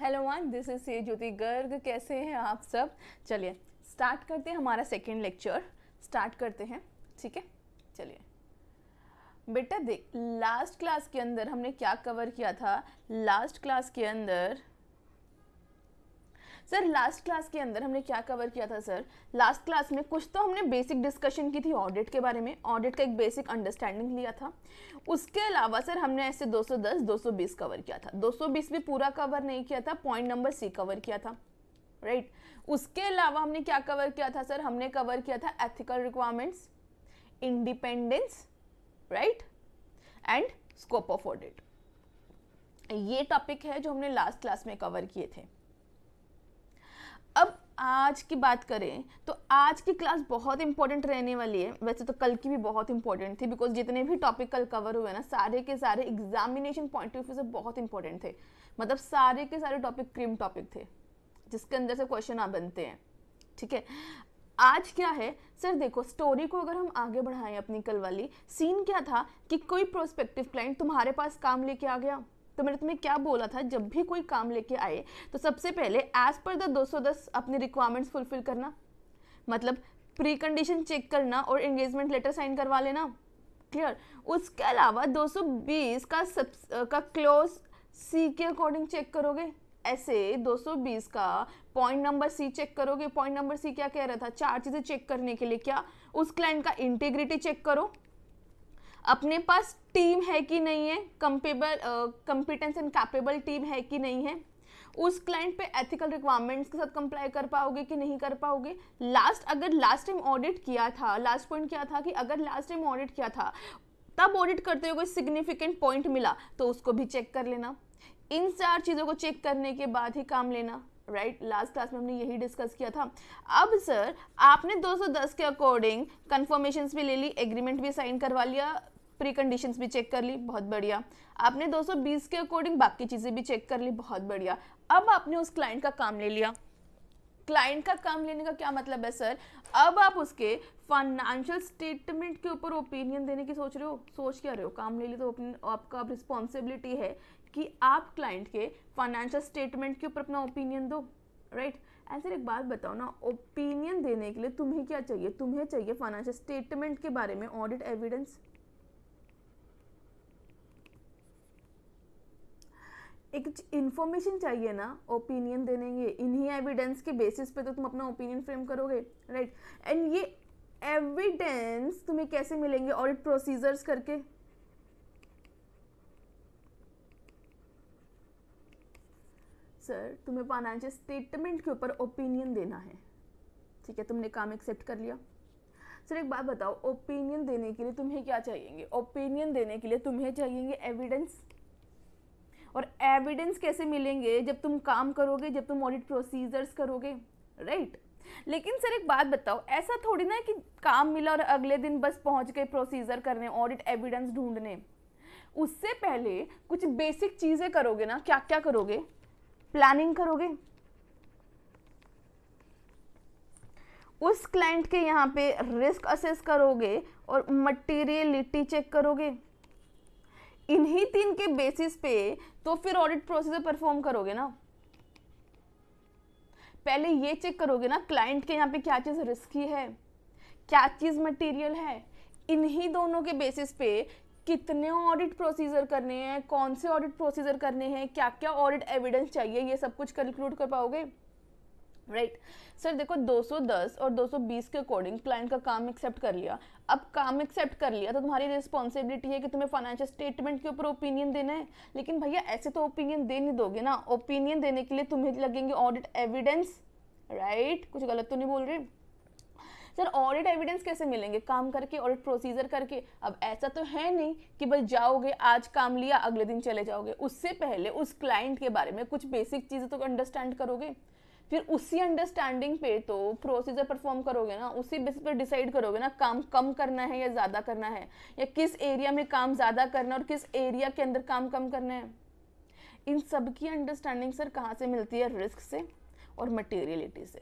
Hello one, this is ये ज्योति गर्ग। कैसे हैं आप सब? चलिए स्टार्ट करते हैं हमारा सेकेंड लेक्चर। स्टार्ट करते हैं, ठीक है। चलिए बेटा देख, लास्ट क्लास के अंदर हमने क्या कवर किया था? लास्ट क्लास में कुछ तो हमने बेसिक डिस्कशन की थी ऑडिट के बारे में, ऑडिट का एक बेसिक अंडरस्टैंडिंग लिया था। उसके अलावा सर हमने ऐसे 210, 220 कवर किया था। 220 भी पूरा कवर नहीं किया था, पॉइंट नंबर सी कवर किया था, राइट। उसके अलावा हमने क्या कवर किया था सर? हमने कवर किया था ethical requirements, independence, right, and scope of audit. ये टॉपिक है जो हमने लास्ट क्लास में कवर किए थे। अब आज की बात करें तो आज की क्लास बहुत इंपॉर्टेंट रहने वाली है। वैसे तो कल की भी बहुत इंपॉर्टेंट थी, बिकॉज जितने भी टॉपिक कल कवर हुए ना, सारे के सारे एग्जामिनेशन पॉइंट ऑफ व्यू से बहुत इंपॉर्टेंट थे। मतलब सारे के सारे टॉपिक क्रीम टॉपिक थे, जिसके अंदर से क्वेश्चन आ बनते हैं, ठीक है। आज क्या है सर? देखो, स्टोरी को अगर हम आगे बढ़ाएं अपनी कल वाली, सीन क्या था कि कोई प्रोस्पेक्टिव क्लाइंट तुम्हारे पास काम लेके आ गया। तो मैंने तुम्हें क्या बोला था, जब भी कोई काम लेके आए तो सबसे पहले एज पर द 210 अपनी रिक्वायरमेंट्स फुलफिल करना, मतलब प्री कंडीशन चेक करना और एंगेजमेंट लेटर साइन करवा लेना, क्लियर। उसके अलावा 220 का क्लोज सी के अकॉर्डिंग चेक करोगे। ऐसे 220 का पॉइंट नंबर सी चेक करोगे। पॉइंट नंबर सी क्या कह रहा था? चार चीज़ें चेक करने के लिए क्या, उस क्लाइंट का इंटीग्रिटी चेक करो, अपने पास टीम है कि नहीं है, कॉम्पिटेंस एंड कैपेबल टीम है कि नहीं है, उस क्लाइंट पे एथिकल रिक्वायरमेंट्स के साथ कंप्लाई कर पाओगे कि नहीं कर पाओगे। लास्ट टाइम ऑडिट किया था, लास्ट पॉइंट क्या था कि अगर लास्ट टाइम ऑडिट किया था तब ऑडिट करते हुए कोई सिग्निफिकेंट पॉइंट मिला तो उसको भी चेक कर लेना। इन चार चीज़ों को चेक करने के बाद ही काम लेना, राइट। लास्ट क्लास में हमने यही डिस्कस किया था। अब सर आपने 210 के अकॉर्डिंग कन्फर्मेशंस भी ले ली, एग्रीमेंट भी साइन करवा लिया, प्री कंडीशंस भी चेक कर ली, बहुत बढ़िया। आपने 220 के अकॉर्डिंग बाकी चीज़ें भी चेक कर ली, बहुत बढ़िया। अब आपने उस क्लाइंट का काम ले लिया। क्लाइंट का काम लेने का क्या मतलब है सर? अब आप उसके फाइनेंशियल स्टेटमेंट के ऊपर ओपिनियन देने की सोच रहे हो। सोच क्या रहे हो? काम ले ली तो आपका रिस्पॉन्सिबिलिटी है कि आप क्लाइंट के फाइनेंशियल स्टेटमेंट के ऊपर अपना ओपिनियन दो, राइट। ऐसे एक बात बताओ ना, ओपिनियन देने के लिए तुम्हें क्या चाहिए? तुम्हें चाहिए फाइनेंशियल स्टेटमेंट के बारे में ऑडिट एविडेंस, एक इन्फॉर्मेशन चाहिए ना ओपिनियन देने के। इन्हीं एविडेंस के बेसिस पे तो तुम अपना ओपिनियन फ्रेम करोगे, राइट। एंड ये एविडेंस तुम्हें कैसे मिलेंगे? ऑडिट प्रोसीजर्स करके, सर तुम्हें फाइनेंशियल स्टेटमेंट के ऊपर ओपिनियन देना है, ठीक है। तुमने काम एक्सेप्ट कर लिया। सर एक बात बताओ, ओपिनियन देने के लिए तुम्हें क्या चाहिए? ओपिनियन देने के लिए तुम्हें चाहिए एविडेंस। और एविडेंस कैसे मिलेंगे? जब तुम काम करोगे, जब तुम ऑडिट प्रोसीजर्स करोगे, राइट। लेकिन सर एक बात बताओ, ऐसा थोड़ी ना कि काम मिला और अगले दिन बस पहुंच गए प्रोसीजर करने, ऑडिट एविडेंस ढूंढने। उससे पहले कुछ बेसिक चीज़ें करोगे ना। क्या क्या करोगे? प्लानिंग करोगे, उस क्लाइंट के यहाँ पे रिस्क असेस करोगे और मटेरियलिटी चेक करोगे। इन्हीं तीन के बेसिस पे तो फिर ऑडिट प्रोसीजर परफॉर्म करोगे ना। पहले ये चेक करोगे ना, क्लाइंट के यहाँ पे क्या चीज़ रिस्की है, क्या चीज़ मटेरियल है। इन्हीं दोनों के बेसिस पे कितने ऑडिट प्रोसीजर करने हैं, कौन से ऑडिट प्रोसीजर करने हैं, क्या क्या ऑडिट एविडेंस चाहिए, ये सब कुछ कंक्लूड कर पाओगे, राइट। सर देखो, 210 और 220 के अकॉर्डिंग क्लाइंट का काम एक्सेप्ट कर लिया। अब काम एक्सेप्ट कर लिया तो तुम्हारी रिस्पॉन्सिबिलिटी है कि तुम्हें फाइनेंशियल स्टेटमेंट के ऊपर ओपिनियन देना है। लेकिन भैया ऐसे तो ओपिनियन दे नहीं दोगे ना। ओपिनियन देने के लिए तुम्हें लगेंगे ऑडिट एविडेंस, राइट। कुछ गलत तो नहीं बोल रहे सर? ऑडिट एविडेंस कैसे मिलेंगे? काम करके, ऑडिट प्रोसीजर करके। अब ऐसा तो है नहीं कि बस जाओगे, आज काम लिया अगले दिन चले जाओगे। उससे पहले उस क्लाइंट के बारे में कुछ बेसिक चीज़ें तो अंडरस्टैंड करोगे, फिर उसी अंडरस्टैंडिंग पे तो प्रोसीजर परफॉर्म करोगे ना। उसी बेसिस पर डिसाइड करोगे ना काम कम करना है या ज़्यादा करना है, या किस एरिया में काम ज़्यादा करना है और किस एरिया के अंदर काम कम करना है। इन सब की अंडरस्टैंडिंग सर कहाँ से मिलती है? रिस्क से और मटेरियलिटी से।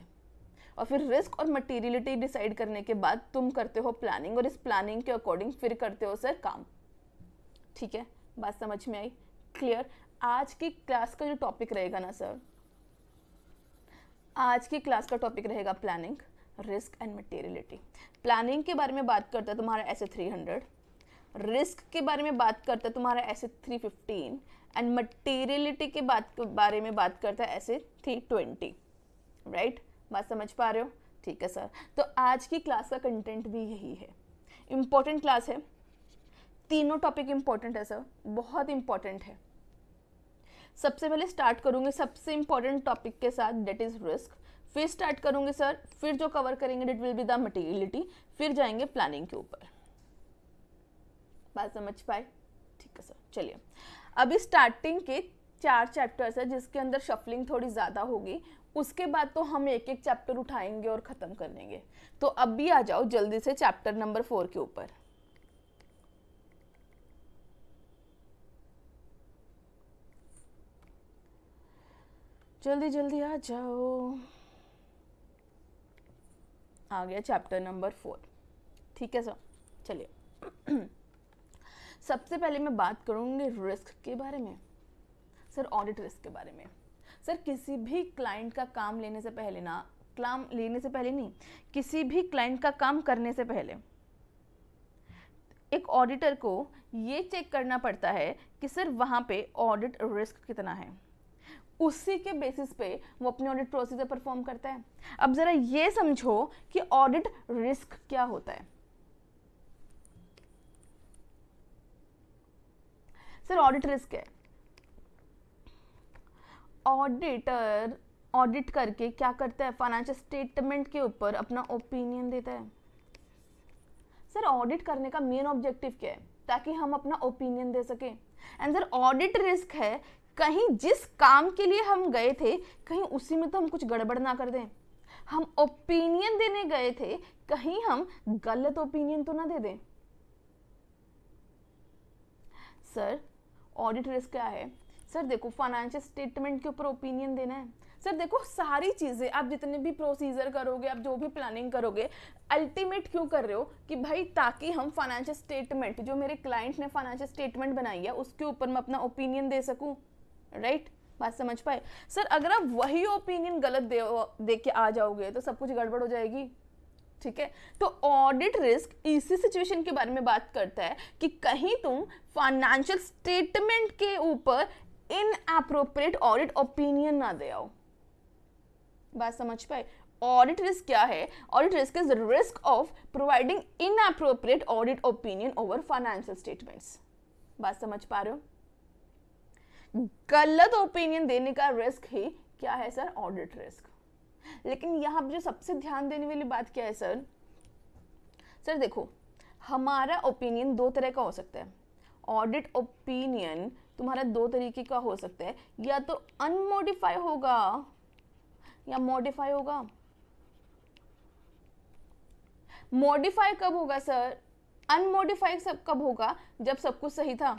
और फिर रिस्क और मटेरियलिटी डिसाइड करने के बाद तुम करते हो प्लानिंग, और इस प्लानिंग के अकॉर्डिंग फिर करते हो सर काम, ठीक है, बात समझ में आई, क्लियर। आज की क्लास का जो टॉपिक रहेगा ना सर, आज की क्लास का टॉपिक रहेगा planning, risk and materiality. Planning के बारे में बात करता है तुम्हारा SA 300, रिस्क के बारे में बात करता है तुम्हारा SA 315 एंड मटेरियलिटी के बारे में बात करता है SA 320। राइट, बात समझ पा रहे हो? ठीक है सर, तो आज की क्लास का कंटेंट भी यही है। इम्पोर्टेंट क्लास है, तीनों टॉपिक इम्पोर्टेंट है सर, बहुत इम्पोर्टेंट है। सबसे पहले स्टार्ट करूँगी सबसे इम्पोर्टेंट टॉपिक के साथ, डेट इज़ रिस्क। फिर स्टार्ट करूँगी सर, फिर जो कवर करेंगे that will be the materiality, फिर जाएंगे प्लानिंग के ऊपर। बात समझ पाए? ठीक है सर, चलिए। अभी स्टार्टिंग के 4 चैप्टर्स है जिसके अंदर शफलिंग थोड़ी ज़्यादा होगी, उसके बाद तो हम एक एक चैप्टर उठाएंगे और ख़त्म कर लेंगे। तो अभी आ जाओ जल्दी से चैप्टर नंबर 4 के ऊपर। जल्दी जल्दी आ जाओ। आ गया चैप्टर नंबर 4। ठीक है सर, चलिए। सबसे पहले मैं बात करूँगी रिस्क के बारे में सर, ऑडिट रिस्क के बारे में सर। किसी भी क्लाइंट का काम लेने से पहले ना, काम लेने से पहले नहीं, किसी भी क्लाइंट का काम करने से पहले एक ऑडिटर को ये चेक करना पड़ता है कि सर वहाँ पे ऑडिट रिस्क कितना है। उसी के बेसिस पे वो अपने ऑडिट प्रोसीजर परफॉर्म करता है। अब ज़रा ये समझो कि ऑडिट रिस्क क्या होता है सर। ऑडिट रिस्क है, ऑडिटर ऑडिट करके क्या करता है, फाइनेंशियल स्टेटमेंट के ऊपर अपना ओपिनियन देता है। सर ऑडिट करने का मेन ऑब्जेक्टिव क्या है, ताकि हम अपना ओपिनियन दे सकें। एंड सर ऑडिट रिस्क है, कहीं जिस काम के लिए हम गए थे कहीं उसी में तो हम कुछ गड़बड़ ना कर दें। हम ओपिनियन देने गए थे, कहीं हम गलत ओपिनियन तो ना दे दें। सर ऑडिट रिस्क क्या है सर, देखो फाइनेंशियल स्टेटमेंट के ऊपर ओपिनियन देना है सर। देखो सारी चीज़ें आप जितने भी प्रोसीजर करोगे, आप जो भी प्लानिंग करोगे, अल्टीमेट क्यों कर रहे हो कि भाई ताकि हम फाइनेंशियल स्टेटमेंट, जो मेरे क्लाइंट ने फाइनेंशियल स्टेटमेंट बनाई है उसके ऊपर मैं अपना ओपिनियन दे सकूं। राइट, बात समझ पाए सर। अगर आप वही ओपिनियन गलत दे के आ जाओगे तो सब कुछ गड़बड़ हो जाएगी। ठीक है, तो ऑडिट रिस्क इसी सिचुएशन के बारे में बात करता है कि कहीं तुम फाइनेंशियल स्टेटमेंट के ऊपर इनअप्रोप्रिएट ऑडिट ओपिनियन ना दे आओ। बात समझ पाए? ऑडिट रिस्क क्या है? Audit risk is risk of providing inappropriate audit opinion over financial statements. बात समझ पा रहे हो? गलत ओपिनियन देने का रिस्क ही क्या है सर, ऑडिट रिस्क। लेकिन यहाँ पर जो सबसे ध्यान देने वाली बात क्या है सर, सर देखो हमारा ओपिनियन दो तरह का हो सकता है। ऑडिट ओपिनियन तुम्हारा दो तरीके का हो सकता है, या तो अनमोडिफाई होगा या मॉडिफाई होगा। मॉडिफाई कब होगा सर, अनमोडिफाई सब कब होगा, जब सब कुछ सही था,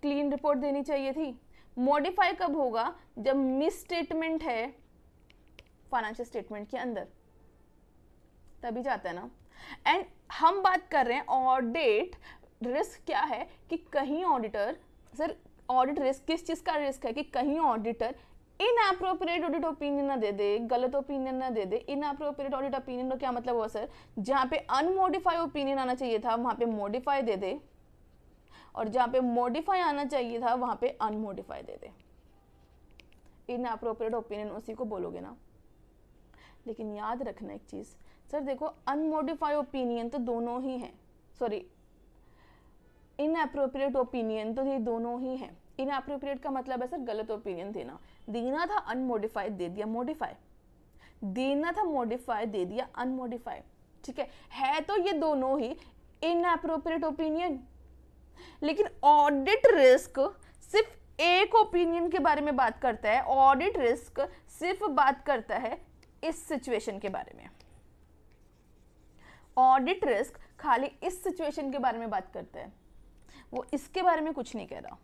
क्लीन रिपोर्ट देनी चाहिए थी। मॉडिफाई कब होगा, जब मिस स्टेटमेंट है फाइनेंशियल स्टेटमेंट के अंदर, तभी जाता है ना। एंड हम बात कर रहे हैं ऑडिट रिस्क क्या है, कि कहीं ऑडिटर सर, ऑडिट रिस्क किस चीज़ का रिस्क है, कि कहीं ऑडिटर इनअप्रोप्रिएट ऑडिट ओपिनियन ना दे दे, गलत ओपिनियन ना दे दे। इनअप्रोप्रिएट ऑडिट ओपिनियन का क्या मतलब हुआ सर, जहाँ पे अनमोडिफाई ओपिनियन आना चाहिए था वहाँ पे मॉडिफाई दे दे, और जहाँ पे मॉडिफाई आना चाहिए था वहाँ पे अनमोडिफाई दे दे। इनअप्रोप्रिएट ओपिनियन उसी को बोलोगे ना। लेकिन याद रखना एक चीज़ सर, देखो अनमोडिफाई ओपिनियन तो दोनों ही हैं, सॉरी इनअप्रोप्रिएट ओपिनियन तो ये दोनों ही हैं। इनअप्रोप्रिएट का मतलब है सर गलत ओपिनियन देना। देना था अनमोडिफाई, दे दिया मॉडिफाई। देना था मॉडिफाई, दे दिया अनमोडिफाई। ठीक है तो ये दोनों ही इनअप्रोप्रिएट ओपिनियन। लेकिन ऑडिट रिस्क सिर्फ एक ओपिनियन के बारे में बात करता है। ऑडिट रिस्क सिर्फ बात करता है इस सिचुएशन के बारे में। ऑडिट रिस्क खाली इस सिचुएशन के बारे में बात करता है, वो इसके बारे में कुछ नहीं कह रहा।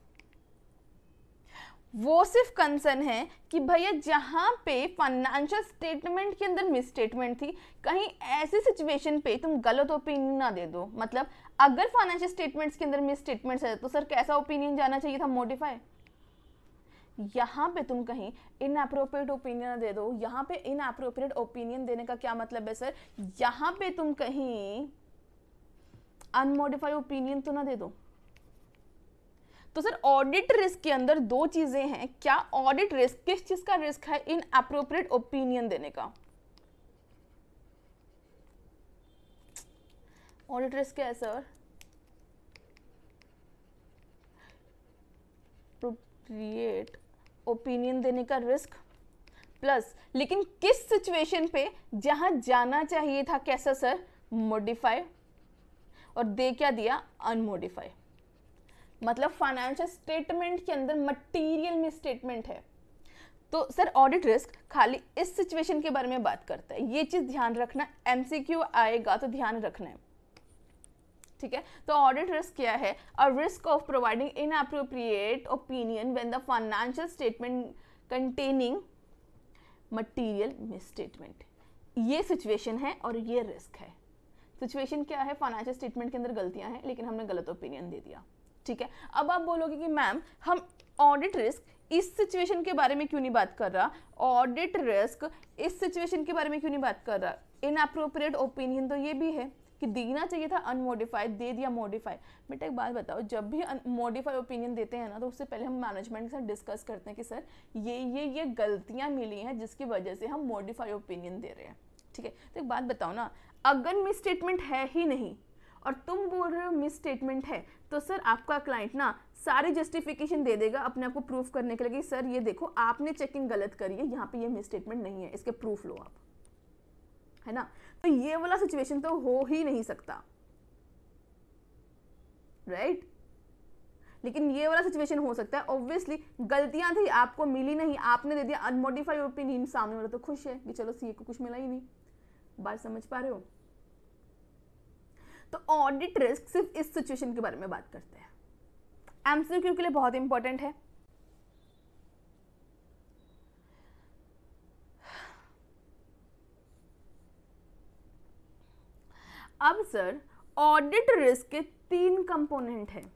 वो सिर्फ कंसर्न है कि भैया जहाँ पे फाइनेंशियल स्टेटमेंट के अंदर मिसस्टेटमेंट थी, कहीं ऐसी सिचुएशन पे तुम गलत ओपिनियन ना दे दो। मतलब अगर फाइनेंशियल स्टेटमेंट्स के अंदर मिसस्टेटमेंट्स है तो सर कैसा ओपिनियन जाना चाहिए था, मॉडिफाई। यहाँ पे तुम कहीं इनअप्रोप्रिएट ओपिनियन दे दो। यहाँ पे इनअप्रोप्रिएट ओपिनियन देने का क्या मतलब है सर? यहाँ पे तुम कहीं अनमॉडिफाइड ओपिनियन तो ना दे दो। तो सर ऑडिट रिस्क के अंदर दो चीजें हैं। क्या ऑडिट रिस्क, किस चीज का रिस्क है? इनअप्रोप्रिएट ओपिनियन देने का। ऑडिट रिस्क क्या है सर? अप्रोप्रिएट ओपिनियन देने का रिस्क प्लस, लेकिन किस सिचुएशन पे जहां जाना चाहिए था कैसा सर? मॉडिफाई, और दे क्या दिया? अनमॉडिफाई। मतलब फाइनेंशियल स्टेटमेंट के अंदर मटेरियल मिसस्टेटमेंट है। तो सर ऑडिट रिस्क खाली इस सिचुएशन के बारे में बात करता है। ये चीज़ ध्यान रखना, एमसीक्यू आएगा तो ध्यान रखना है, ठीक है। तो ऑडिट रिस्क क्या है? A risk of providing inappropriate opinion when the financial statement containing material misstatement. ये सिचुएशन है और ये रिस्क है। सिचुएशन क्या है? फाइनेंशियल स्टेटमेंट के अंदर गलतियाँ हैं लेकिन हमने गलत ओपिनियन दे दिया, ठीक है। अब आप बोलोगे कि मैम हम ऑडिट रिस्क इस सिचुएशन के बारे में क्यों नहीं बात कर रहा, ऑडिट रिस्क इस सिचुएशन के बारे में क्यों नहीं बात कर रहा। इनअप्रोप्रिएट ओपिनियन तो ये भी है कि देना चाहिए था अनमॉडिफाइड, दे दिया मॉडिफाई। बेटा एक बात बताओ, जब भी मॉडिफाइड ओपिनियन देते हैं ना तो उससे पहले हम मैनेजमेंट के साथ डिस्कस करते हैं कि सर ये गलतियाँ मिली हैं जिसकी वजह से हम मॉडिफाइड ओपिनियन दे रहे हैं, ठीक है। तो एक बात बताओ ना, अगर मिसस्टेटमेंट है ही नहीं और तुम बोल रहे हो मिसस्टेटमेंट है, तो सर आपका क्लाइंट ना सारे जस्टिफिकेशन दे देगा अपने आप को प्रूफ करने के लिए कि सर ये देखो आपने चेकिंग गलत करी है, यहाँ पे ये मिसस्टेटमेंट नहीं है, इसके प्रूफ लो आप, है ना। तो ये वाला सिचुएशन तो हो ही नहीं सकता, राइट? लेकिन ये वाला सिचुएशन हो सकता है। ऑब्वियसली गलतियाँ थी, आपको मिली नहीं, आपने दे दिया अनमॉडिफाइड ओपिनियन, सामने वाला तो खुश है कि चलो सीए को कुछ मिला ही नहीं। बात समझ पा रहे हो? तो ऑडिट रिस्क सिर्फ इस सिचुएशन के बारे में बात करते हैं। एमसीक्यू के लिए बहुत इंपॉर्टेंट है। अब सर ऑडिट रिस्क के तीन कंपोनेंट हैं।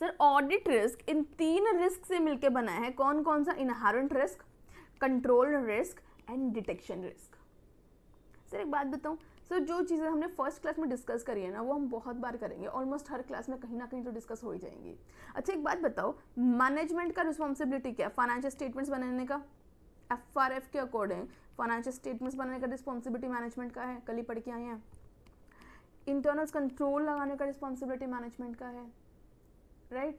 सर ऑडिट रिस्क इन तीन रिस्क से मिलकर बना है। कौन कौन सा? Inherent risk, control risk and detection risk. Sir एक बात बताऊं, सर जो चीज़ें हमने फर्स्ट क्लास में डिस्कस करी है ना वो हम बहुत बार करेंगे, ऑलमोस्ट हर क्लास में कहीं ना कहीं तो डिस्कस हो ही जाएंगी। अच्छा एक बात बताओ, मैनेजमेंट का रिस्पॉन्सिबिलिटी क्या है? फाइनेंशियल स्टेटमेंट्स बनाने का। एफआरएफ के अकॉर्डिंग फाइनेंशियल स्टेटमेंट्स बनाने का रिस्पॉन्सिबिलिटी मैनेजमेंट का है, कल ही पढ़ के आए हैं। इंटरनल कंट्रोल लगाने का रिस्पॉन्सिबिलिटी मैनेजमेंट का है, राइट?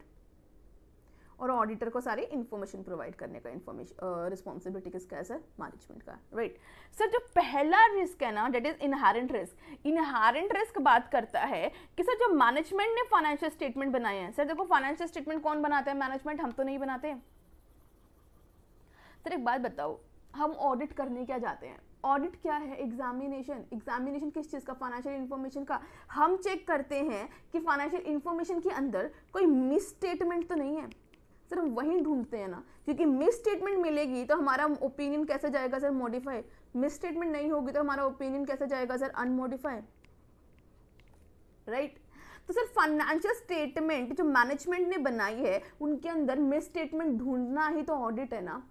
और ऑडिटर को सारी इन्फॉर्मेशन प्रोवाइड करने का रिस्पॉन्सिबिलिटी किसका है सर? मैनेजमेंट का, राइट? सर जो पहला रिस्क है ना, that is inherent risk. Inherent risk बात करता है कि सर जो मैनेजमेंट ने फाइनेंशियल स्टेटमेंट बनाए हैं, सर देखो फाइनेंशियल स्टेटमेंट कौन बनाता है? मैनेजमेंट, हम तो नहीं बनाते। सर एक बात बताओ, हम ऑडिट करने क्या जाते हैं? ऑडिट क्या है? एग्जामिनेशन। एग्जामिनेशन किस चीज़ का? फाइनेंशियल इन्फॉर्मेशन का। हम चेक करते हैं कि फाइनेंशियल इन्फॉर्मेशन के अंदर कोई मिसस्टेटमेंट तो नहीं है। सर हम वहीं ढूंढते हैं ना, क्योंकि मिसस्टेटमेंट मिलेगी तो हमारा ओपिनियन कैसे जाएगा सर? मॉडिफाई। मिसस्टेटमेंट नहीं होगी तो हमारा ओपिनियन कैसे जाएगा सर? Unmodified, right? तो सर फाइनेंशियल स्टेटमेंट जो मैनेजमेंट ने बनाई है उनके अंदर मिसस्टेटमेंट ढूंढना ही तो ऑडिट है ना,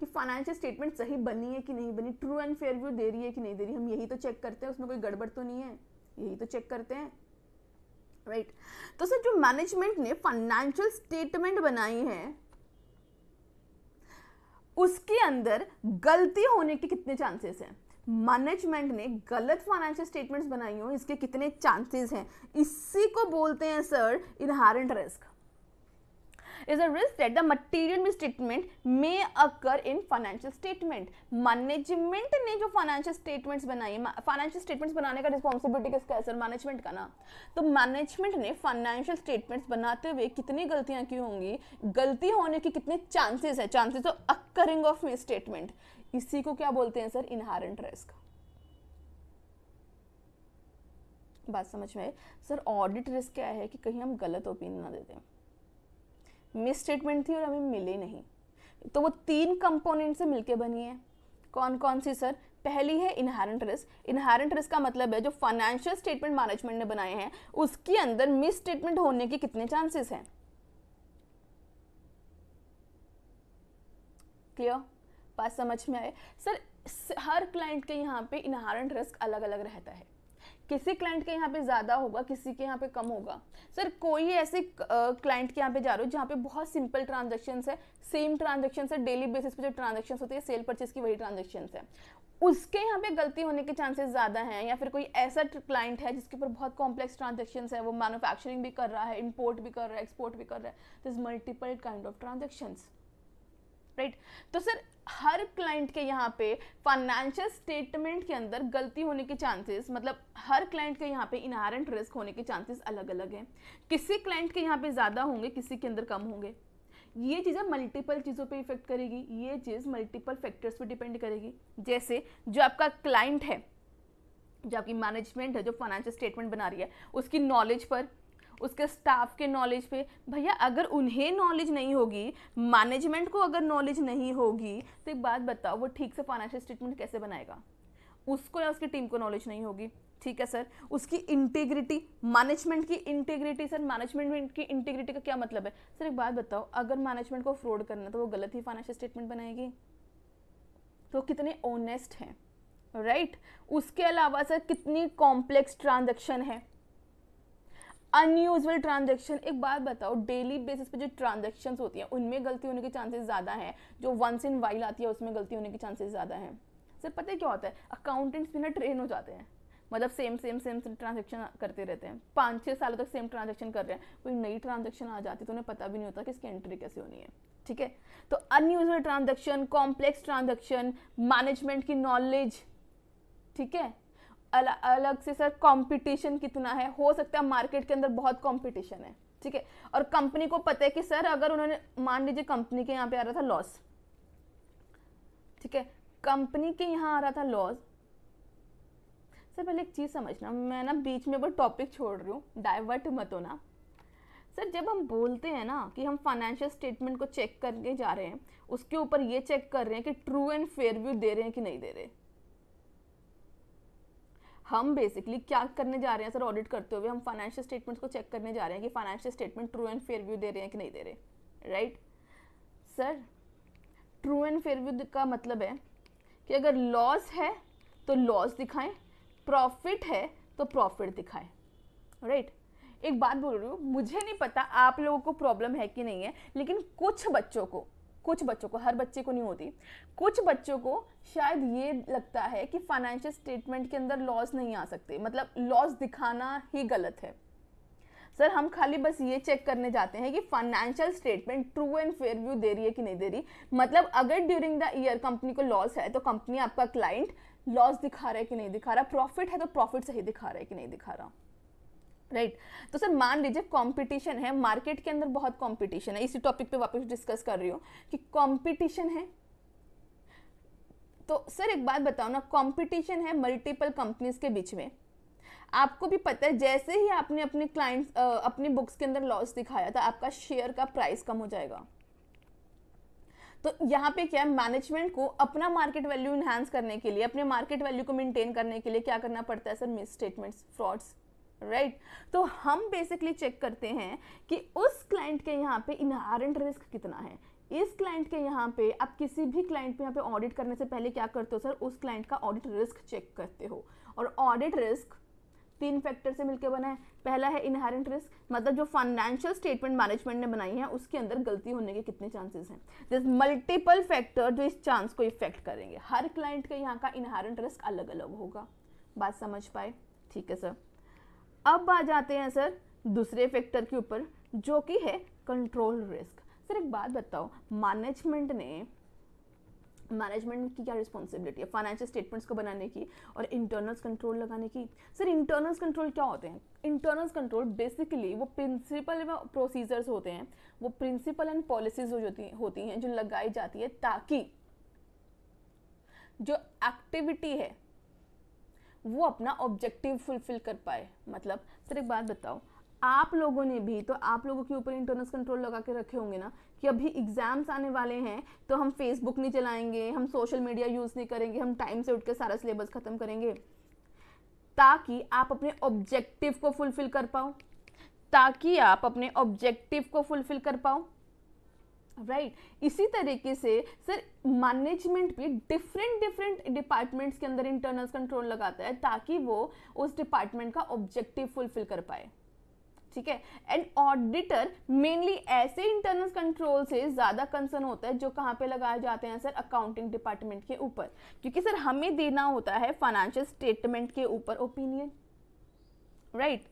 कि फाइनेंशियल स्टेटमेंट सही बनी है कि नहीं बनी, ट्रू एंड फेयर व्यू दे रही है कि नहीं दे रही, हम यही तो चेक करते हैं, उसमें कोई गड़बड़ तो नहीं है, यही तो चेक करते हैं, राइट तो सर जो मैनेजमेंट ने फाइनेंशियल स्टेटमेंट बनाई है उसके अंदर गलती होने के कितने चांसेस हैं? मैनेजमेंट ने गलत फाइनेंशियल स्टेटमेंट्स बनाई हो, इसके कितने चांसेस हैं? इसी को बोलते हैं sir inherent risk. Is a risk that the material misstatement may occur in financial statement. Management ने जो फाइनेंशियल स्टेटमेंट्स बनाई, फाइनेंशियल स्टेटमेंट्स बनाने का रिस्पॉन्सिबिलिटी किसका है सर? मैनेजमेंट का ना। तो मैनेजमेंट ने फाइनेंशियल स्टेटमेंट्स बनाते हुए कितनी गलतियां की होंगी, गलती होने के कितने चांसेस है, chances of occurring of misstatement, इसी को क्या बोलते हैं सर? Inherent risk. बात समझ में आए। सर ऑडिट रिस्क क्या है कि कहीं हम गलत ओपिनियन ना दे दें, मिस स्टेटमेंट थी और हमें मिले नहीं। तो वो तीन कंपोनेंट से मिलके बनी है, कौन कौन सी सर? पहली है इनहेरेंट रिस्क। इनहेरेंट रिस्क का मतलब है जो फाइनेंशियल स्टेटमेंट मैनेजमेंट ने बनाए हैं उसके अंदर मिस स्टेटमेंट होने के कितने चांसेस हैं। क्लियर, बात समझ में आए। सर हर क्लाइंट के यहाँ पे इनहेरेंट रिस्क अलग अलग रहता है, किसी क्लाइंट के यहाँ पे ज़्यादा होगा, किसी के यहाँ पे कम होगा। सर कोई ऐसे क्लाइंट के यहाँ पे जा रहे हो जहाँ पे बहुत सिंपल ट्रांजैक्शंस है, सेम ट्रांजैक्शंस है, डेली बेसिस पे जो ट्रांजैक्शंस होती है सेल परचेज की वही ट्रांजैक्शंस है, उसके यहाँ पे गलती होने के चांसेस ज़्यादा हैं। या फिर कोई ऐसा क्लाइंट है जिसके ऊपर बहुत कॉम्प्लेक्स ट्रांजैक्शंस है, वो मैनुफैक्चरिंग भी कर रहा है, इम्पोर्ट भी कर रहा है, एक्सपोर्ट भी कर रहा है, this multiple kind of transactions, right. तो सर हर क्लाइंट के यहाँ पे फाइनेंशियल स्टेटमेंट के अंदर गलती होने के चांसेस, मतलब हर क्लाइंट के यहाँ पे इनहेरेंट रिस्क होने के चांसेस अलग अलग हैं, किसी क्लाइंट के यहाँ पे ज़्यादा होंगे, किसी के अंदर कम होंगे। ये चीज़ें मल्टीपल चीज़ों पे इफेक्ट करेगी, ये चीज़ मल्टीपल फैक्टर्स पे डिपेंड करेगी। जैसे जो आपका क्लाइंट है, जो आपकी मैनेजमेंट है, जो फाइनेंशियल स्टेटमेंट बना रही है, उसकी नॉलेज पर, उसके स्टाफ के नॉलेज पे। भैया अगर उन्हें नॉलेज नहीं होगी, मैनेजमेंट को अगर नॉलेज नहीं होगी, तो एक बात बताओ वो ठीक से फाइनेंशियल स्टेटमेंट कैसे बनाएगा? उसको या उसकी टीम को नॉलेज नहीं होगी, ठीक है सर। उसकी इंटीग्रिटी, मैनेजमेंट की इंटीग्रिटी। सर मैनेजमेंट की इंटीग्रिटी का क्या मतलब है? सर एक बात बताओ, अगर मैनेजमेंट को फ्रॉड करना है तो वो गलत ही फाइनेंशियल स्टेटमेंट बनाएगी, तो कितने ऑनेस्ट हैं, राइट। उसके अलावा सर कितनी कॉम्प्लेक्स ट्रांजेक्शन है, अनयूजुअल ट्रांजैक्शन। एक बात बताओ, डेली बेसिस पे जो ट्रांजैक्शंस होती हैं उनमें गलती होने के चांसेस ज़्यादा हैं, जो वंस इन वाइल आती है उसमें गलती होने के चांसेस ज़्यादा हैं। सर पता है क्या होता है, अकाउंटेंट्स भी ना ट्रेन हो जाते हैं, मतलब same same same same transaction करते रहते हैं, 5-6 सालों तक सेम ट्रांजेक्शन कर रहे हैं, कोई नई ट्रांजेक्शन आ जाती है तो उन्हें पता भी नहीं होता कि इसकी एंट्री कैसे होनी है, ठीक है। तो unusual transaction, complex transaction, management की नॉलेज, ठीक है। अलग से सर कंपटीशन कितना है, हो सकता है मार्केट के अंदर बहुत कंपटीशन है, ठीक है। और कंपनी को पता है कि सर अगर उन्होंने, मान लीजिए कंपनी के यहाँ पे आ रहा था लॉस, ठीक है, कंपनी के यहाँ आ रहा था लॉस। सर पहले एक चीज़ समझना, मैं ना बीच में वो टॉपिक छोड़ रही हूँ, डाइवर्ट मत होना। सर जब हम बोलते हैं ना कि हम फाइनेंशियल स्टेटमेंट को चेक करके जा रहे हैं, उसके ऊपर ये चेक कर रहे हैं कि ट्रू एंड फेयर व्यू दे रहे हैं कि नहीं दे रहे। हम बेसिकली क्या करने जा रहे हैं सर, ऑडिट करते हुए हम फाइनेंशियल स्टेटमेंट्स को चेक करने जा रहे हैं कि financial statement true and fair view दे रहे हैं कि नहीं दे रहे, right. Sir true and fair view का मतलब है कि अगर लॉस है तो लॉस दिखाएं, प्रॉफिट है तो प्रॉफिट दिखाएं, राइट। एक बात बोल रही हूँ, मुझे नहीं पता आप लोगों को प्रॉब्लम है कि नहीं है, लेकिन कुछ बच्चों को, हर बच्चे को नहीं होती, कुछ बच्चों को शायद ये लगता है कि फाइनेंशियल स्टेटमेंट के अंदर लॉस नहीं आ सकते, मतलब लॉस दिखाना ही गलत है। सर हम खाली बस ये चेक करने जाते हैं कि financial statement true and fair view दे रही है कि नहीं दे रही, मतलब अगर ड्यूरिंग द ईयर कंपनी को लॉस है तो कंपनी, आपका क्लाइंट लॉस दिखा रहा है कि नहीं दिखा रहा, प्रॉफिट है तो प्रॉफिट सही दिखा रहा है कि नहीं दिखा रहा, राइट। तो सर मान लीजिए कंपटीशन है, मार्केट के अंदर बहुत कंपटीशन है, इसी टॉपिक पे वापस डिस्कस कर रही हूँ कि कंपटीशन है। तो सर एक बात बताओ ना, कंपटीशन है मल्टीपल कंपनीज के बीच में, आपको भी पता है जैसे ही आपने अपने क्लाइंट्स, अपनी बुक्स के अंदर लॉस दिखाया था, आपका शेयर का प्राइस कम हो जाएगा। तो यहाँ पे क्या है, मैनेजमेंट को अपना मार्केट वैल्यू इन्हांस करने के लिए, अपने मार्केट वैल्यू को मेनटेन करने के लिए क्या करना पड़ता है sir, misstatements, frauds, right. तो हम बेसिकली चेक करते हैं कि उस क्लाइंट के यहाँ पे इनहेरेंट रिस्क कितना है, इस क्लाइंट के यहाँ पे, आप किसी भी क्लाइंट पे यहाँ पे ऑडिट करने से पहले क्या करते हो सर, उस क्लाइंट का ऑडिट रिस्क चेक करते हो। और ऑडिट रिस्क 3 फैक्टर से मिलकर बना है। पहला है इनहेरेंट रिस्क, मतलब जो फाइनेंशियल स्टेटमेंट मैनेजमेंट ने बनाई है उसके अंदर गलती होने के कितने चांसेस हैं। दिस मल्टीपल फैक्टर जो इस चांस को इफेक्ट करेंगे, हर क्लाइंट के यहाँ का इनहेरेंट रिस्क अलग अलग होगा, बात समझ पाए, ठीक है सर। अब आ जाते हैं सर दूसरे फैक्टर के ऊपर, जो कि है कंट्रोल रिस्क। सर एक बात बताओ, मैनेजमेंट की क्या रिस्पॉन्सिबिलिटी है फाइनेंशियल स्टेटमेंट्स को बनाने की और इंटरनल्स कंट्रोल लगाने की। सर इंटरनल्स कंट्रोल क्या होते हैं? इंटरनल्स कंट्रोल बेसिकली वो प्रिंसिपल व प्रोसीजर्स होते हैं, वो प्रिंसिपल एंड पॉलिसीज होती हैं जो लगाई जाती है ताकि जो एक्टिविटी है वो अपना ऑब्जेक्टिव फुलफिल कर पाए। मतलब सर एक बात बताओ, आप लोगों ने भी तो आप लोगों के ऊपर इंटरनल कंट्रोल लगा के रखे होंगे ना कि अभी एग्जाम्स आने वाले हैं तो हम फेसबुक नहीं चलाएंगे, हम सोशल मीडिया यूज़ नहीं करेंगे, हम टाइम से उठ के सारा सिलेबस ख़त्म करेंगे ताकि आप अपने ऑब्जेक्टिव को फुलफिल कर पाओ, राइट इसी तरीके से सर मैनेजमेंट भी डिफरेंट डिफरेंट डिपार्टमेंट्स के अंदर इंटरनल कंट्रोल लगाता है ताकि वो उस डिपार्टमेंट का ऑब्जेक्टिव फुलफिल कर पाए, ठीक है। एंड ऑडिटर मेनली ऐसे इंटरनल कंट्रोल से ज़्यादा कंसर्न होता है जो कहाँ पे लगाए जाते हैं सर, अकाउंटिंग डिपार्टमेंट के ऊपर, क्योंकि सर हमें देना होता है फाइनेंशियल स्टेटमेंट के ऊपर ओपिनियन, राइट।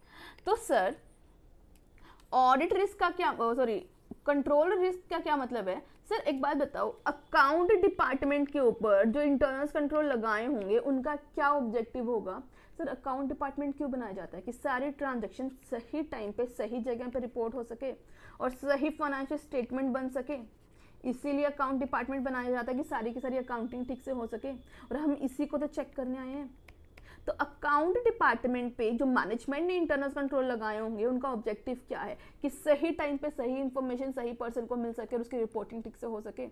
तो सर ऑडिट रिस्क का क्या, सॉरी कंट्रोल रिस्क का क्या मतलब है? सर एक बात बताओ, अकाउंट डिपार्टमेंट के ऊपर जो इंटरनल कंट्रोल लगाए होंगे उनका क्या ऑब्जेक्टिव होगा? सर अकाउंट डिपार्टमेंट क्यों बनाया जाता है? कि सारे ट्रांजैक्शन सही टाइम पे सही जगह पे रिपोर्ट हो सके और सही फाइनेंशियल स्टेटमेंट बन सके, इसीलिए अकाउंट डिपार्टमेंट बनाया जाता है कि सारी की सारी अकाउंटिंग ठीक से हो सके, और हम इसी को तो चेक करने आए हैं। तो अकाउंट डिपार्टमेंट पे जो मैनेजमेंट ने इंटरनल कंट्रोल लगाए होंगे उनका ऑब्जेक्टिव क्या है? कि सही टाइम पे सही इंफॉर्मेशन सही पर्सन को मिल सके और उसकी रिपोर्टिंग ठीक से हो सके।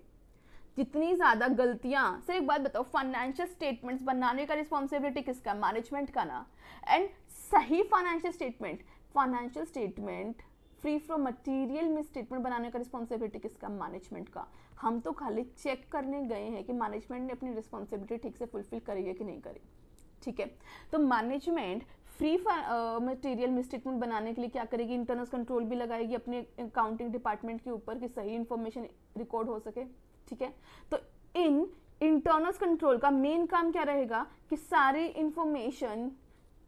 जितनी ज़्यादा गलतियाँ, सर एक बात बताओ, फाइनेंशियल स्टेटमेंट्स बनाने का रिस्पॉन्सिबिलिटी किसका? मैनेजमेंट का ना। एंड सही financial statement free from material misstatement बनाने का रिस्पॉन्सिबिलिटी किसका? मैनेजमेंट का। हम तो खाली चेक करने गए हैं कि मैनेजमेंट ने अपनी रिस्पॉन्सिबिलिटी ठीक से फुलफिल करी है कि नहीं करी, ठीक है। तो मैनेजमेंट फ्री मटेरियल मिसस्टेटमेंट बनाने के लिए क्या करेगी? इंटरनल कंट्रोल भी लगाएगी अपने अकाउंटिंग डिपार्टमेंट के ऊपर कि सही इन्फॉर्मेशन रिकॉर्ड हो सके, ठीक है। तो इन इंटरनल कंट्रोल का मेन काम क्या रहेगा? कि सारी इन्फॉर्मेशन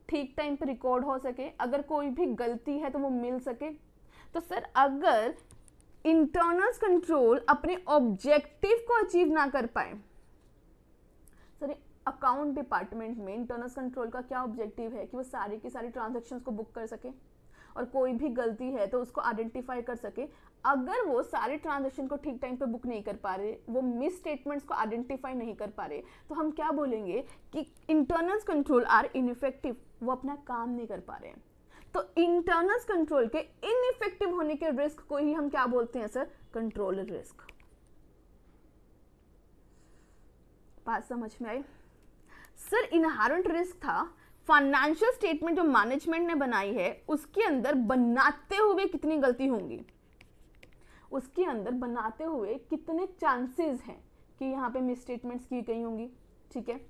ठीक टाइम पर रिकॉर्ड हो सके, अगर कोई भी गलती है तो वो मिल सके। तो सर अगर इंटरनल कंट्रोल अपने ऑब्जेक्टिव को अचीव ना कर पाए, सर अकाउंट डिपार्टमेंट में इंटरनल कंट्रोल का क्या ऑब्जेक्टिव है? कि वो सारे की सारी ट्रांजैक्शंस को बुक कर सके और कोई भी गलती है तो उसको आइडेंटिफाई कर सके। अगर वो सारे ट्रांजैक्शन को ठीक टाइम पे बुक नहीं कर पा रहे, वो मिस स्टेटमेंट्स को आइडेंटिफाई नहीं कर पा रहे, तो हम क्या बोलेंगे? कि इंटरनल कंट्रोल आर इनइफेक्टिव, वो अपना काम नहीं कर पा रहे हैं। तो इंटरनल कंट्रोल के इनइफेक्टिव होने के रिस्क को ही हम क्या बोलते हैं सर? Control risk. बात समझ में आई? सर इनहेरेंट रिस्क था फाइनेंशियल स्टेटमेंट जो मैनेजमेंट ने बनाई है उसके अंदर बनाते हुए कितनी गलती होंगी, उसके अंदर बनाते हुए कितने चांसेस हैं कि यहाँ पे मिसस्टेटमेंट्स की गई होंगी, ठीक है।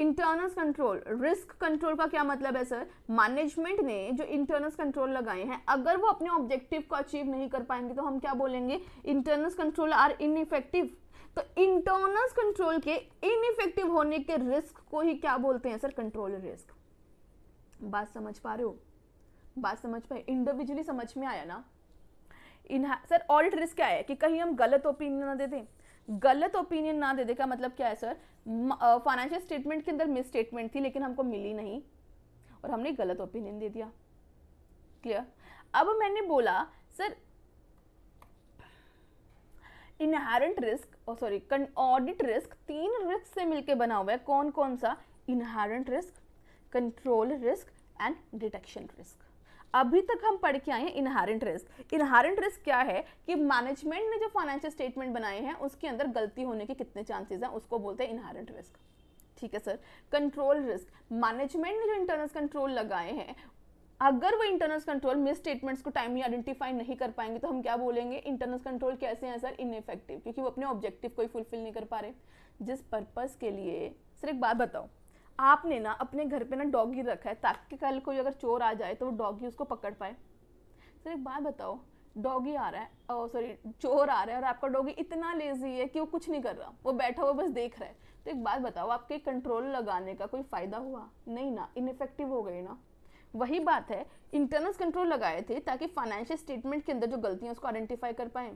इंटरनल कंट्रोल रिस्क कंट्रोल का क्या मतलब है सर? मैनेजमेंट ने जो इंटरनल कंट्रोल लगाए हैं अगर वो अपने ऑब्जेक्टिव को अचीव नहीं कर पाएंगे तो हम क्या बोलेंगे? Internal control are ineffective. तो इंटरनल कंट्रोल के इनइफेक्टिव होने के रिस्क को ही क्या बोलते हैं सर? Control risk. बात समझ पा रहे हो? बात समझ पाए? इंडिविजुअली समझ में आया ना? सर ऑडिट रिस्क क्या है? कि कहीं हम गलत ओपिनियन ना दे दें। गलत ओपिनियन ना दे दें का मतलब क्या है सर? फाइनेंशियल स्टेटमेंट के अंदर मिस स्टेटमेंट थी लेकिन हमको मिली नहीं और हमने गलत ओपिनियन दे दिया, क्लियर। अब मैंने बोला sir inherent risk, sorry audit risk 3 risk से मिलके बना हुआ है। कौन कौन सा? Inherent risk, control risk and detection risk. अभी तक हम पढ़ के आए हैं इनहेरेंट रिस्क। इनहेरेंट रिस्क क्या है? कि मैनेजमेंट ने जो फाइनेंशियल स्टेटमेंट बनाए हैं उसके अंदर गलती होने के कितने चांसेस हैं उसको बोलते हैं इनहेरेंट रिस्क, ठीक है सर। कंट्रोल रिस्क, मैनेजमेंट ने जो इंटरनल कंट्रोल लगाए हैं अगर वो इंटरनल कंट्रोल मिस स्टेटमेंट्स को टाइमली आइडेंटिफाई नहीं कर पाएंगे तो हम क्या बोलेंगे? इंटरनल कंट्रोल कैसे हैं सर? इनइफेक्टिव, क्योंकि वो अपने ऑब्जेक्टिव को ही फुलफिल नहीं कर पा रहे जिस पर्पस के लिए। सर एक बात बताओ, आपने ना अपने घर पे ना डॉगी रखा है ताकि कल कोई अगर चोर आ जाए तो वो डॉगी उसको पकड़ पाए। सर एक बात बताओ, डॉगी आ रहा है, सॉरी चोर आ रहा है और आपका डॉगी इतना लेजी है कि वो कुछ नहीं कर रहा, वो बैठा हुआ बस देख रहा है, तो एक बात बताओ आपके कंट्रोल लगाने का कोई फ़ायदा हुआ नहीं ना, इनइफेक्टिव हो गई ना। वही बात है, इंटरनल कंट्रोल लगाए थे ताकि फाइनेंशियल स्टेटमेंट के अंदर जो गलतियाँ उसको आइडेंटिफाई कर पाएँ।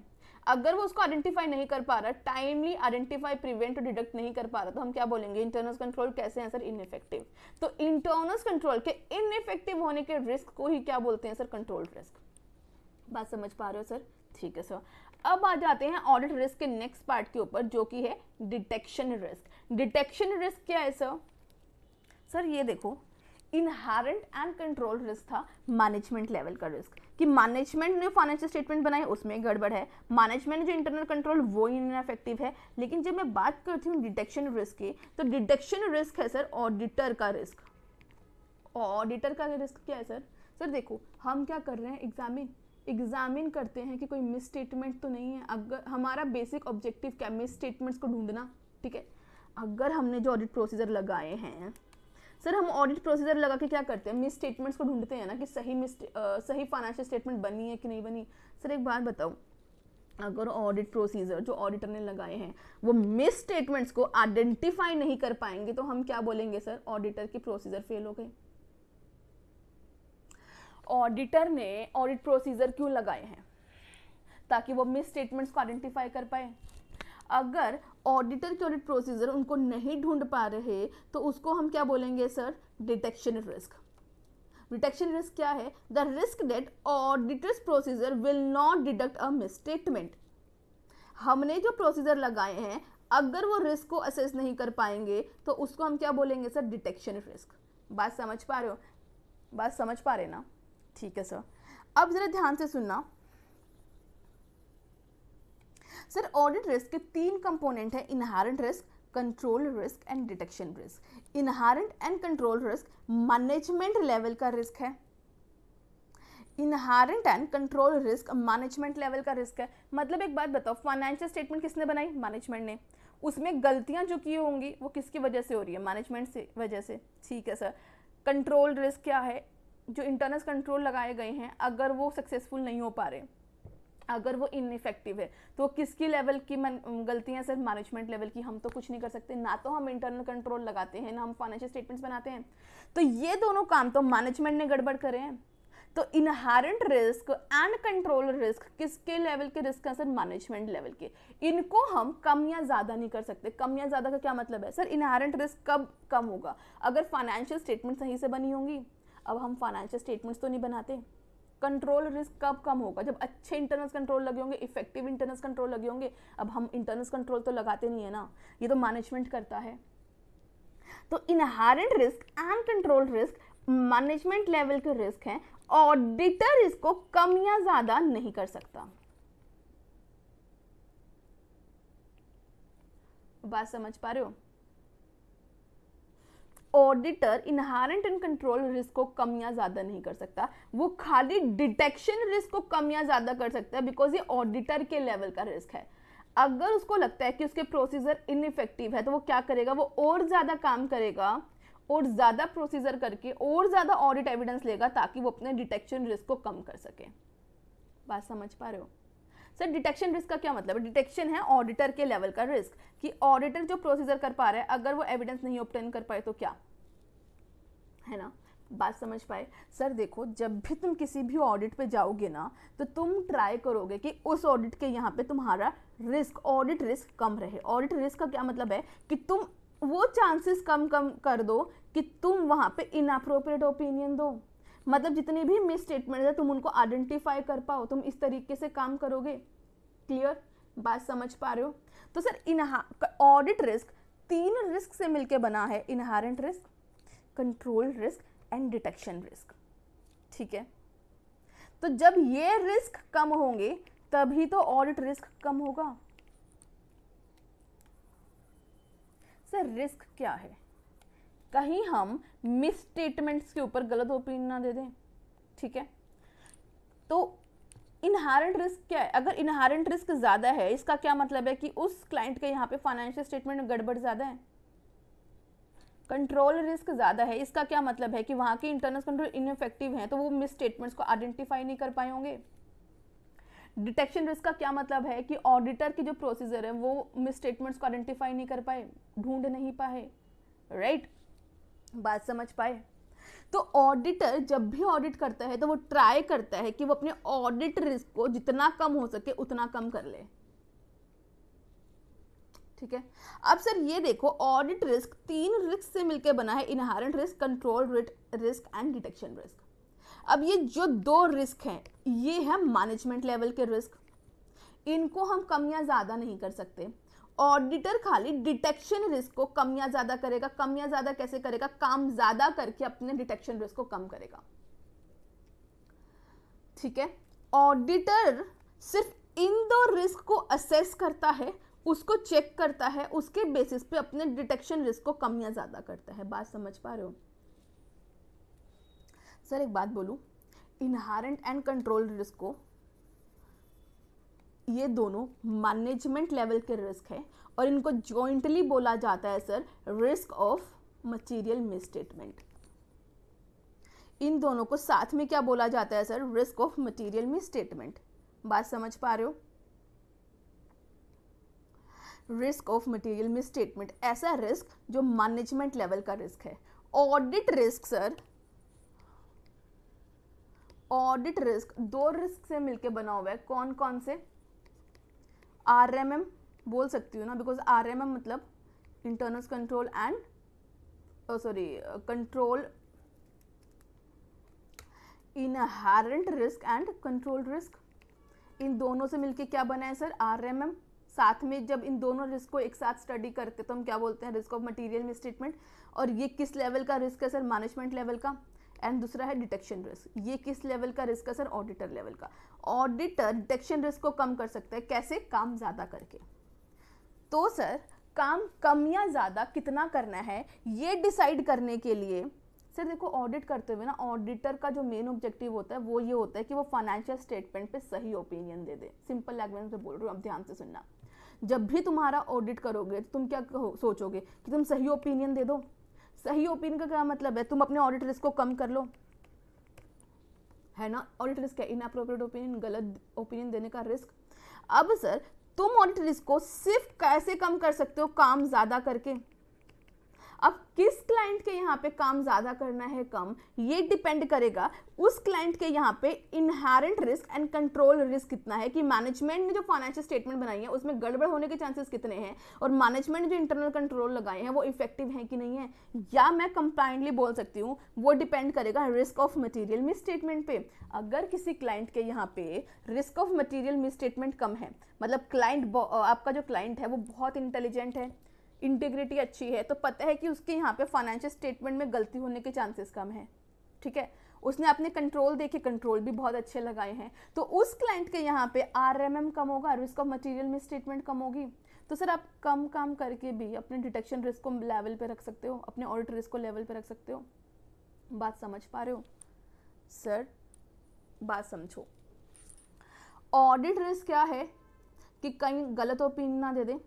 अगर वो उसको आइडेंटिफाई नहीं कर पा रहा, टाइमली आइडेंटिफाई प्रिवेंट और डिडक्ट नहीं कर पा रहा, तो हम क्या बोलेंगे? इंटरनल कंट्रोल कैसे हैं सर? इनइफेक्टिव। तो इंटरनल कंट्रोल के इनइफेक्टिव होने के रिस्क को ही क्या बोलते हैं सर? Control risk. बात समझ पा रहे हो सर? ठीक है सर। अब आ जाते हैं ऑडिट रिस्क के नेक्स्ट पार्ट के ऊपर जो कि है डिटेक्शन रिस्क। डिटेक्शन रिस्क क्या है सर? सर ये देखो, इनहेरेंट एंड कंट्रोल रिस्क था मैनेजमेंट लेवल का रिस्क, कि मैनेजमेंट ने फाइनेंशियल स्टेटमेंट बनाई उसमें गड़बड़ है, मैनेजमेंट जो इंटरनल कंट्रोल वो इनफेक्टिव है। लेकिन जब मैं बात करती हूँ डिटेक्शन रिस्क की, तो डिटेक्शन रिस्क है सर ऑडिटर का रिस्क। ऑडिटर का रिस्क क्या है सर? सर देखो, हम क्या कर रहे हैं, एग्जामिन करते हैं कि कोई मिस स्टेटमेंट तो नहीं है। अगर हमारा बेसिक ऑब्जेक्टिव क्या, मिस स्टेटमेंट्स को ढूंढना, ठीक है। अगर हमने जो ऑडिट प्रोसीजर लगाए हैं सर, हम ऑडिट प्रोसीजर लगा के क्या करते हैं, मिस स्टेटमेंट्स को ढूंढते हैं ना, कि सही फाइनेंशियल स्टेटमेंट बनी है कि नहीं बनी। सर एक बात बताओ, अगर ऑडिट प्रोसीजर जो ऑडिटर ने लगाए हैं वो मिस स्टेटमेंट्स को आइडेंटिफाई नहीं कर पाएंगे, तो हम क्या बोलेंगे सर, ऑडिटर की प्रोसीजर फेल हो गई। ऑडिटर ने ऑडिट प्रोसीजर क्यों लगाए हैं? ताकि वो मिस स्टेटमेंट्स को आइडेंटिफाई कर पाए। अगर ऑडिटर के ऑडिट प्रोसीजर उनको नहीं ढूंढ पा रहे, तो उसको हम क्या बोलेंगे sir, detection risk. Detection risk क्या है? The risk that auditors procedure will not detect a misstatement. हमने जो प्रोसीजर लगाए हैं, अगर वो रिस्क को असेस नहीं कर पाएंगे, तो उसको हम क्या बोलेंगे सर, डिटेक्शन रिस्क। बात समझ पा रहे हो? बात समझ पा रहे ना? ठीक है सर, अब जरा ध्यान से सुनना सर। ऑडिट रिस्क के तीन कंपोनेंट है, inherent risk, control risk and detection risk. Inherent and control risk management level का रिस्क है। Inherent and control risk management level का रिस्क है। मतलब एक बात बताओ, फाइनेंशियल स्टेटमेंट किसने बनाई? मैनेजमेंट ने। उसमें गलतियां जो की होंगी वो किसकी वजह से हो रही है? मैनेजमेंट से वजह से, ठीक है सर। कंट्रोल रिस्क क्या है? जो इंटरनल कंट्रोल लगाए गए हैं, अगर वो सक्सेसफुल नहीं हो पा रहे, अगर वो इनइफेक्टिव है, तो किसकी लेवल की गलतियां सर? मैनेजमेंट लेवल की। हम तो कुछ नहीं कर सकते ना, तो हम इंटरनल कंट्रोल लगाते हैं ना हम फाइनेंशियल स्टेटमेंट्स बनाते हैं। तो ये दोनों काम तो मैनेजमेंट ने गड़बड़ करे हैं। तो inherent risk and control risk किसके लेवल के रिस्क हैं सर? मैनेजमेंट लेवल के। इनको हम कम या ज़्यादा नहीं कर सकते। कम या ज़्यादा का क्या मतलब है सर? इनहेरेंट रिस्क कब कम होगा? अगर फाइनेंशियल स्टेटमेंट सही से बनी होंगी। अब हम फाइनेंशियल स्टेटमेंट्स तो नहीं बनाते। कंट्रोल रिस्क कब कम होगा? जब अच्छे इंटरनल कंट्रोल लगे होंगे, इफेक्टिव इंटरनल कंट्रोल लगे होंगे। अब हम इंटरनल कंट्रोल तो लगाते नहीं है ना, ये तो मैनेजमेंट करता है। तो inherent risk and control risk management level के रिस्क हैं। ऑडिटर इसको कम या ज्यादा नहीं कर सकता। बात समझ पा रहे हो? Auditor inherent and control risk को कम या ज़्यादा नहीं कर सकता। वो खाली डिटेक्शन रिस्क को कम या ज़्यादा कर सकता है, बिकॉज ये ऑडिटर के लेवल का रिस्क है। अगर उसको लगता है कि उसके प्रोसीजर इनइफेक्टिव है, तो वो क्या करेगा? वो और ज़्यादा काम करेगा और ज़्यादा प्रोसीजर करके और ज़्यादा ऑडिट एविडेंस लेगा, ताकि वो अपने डिटेक्शन रिस्क को कम कर सके। बात समझ पा रहे हो सर? डिटेक्शन रिस्क का क्या मतलब है? डिटेक्शन है ऑडिटर के लेवल का रिस्क, कि ऑडिटर जो प्रोसीजर कर पा रहा है, अगर वो एविडेंस नहीं ऑब्टेन कर पाए तो क्या है ना। बात समझ पाए? सर देखो, जब भी तुम किसी भी ऑडिट पे जाओगे ना, तो तुम ट्राई करोगे कि उस ऑडिट के यहाँ पे तुम्हारा रिस्क, ऑडिट रिस्क कम रहे। ऑडिट रिस्क का क्या मतलब है? कि तुम वो चांसेस कम कर दो कि तुम वहाँ पे इनअप्रोप्रिएट ओपिनियन दो। मतलब जितने भी मिस स्टेटमेंट है तुम उनको आइडेंटिफाई कर पाओ। तुम इस तरीके से काम करोगे। क्लियर? बात समझ पा रहे हो? तो सर ऑडिट रिस्क तीन रिस्क से मिलके बना है, inherent risk, control risk and detection risk. ठीक है, तो जब ये रिस्क कम होंगे तभी तो ऑडिट रिस्क कम होगा। सर रिस्क क्या है? कहीं हम मिस स्टेटमेंट्स के ऊपर गलत ओपिनियन ना दे दें, ठीक है। तो इनहेरेंट रिस्क क्या है? अगर इनहेरेंट रिस्क ज़्यादा है, इसका क्या मतलब है? कि उस क्लाइंट के यहाँ पे फाइनेंशियल स्टेटमेंट में गड़बड़ ज़्यादा है। कंट्रोल रिस्क ज़्यादा है, इसका क्या मतलब है? कि वहाँ के इंटरनल कंट्रोल इनफेक्टिव हैं, तो वो मिस स्टेटमेंट्स को आइडेंटिफाई नहीं कर पाए होंगे। डिटेक्शन रिस्क का क्या मतलब है? कि ऑडिटर की जो प्रोसीजर है वो मिस स्टेटमेंट्स को आइडेंटिफाई नहीं कर पाए, ढूंढ नहीं पाए, राइट? बात समझ पाए? तो ऑडिटर जब भी ऑडिट करता है तो वो ट्राई करता है कि वो अपने ऑडिट रिस्क को जितना कम हो सके उतना कम कर ले, ठीक है। अब सर ये देखो, ऑडिट रिस्क तीन रिस्क से मिलकर बना है, inherent risk, control risk and detection risk. अब ये जो दो रिस्क हैं, ये है मैनेजमेंट लेवल के रिस्क। इनको हम कम या ज़्यादा नहीं कर सकते। ऑडिटर खाली डिटेक्शन रिस्क को कम या ज्यादा करेगा। कम या ज्यादा कैसे करेगा? काम ज्यादा करके अपने डिटेक्शन रिस्क को कम करेगा। ठीक है, ऑडिटर सिर्फ इन दो रिस्क को असेस करता है, उसको चेक करता है, उसके बेसिस पे अपने डिटेक्शन रिस्क को कम या ज्यादा करता है। बात समझ पा रहे हो? सर एक बात बोलूं, इनहेरेंट एंड कंट्रोल्ड रिस्क को, ये दोनों मैनेजमेंट लेवल के रिस्क है और इनको जॉइंटली बोला जाता है sir risk of material misstatement. इन दोनों को साथ में क्या बोला जाता है sir? Risk of material misstatement. बात समझ पा रहे हो? रिस्क ऑफ मटेरियल मिसस्टेटमेंट ऐसा रिस्क जो मैनेजमेंट लेवल का रिस्क है। Audit risk sir, audit risk दो रिस्क से मिलके बना हुआ है। कौन कौन से? आरएमएम बोल सकती हूँ ना, बिकॉज आरएमएम मतलब internal control and control, inherent risk and control risk. इन दोनों से मिलके क्या बना है सर? आरएमएम। साथ में जब इन दोनों रिस्क को एक साथ स्टडी करते तो हम क्या बोलते हैं? Risk of material misstatement. और ये किस लेवल का रिस्क है सर? मैनेजमेंट लेवल का। एंड दूसरा है डिटेक्शन रिस्क। ये किस लेवल का रिस्क है सर? ऑडिटर लेवल का। ऑडिटर डिटेक्शन रिस्क को कम कर सकता है, कैसे? काम ज़्यादा करके। तो सर काम कम या ज़्यादा कितना करना है ये डिसाइड करने के लिए सर देखो, ऑडिट करते हुए ना ऑडिटर का जो मेन ऑब्जेक्टिव होता है वो ये होता है कि वो फाइनेंशियल स्टेटमेंट पे सही ओपिनियन दे दे। सिंपल लैंग्वेज में बोल रही हूँ, अब ध्यान से सुनना। जब भी तुम्हारा ऑडिट करोगे तो तुम क्या सोचोगे? कि तुम सही ओपिनियन दे दो। सही ओपिनियन का क्या मतलब है? तुम अपने ऑडिट रिस्क को कम कर लो, है ना? ऑडिट रिस्क है इनअप्रोप्रिएट ओपिनियन, गलत ओपिनियन देने का रिस्क। अब सर तुम ऑडिट रिस्क को सिर्फ कैसे कम कर सकते हो? काम ज़्यादा करके। अब किस क्लाइंट के यहाँ पे काम ज़्यादा करना है कम, ये डिपेंड करेगा उस क्लाइंट के यहाँ पे inherent risk and control risk कितना है, कि मैनेजमेंट ने जो फाइनेंशियल स्टेटमेंट बनाई है उसमें गड़बड़ होने के चांसेस कितने हैं और मैनेजमेंट ने जो इंटरनल कंट्रोल लगाए हैं वो इफेक्टिव हैं कि नहीं है। या मैं कंपाइंडली बोल सकती हूँ वो डिपेंड करेगा रिस्क ऑफ मटेरियल मिसस्टेटमेंट पे। अगर किसी क्लाइंट के यहाँ पे रिस्क ऑफ मटेरियल मिसस्टेटमेंट कम है, मतलब क्लाइंट, आपका जो क्लाइंट है वो बहुत इंटेलिजेंट है, इंटीग्रिटी अच्छी है, तो पता है कि उसके यहाँ पे फाइनेंशियल स्टेटमेंट में गलती होने के चांसेस कम है। ठीक है, उसने अपने कंट्रोल देखे, कंट्रोल भी बहुत अच्छे लगाए हैं, तो उस क्लाइंट के यहाँ पे आरएमएम कम होगा, रिस्क ऑफ मटेरियल मिसस्टेटमेंट कम होगी। तो सर आप कम काम करके भी अपने डिटेक्शन रिस्क को लेवल पे रख सकते हो, अपने ऑडिट रिस्क को लेवल पे रख सकते हो। बात समझ पा रहे हो सर? बात समझो, ऑडिट रिस्क क्या है? कि कहीं गलत ओपिनियन ना दे दे।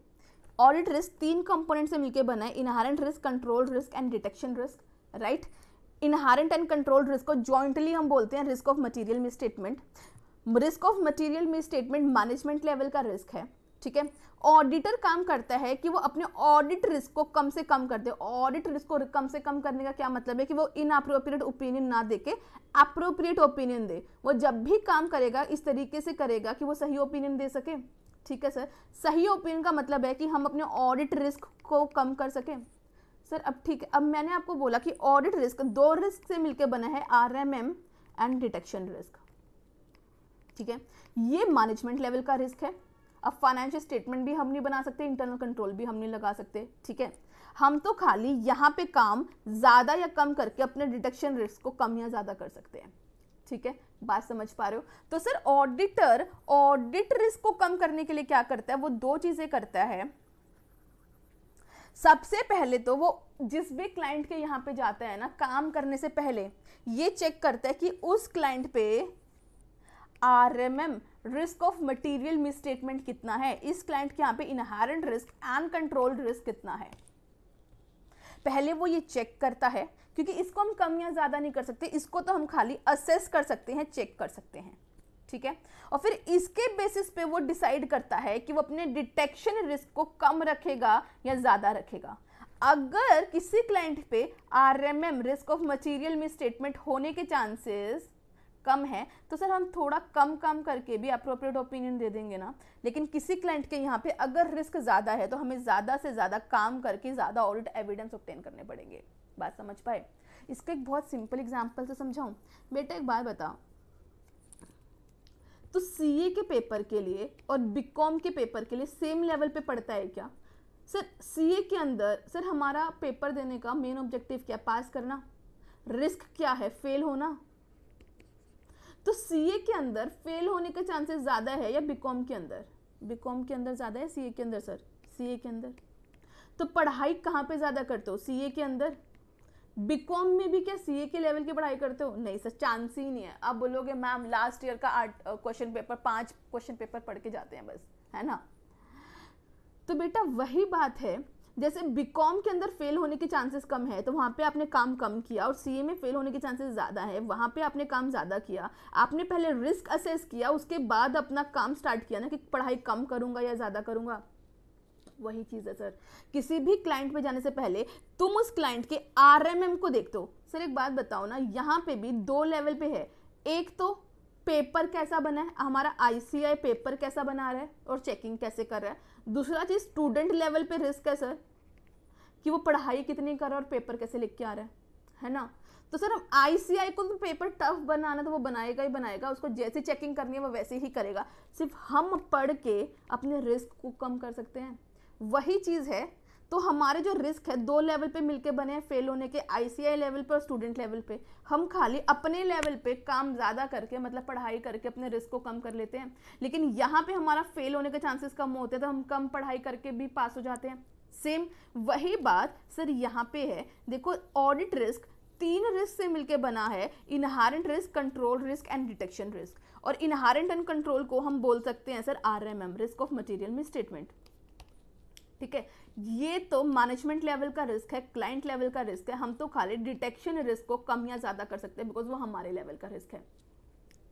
ऑडिट रिस्क तीन कंपोनेंट से मिलकर बना है, inherent risk, control risk and detection risk, right? Inherent and control risk को जॉइंटली हम बोलते हैं risk of material misstatement. Risk of material misstatement management level का रिस्क है। ठीक है, ऑडिटर काम करता है कि वो अपने ऑडिट रिस्क को कम से कम कर दे। ऑडिट रिस्क को कम से कम करने का क्या मतलब है? कि वो इनअप्रोप्रिएट ओपिनियन ना देके अप्रोप्रिएट ओपिनियन दे। वो जब भी काम करेगा इस तरीके से करेगा कि वो सही ओपिनियन दे सके। ठीक है सर, सही ओपिनियन का मतलब है कि हम अपने ऑडिट रिस्क को कम कर सकें सर। अब ठीक है, अब मैंने आपको बोला कि ऑडिट रिस्क दो रिस्क से मिलकर बना है, आरएमएम एंड डिटेक्शन रिस्क। ठीक है, ये मैनेजमेंट लेवल का रिस्क है। अब फाइनेंशियल स्टेटमेंट भी हम नहीं बना सकते, इंटरनल कंट्रोल भी हम नहीं लगा सकते। ठीक है, हम तो खाली यहाँ पे काम ज़्यादा या कम करके अपने डिटेक्शन रिस्क को कम या ज़्यादा कर सकते हैं। ठीक है, बात समझ पा रहे हो? तो सर ऑडिटर ऑडिट रिस्क को कम करने के लिए क्या करता है? वो दो चीजें करता है। सबसे पहले तो वो जिस भी क्लाइंट के यहाँ पे जाता है ना, काम करने से पहले ये चेक करता है कि उस क्लाइंट पे RMM, risk of material misstatement कितना है, इस क्लाइंट के यहाँ पे inherent risk and control risk कितना है। पहले वो ये चेक करता है, क्योंकि इसको हम कम या ज़्यादा नहीं कर सकते, इसको तो हम खाली असेस कर सकते हैं, चेक कर सकते हैं। ठीक है, और फिर इसके बेसिस पे वो डिसाइड करता है कि वो अपने डिटेक्शन रिस्क को कम रखेगा या ज़्यादा रखेगा। अगर किसी क्लाइंट पे RMM, risk of material misstatement होने के चांसेस कम है, तो सर हम थोड़ा कम काम करके भी अप्रोप्रिएट ओपिनियन दे देंगे ना। लेकिन किसी क्लाइंट के यहाँ पे अगर रिस्क ज़्यादा है तो हमें ज़्यादा से ज़्यादा काम करके ज़्यादा ऑडिट एविडेंस ऑब्टेन करने पड़ेंगे। बात समझ पाए? इसको एक बहुत सिंपल एग्जांपल से समझाऊं। बेटा एक बात बताओ, तो सीए के पेपर के लिए और बीकॉम के पेपर के लिए सेम लेवल पे पढ़ता है क्या? सर सीए के अंदर सर हमारा पेपर देने का मेन ऑब्जेक्टिव क्या? पास करना। रिस्क क्या है? फेल होना। तो सीए के अंदर फेल होने का चांसेस ज़्यादा है या बीकॉम के अंदर? बीकॉम के अंदर ज़्यादा है सीए के अंदर? सर सीए के अंदर। तो पढ़ाई कहाँ पे ज़्यादा करते हो? सीए के अंदर। बीकॉम में भी क्या सीए के लेवल की पढ़ाई करते हो? नहीं सर, चांस ही नहीं है। आप बोलोगे मैम लास्ट ईयर का 8 क्वेश्चन पेपर 5 क्वेश्चन पेपर पढ़ के जाते हैं बस, है ना। तो बेटा वही बात है, जैसे बीकॉम के अंदर फेल होने के चांसेस कम है तो वहाँ पे आपने काम कम किया, और सीए में फेल होने के चांसेस ज़्यादा है, वहाँ पे आपने काम ज़्यादा किया। आपने पहले रिस्क असेस किया, उसके बाद अपना काम स्टार्ट किया ना, कि पढ़ाई कम करूँगा या ज़्यादा करूँगा। वही चीज़ है सर, किसी भी क्लाइंट पे जाने से पहले तुम उस क्लाइंट के आरएमएम को देखते हो। सर एक बात बताओ ना, यहाँ पे भी दो लेवल पे है, एक तो पेपर कैसा बना है, हमारा आईसीआई पेपर कैसा बना रहा है और चेकिंग कैसे कर रहा है। दूसरा चीज़ स्टूडेंट लेवल पे रिस्क है सर, कि वो पढ़ाई कितनी कर रहा है और पेपर कैसे लिख के आ रहा है ना। तो सर हम आईसीआई को तो पेपर टफ बनाना तो वो बनाएगा ही बनाएगा, उसको जैसे चेकिंग करनी है वो वैसे ही करेगा। सिर्फ हम पढ़ के अपने रिस्क को कम कर सकते हैं। वही चीज़ है, तो हमारे जो रिस्क है दो लेवल पे मिलके बने हैं, फेल होने के आईसीआई लेवल पे और स्टूडेंट लेवल पे। हम खाली अपने लेवल पे काम ज़्यादा करके, मतलब पढ़ाई करके अपने रिस्क को कम कर लेते हैं, लेकिन यहाँ पे हमारा फेल होने के चांसेस कम होते हैं, तो हम कम पढ़ाई करके भी पास हो जाते हैं। सेम वही बात सर यहाँ पे है। देखो ऑडिट रिस्क 3 रिस्क से मिलके बना है, inherent risk, control risk and detection risk. और इनहेरेंट एंड कंट्रोल को हम बोल सकते हैं sir RMM, risk of material misstatement. ठीक है, ये तो मैनेजमेंट लेवल का रिस्क है, क्लाइंट लेवल का रिस्क है। हम तो खाली डिटेक्शन रिस्क को कम या ज़्यादा कर सकते हैं, बिकॉज वो हमारे लेवल का रिस्क है।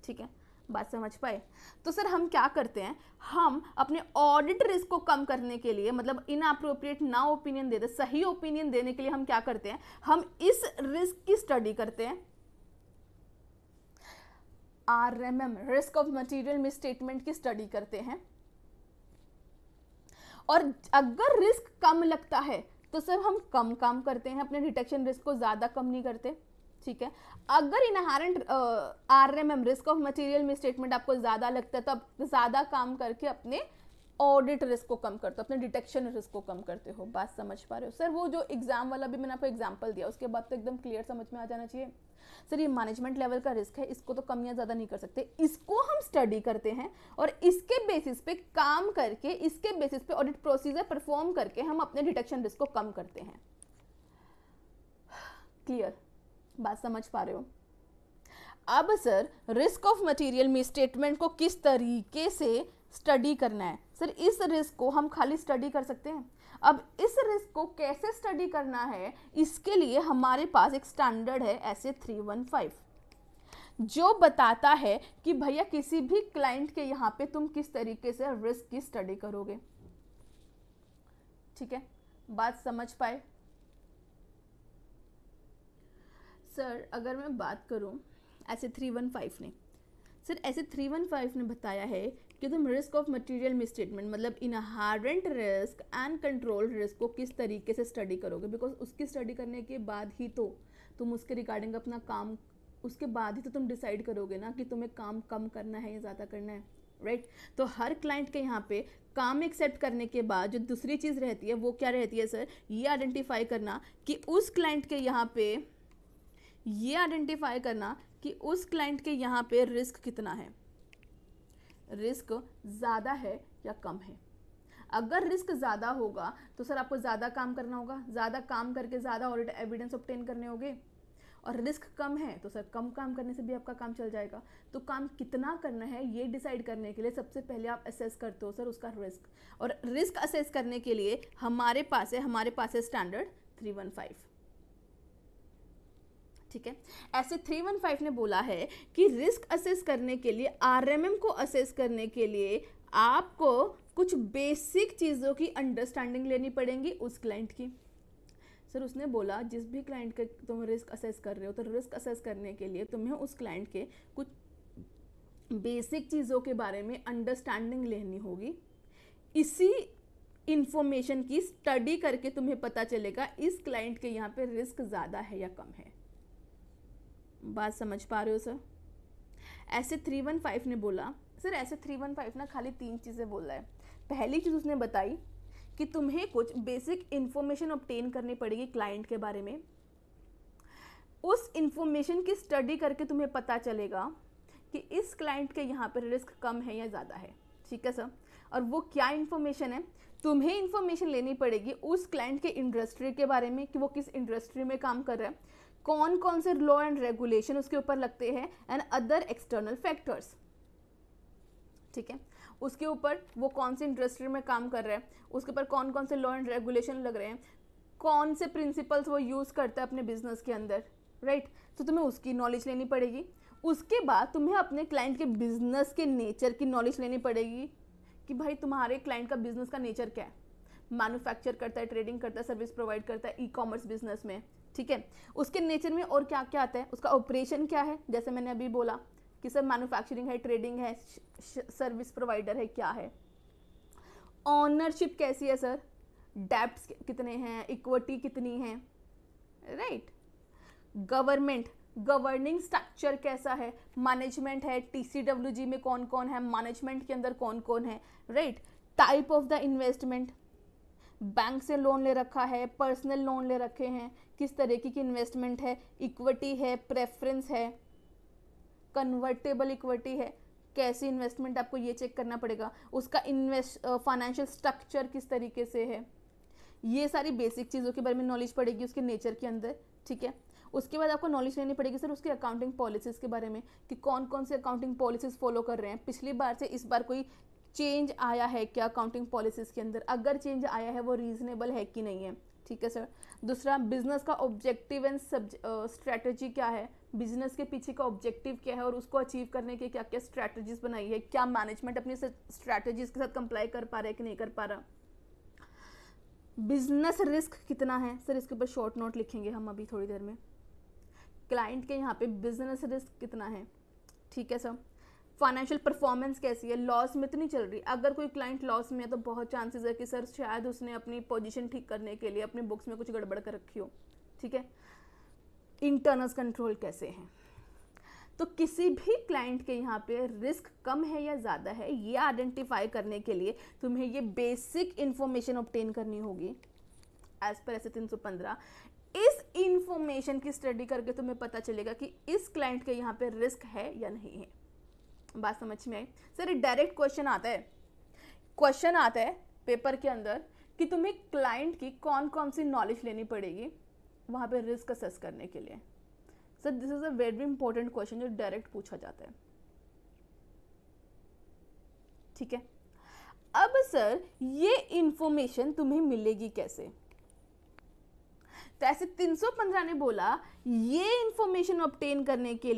ठीक है, बात समझ पाए? तो सर हम क्या करते हैं, हम अपने ऑडिट रिस्क को कम करने के लिए, मतलब इनअप्रोप्रिएट ना ओपिनियन देते, सही ओपिनियन देने के लिए हम क्या करते हैं, हम इस रिस्क की स्टडी करते हैं, RMM, risk of material misstatement की स्टडी करते हैं। और अगर रिस्क कम लगता है तो सर हम कम काम करते हैं, अपने डिटेक्शन रिस्क को ज़्यादा कम नहीं करते। ठीक है, अगर inherent RMM, risk of material misstatement आपको ज़्यादा लगता है तो आप ज़्यादा काम करके अपने ऑडिट रिस्क को कम करते हो, अपने डिटेक्शन रिस्क को कम करते हो। बात समझ पा रहे हो? सर वो जो एग्जाम वाला भी मैंने आपको एग्जाम्पल दिया, उसके बाद तो एकदम क्लियर समझ में आ जाना चाहिए। सर ये मैनेजमेंट लेवल का रिस्क है, इसको तो कम या ज़्यादा नहीं कर सकते, इसको हम स्टडी करते हैं और इसके बेसिस पे काम करके, इसके बेसिस पे ऑडिट प्रोसीजर परफॉर्म करके हम अपने डिटेक्शन रिस्क को कम करते हैं। क्लियर, बात समझ पा रहे हो? अब sir risk of material misstatement को किस तरीके से स्टडी करना है? सर इस रिस्क को हम खाली स्टडी कर सकते हैं। अब इस रिस्क को कैसे स्टडी करना है, इसके लिए हमारे पास एक स्टैंडर्ड है SA 315, जो बताता है कि भैया किसी भी क्लाइंट के यहाँ पे तुम किस तरीके से रिस्क की स्टडी करोगे। ठीक है, बात समझ पाए? सर अगर मैं बात करूँ SA 315 ने, सर SA 315 ने बताया है कि तुम रिस्क ऑफ मटेरियल मिसस्टेटमेंट, मतलब inherent risk and control risk को किस तरीके से स्टडी करोगे, बिकॉज उसकी स्टडी करने के बाद ही तो तुम उसके रिगार्डिंग अपना काम, उसके बाद ही तो तुम डिसाइड करोगे ना कि तुम्हें काम कम करना है या ज़्यादा करना है, राइट? तो हर क्लाइंट के यहाँ पे काम एक्सेप्ट करने के बाद जो दूसरी चीज़ रहती है वो क्या रहती है सर, ये आइडेंटिफाई करना कि उस क्लाइंट के यहाँ पे रिस्क कितना है, रिस्क ज़्यादा है या कम है। अगर रिस्क ज़्यादा होगा तो सर आपको ज़्यादा काम करना होगा, ज़्यादा काम करके ज़्यादा ऑडिट एविडेंस ऑब्टेन करने होंगे। और रिस्क कम है तो सर कम काम करने से भी आपका काम चल जाएगा। तो काम कितना करना है ये डिसाइड करने के लिए सबसे पहले आप असेस करते हो सर उसका रिस्क, और रिस्क असेस करने के लिए हमारे पास है स्टैंडर्ड 315। ठीक है, SA 315 ने बोला है कि रिस्क असेस करने के लिए, आरएमएम को असेस करने के लिए आपको कुछ बेसिक चीज़ों की अंडरस्टैंडिंग लेनी पड़ेगी उस क्लाइंट की। सर उसने बोला जिस भी क्लाइंट का तुम रिस्क असेस कर रहे हो, तो रिस्क असेस करने के लिए तुम्हें उस क्लाइंट के कुछ बेसिक चीज़ों के बारे में अंडरस्टैंडिंग लेनी होगी। इसी इंफॉर्मेशन की स्टडी करके तुम्हें पता चलेगा इस क्लाइंट के यहाँ पे रिस्क ज़्यादा है या कम है। बात समझ पा रहे हो सर? SA 315 ने बोला सर ऐसे 315 ना खाली 3 चीज़ें बोल रहा है। पहली चीज़ उसने बताई कि तुम्हें कुछ बेसिक इन्फॉर्मेशन ऑब्टेन करनी पड़ेगी क्लाइंट के बारे में। उस इन्फॉर्मेशन की स्टडी करके तुम्हें पता चलेगा कि इस क्लाइंट के यहाँ पर रिस्क कम है या ज़्यादा है, ठीक है सर। और वो क्या इन्फॉर्मेशन है, तुम्हें इन्फॉर्मेशन लेनी पड़ेगी उस क्लाइंट के इंडस्ट्री के बारे में कि वो किस इंडस्ट्री में काम कर रहा है, कौन कौन से लॉ एंड रेगुलेशन उसके ऊपर लगते हैं एंड अदर एक्सटर्नल फैक्टर्स, ठीक है। उसके ऊपर वो कौन से इंडस्ट्री में काम कर रहा है, उसके ऊपर कौन कौन से लॉ एंड रेगुलेशन लग रहे हैं, कौन से प्रिंसिपल्स वो यूज़ करता है अपने बिजनेस के अंदर, राइट। तो तुम्हें उसकी नॉलेज लेनी पड़ेगी। उसके बाद तुम्हें अपने क्लाइंट के बिजनेस के नेचर की नॉलेज लेनी पड़ेगी कि भाई तुम्हारे क्लाइंट का बिजनेस का नेचर क्या है, मैन्युफैक्चर करता है, ट्रेडिंग करता है, सर्विस प्रोवाइड करता है, ई कॉमर्स बिजनेस में, ठीक है। उसके नेचर में और क्या क्या आता है, उसका ऑपरेशन क्या है, जैसे मैंने अभी बोला कि सर मैन्युफैक्चरिंग है, ट्रेडिंग है, सर्विस प्रोवाइडर है, क्या है, ऑनरशिप कैसी है सर, डेप्ट्स कितने हैं, इक्विटी कितनी है, राइट। गवर्नमेंट गवर्निंग स्ट्रक्चर कैसा है, मैनेजमेंट है, टीसीडब्ल्यूजी में कौन कौन है, मैनेजमेंट के अंदर कौन कौन है, right. Type of the investment, bank से लोन ले रखा है, पर्सनल लोन ले रखे हैं, किस तरीके की इन्वेस्टमेंट है, इक्विटी है, प्रेफरेंस है, कन्वर्टेबल इक्विटी है, कैसी इन्वेस्टमेंट, आपको ये चेक करना पड़ेगा। उसका फाइनेंशियल स्ट्रक्चर किस तरीके से है, ये सारी बेसिक चीज़ों के बारे में नॉलेज पड़ेगी उसके नेचर के अंदर, ठीक है। उसके बाद आपको नॉलेज लेनी पड़ेगी सर उसकी अकाउंटिंग पॉलिसीज़ के बारे में कि कौन कौन से अकाउंटिंग पॉलिसीज़ फॉलो कर रहे हैं, पिछली बार से इस बार कोई चेंज आया है क्या अकाउंटिंग पॉलिसीज़ के अंदर, अगर चेंज आया है वो रीज़नेबल है कि नहीं है, ठीक है सर। दूसरा, बिजनेस का ऑब्जेक्टिव एंड स्ट्रैटेजी क्या है, बिजनेस के पीछे का ऑब्जेक्टिव क्या है और उसको अचीव करने के क्या क्या स्ट्रैटेजीज बनाई है, क्या मैनेजमेंट अपनी स्ट्रैटेजीज के साथ कंप्लाई कर पा रहा है कि नहीं कर पा रहा। बिजनेस रिस्क कितना है सर, इसके ऊपर शॉर्ट नोट लिखेंगे हम अभी थोड़ी देर में, क्लाइंट के यहाँ पे बिजनेस रिस्क कितना है, ठीक है सर। फाइनेंशियल परफॉर्मेंस कैसी है, लॉस में तो नहीं चल रही, अगर कोई क्लाइंट लॉस में है तो बहुत चांसेस है कि सर शायद उसने अपनी पोजीशन ठीक करने के लिए अपने बुक्स में कुछ गड़बड़ कर रखी हो, ठीक है। इंटरनल्स कंट्रोल कैसे हैं, तो किसी भी क्लाइंट के यहाँ पे रिस्क कम है या ज़्यादा है ये आइडेंटिफाई करने के लिए तुम्हें ये बेसिक इन्फॉर्मेशन ऑब्टेन करनी होगी एज पर SA 315। इस इन्फॉर्मेशन की स्टडी करके तुम्हें पता चलेगा कि इस क्लाइंट के यहाँ पे रिस्क है या नहीं है। बात समझ में आई सर। डायरेक्ट क्वेश्चन आता है पेपर के अंदर कि तुम्हें क्लाइंट की कौन कौन सी नॉलेज लेनी पड़ेगी वहाँ पे रिस्क असेस करने के लिए। Sir this is a very important question जो डायरेक्ट पूछा जाता है, ठीक है। अब सर ये इन्फॉर्मेशन तुम्हें मिलेगी कैसे, तो SA 315 ने बोला ये इन्फॉर्मेशन ऑब्टेन करने के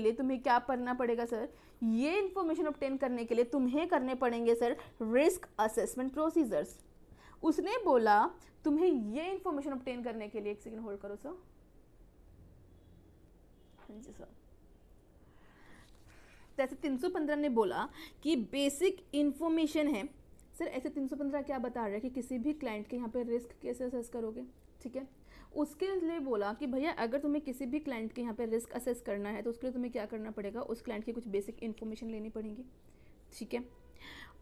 लिए तुम्हें क्या करना पड़ेगा सर, ये इन्फॉर्मेशन ऑब्टेन करने के लिए तुम्हें करने पड़ेंगे सर रिस्क असेसमेंट प्रोसीजर्स। उसने बोला तुम्हें ये इन्फॉर्मेशन ऑब्टेन करने के लिए, एक सेकंड होल्ड करो सर, हाँ जी सर। जैसे 315 ने बोला कि बेसिक इन्फॉर्मेशन है सर, SA 315 क्या बता रहा है कि किसी भी क्लाइंट के यहाँ पे रिस्क कैसे असेस करोगे, ठीक है। उसके लिए बोला कि भैया अगर तुम्हें किसी भी क्लाइंट के यहाँ पे रिस्क असेस करना है तो उसके लिए तुम्हें क्या करना पड़ेगा, उस क्लाइंट की कुछ बेसिक इन्फॉर्मेशन लेनी पड़ेगी, ठीक है।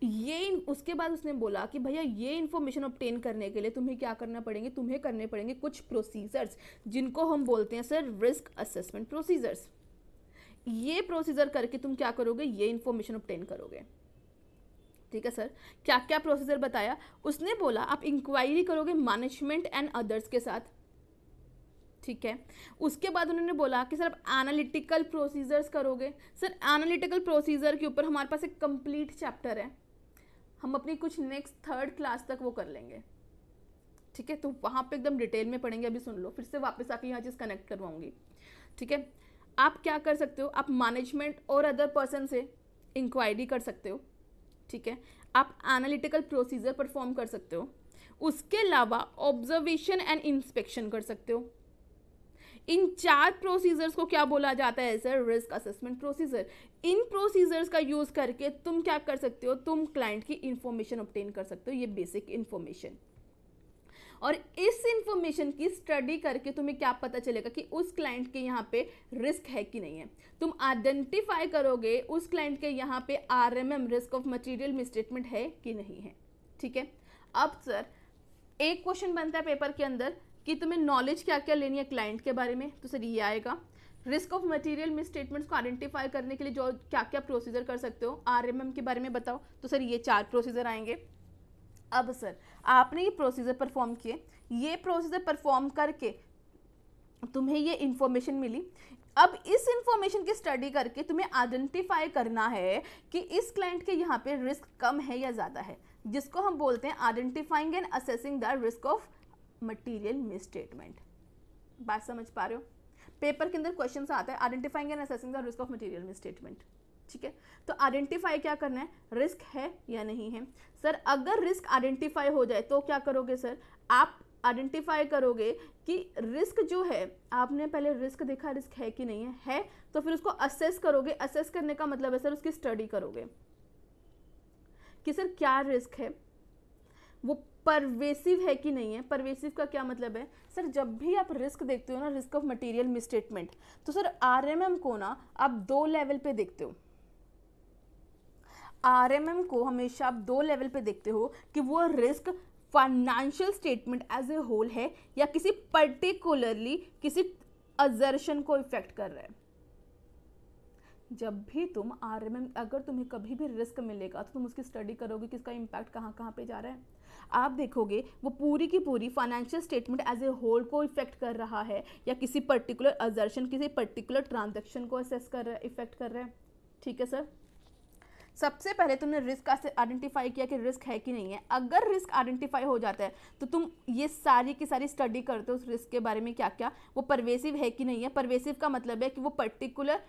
ये उसके बाद उसने बोला कि भैया ये इन्फॉर्मेशन ऑब्टेन करने के लिए तुम्हें क्या करना पड़ेंगे, तुम्हें करने पड़ेंगे कुछ प्रोसीजर्स जिनको हम बोलते हैं सर रिस्क असेसमेंट प्रोसीजर्स। ये प्रोसीजर करके तुम क्या करोगे, ये इन्फॉर्मेशन ऑब्टेन करोगे, ठीक है सर। क्या क्या प्रोसीजर बताया उसने, बोला आप इंक्वायरी करोगे मैनेजमेंट एंड अदर्स के साथ, ठीक है। उसके बाद उन्होंने बोला कि सर आप एनालिटिकल प्रोसीजर्स करोगे। सर एनालिटिकल प्रोसीजर के ऊपर हमारे पास एक कंप्लीट चैप्टर है, हम अपनी कुछ नेक्स्ट थर्ड क्लास तक वो कर लेंगे, ठीक है। तो वहाँ पे एकदम डिटेल में पढ़ेंगे, अभी सुन लो, फिर से वापस आके यहाँ चीज़ कनेक्ट करवाऊँगी, ठीक है। आप क्या कर सकते हो, आप मैनेजमेंट और अदर पर्सन से इंक्वायरी कर सकते हो, ठीक है। आप एनालिटिकल प्रोसीजर परफॉर्म कर सकते हो, उसके अलावा ऑब्जर्वेशन एंड इंस्पेक्शन कर सकते हो। इन 4 प्रोसीजर्स को क्या बोला जाता है सर, रिस्क असेसमेंट प्रोसीजर। इन प्रोसीजर्स का यूज़ करके तुम क्या कर सकते हो, तुम क्लाइंट की इंफॉर्मेशन ऑब्टेन कर सकते हो, ये बेसिक इन्फॉर्मेशन। और इस इंफॉर्मेशन की स्टडी करके तुम्हें क्या पता चलेगा कि उस क्लाइंट के यहाँ पे रिस्क है कि नहीं है। तुम आइडेंटिफाई करोगे उस क्लाइंट के यहाँ पे RMM risk of material misstatement है कि नहीं है। ठीक है, अब सर एक क्वेश्चन बनता है पेपर के अंदर कि तुम्हें नॉलेज क्या क्या लेनी है क्लाइंट के बारे में, तो सर ये आएगा रिस्क ऑफ मटेरियल मिसस्टेटमेंट्स को आइडेंटिफाई करने के लिए जो क्या क्या प्रोसीजर कर सकते हो, आरएमएम के बारे में बताओ, तो सर ये 4 प्रोसीजर आएंगे। अब सर आपने ये प्रोसीजर परफॉर्म किए, ये प्रोसीजर परफॉर्म करके तुम्हें ये इन्फॉर्मेशन मिली। अब इस इन्फॉर्मेशन की स्टडी करके तुम्हें आइडेंटिफाई करना है कि इस क्लाइंट के यहाँ पे रिस्क कम है या ज़्यादा है, जिसको हम बोलते हैं identifying and assessing the risk of material misstatement. बात समझ पा रहे हो, पेपर के अंदर क्वेश्चन आता है identifying and assessing the risk of material misstatement. ठीक है, तो आइडेंटिफाई क्या करना है, रिस्क है या नहीं है। सर अगर रिस्क आइडेंटिफाई हो जाए तो क्या करोगे सर, आप आइडेंटिफाई करोगे कि रिस्क जो है, आपने पहले रिस्क देखा रिस्क है कि नहीं है, है तो फिर उसको असेस करोगे। असेस करने का मतलब है सर उसकी स्टडी करोगे कि सर क्या रिस्क है, वो परवेसिव है कि नहीं है। परवेसिव का क्या मतलब है सर, जब भी आप रिस्क देखते हो ना, रिस्क ऑफ मटेरियल मिसस्टेटमेंट, तो सर आरएमएम को ना आप 2 लेवल पे देखते हो। आरएमएम को हमेशा आप 2 लेवल पे देखते हो कि वो risk financial statement as a whole है या किसी पर्टिकुलरली किसी असर्शन को इफेक्ट कर रहा है। जब भी तुम आरएमएम, अगर तुम्हें कभी भी रिस्क मिलेगा तो तुम उसकी स्टडी करोगे कि इसका इम्पैक्ट कहाँ कहाँ पे जा रहा है। आप देखोगे वो पूरी की पूरी financial statement as a whole को इफेक्ट कर रहा है या किसी पर्टिकुलर असर्शन, किसी पर्टिकुलर ट्रांजेक्शन को असेस कर रहा है, इफेक्ट कर रहा है। ठीक है सर, सबसे पहले तुमने रिस्क आइडेंटिफाई किया कि रिस्क है कि नहीं है। अगर रिस्क आइडेंटिफाई हो जाता है तो तुम ये सारी की सारी स्टडी करते हो उस रिस्क के बारे में, क्या क्या वो परवेसिव है कि नहीं है। परवेसिव का मतलब है कि वो पर्टिकुलर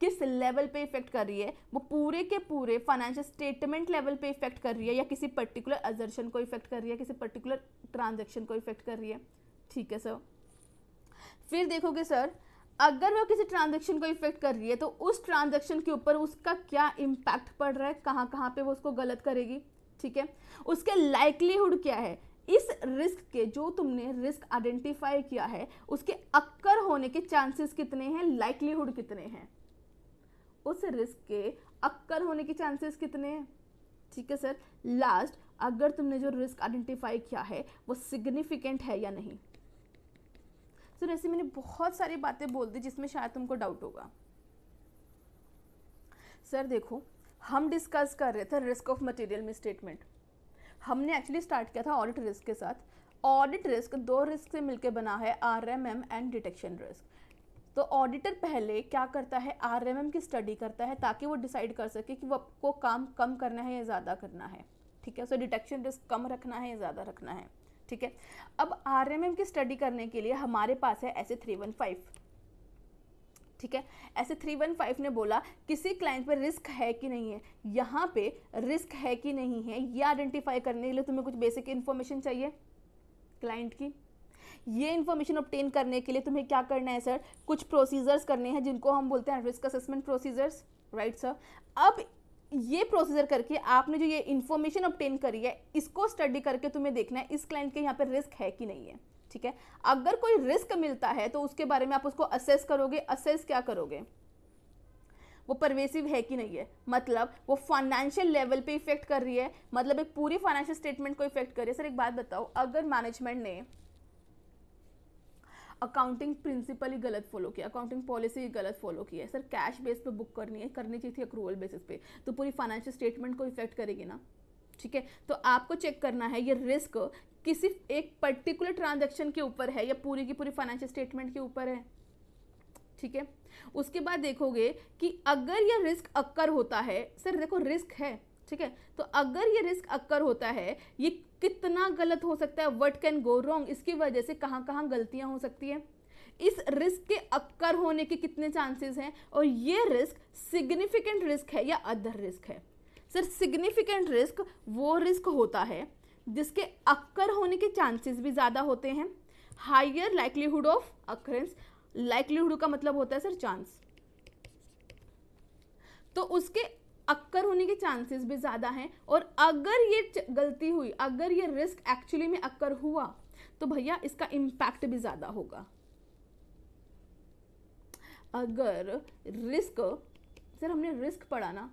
किस लेवल पे इफेक्ट कर रही है, वो पूरे के पूरे फाइनेंशियल स्टेटमेंट लेवल पे इफेक्ट कर रही है या किसी पर्टिकुलर असर्शन को इफेक्ट कर रही है, किसी पर्टिकुलर ट्रांजैक्शन को इफेक्ट कर रही है। ठीक है सर, फिर देखोगे सर अगर वो किसी ट्रांजैक्शन को इफेक्ट कर रही है तो उस ट्रांजैक्शन के ऊपर उसका क्या इम्पैक्ट पड़ रहा है, कहाँ कहाँ पे वो उसको गलत करेगी। ठीक है, उसके लाइक्लीहुड क्या है, इस रिस्क के, जो तुमने रिस्क आइडेंटिफाई किया है उसके अक्कर होने के चांसेस कितने हैं, लाइक्लीहुड कितने हैं, उस रिस्क के अक्कर होने के चांसेस कितने हैं। ठीक है सर, लास्ट अगर तुमने जो रिस्क आइडेंटिफाई किया है वो सिग्निफिकेंट है या नहीं। सर ऐसे मैंने बहुत सारी बातें बोल दी जिसमें शायद तुमको डाउट होगा। सर देखो, हम डिस्कस कर रहे थे रिस्क ऑफ मटेरियल मिसस्टेटमेंट, हमने एक्चुअली स्टार्ट किया था ऑडिट रिस्क के साथ। ऑडिट रिस्क 2 रिस्क से मिलकर बना है, आरएमएम एंड डिटेक्शन रिस्क। तो ऑडिटर पहले क्या करता है, आरएमएम की स्टडी करता है ताकि वो डिसाइड कर सके कि वो आपको काम कम करना है या ज़्यादा करना है। ठीक है, सो डिटेक्शन रिस्क कम रखना है या ज़्यादा रखना है। ठीक है, अब आरएमएम की स्टडी करने के लिए हमारे पास है SA 315। ठीक है, SA 315 ने बोला किसी क्लाइंट पर रिस्क है कि नहीं है, यहाँ पे रिस्क है कि नहीं है ये आइडेंटिफाई करने के लिए तुम्हें कुछ बेसिक इन्फॉर्मेशन चाहिए क्लाइंट की। ये इन्फॉर्मेशन ऑब्टेन करने के लिए तुम्हें क्या करना है सर, कुछ प्रोसीजर्स करने हैं जिनको हम बोलते हैं risk assessment procedures, right sir. अब ये प्रोसीजर करके आपने जो ये इन्फॉर्मेशन ऑब्टेन करी है इसको स्टडी करके तुम्हें देखना है इस क्लाइंट के यहाँ पर रिस्क है कि नहीं है। ठीक है, अगर कोई रिस्क मिलता है तो उसके बारे में आप उसको असेस करोगे। असेस क्या करोगे, वो परवेसिव है कि नहीं है, मतलब वो फाइनेंशियल लेवल पे इफेक्ट कर रही है, मतलब एक पूरी फाइनेंशियल स्टेटमेंट को इफेक्ट कर रही है। सर एक बात बताओ, अगर मैनेजमेंट ने अकाउंटिंग प्रिंसिपल ही गलत फॉलो किया, अकाउंटिंग पॉलिसी ही गलत फॉलो की है, सर कैश बेस पे बुक करनी है, करनी चाहिए थी अक्रूवल बेसिस पे, तो पूरी फाइनेंशियल स्टेटमेंट को इफेक्ट करेगी ना। ठीक है, तो आपको चेक करना है ये रिस्क किसी एक पर्टिकुलर ट्रांजैक्शन के ऊपर है या पूरी की पूरी फाइनेंशियल स्टेटमेंट के ऊपर है। ठीक है, उसके बाद देखोगे कि अगर यह रिस्क अक्कर होता है, सर देखो रिस्क है, ठीक है, तो अगर ये रिस्क अक्कर होता है ये कितना गलत हो सकता है, व्हाट कैन गो रॉन्ग, इसकी वजह से कहाँ कहाँ गलतियाँ हो सकती हैं, इस रिस्क के अक्कर होने के कितने चांसेस हैं, और ये रिस्क सिग्निफिकेंट रिस्क है या अदर रिस्क है। सर सिग्निफिकेंट रिस्क वो रिस्क होता है जिसके अक्कर होने के चांसेस भी ज़्यादा होते हैं, higher likelihood of occurrence, likelihood का मतलब होता है सर चांस, तो उसके अक्कर होने के चांसेस भी ज़्यादा हैं, और अगर ये गलती हुई, अगर ये रिस्क एक्चुअली में अक्कर हुआ तो भैया इसका इम्पैक्ट भी ज़्यादा होगा। अगर रिस्क, सर हमने रिस्क पढ़ा ना,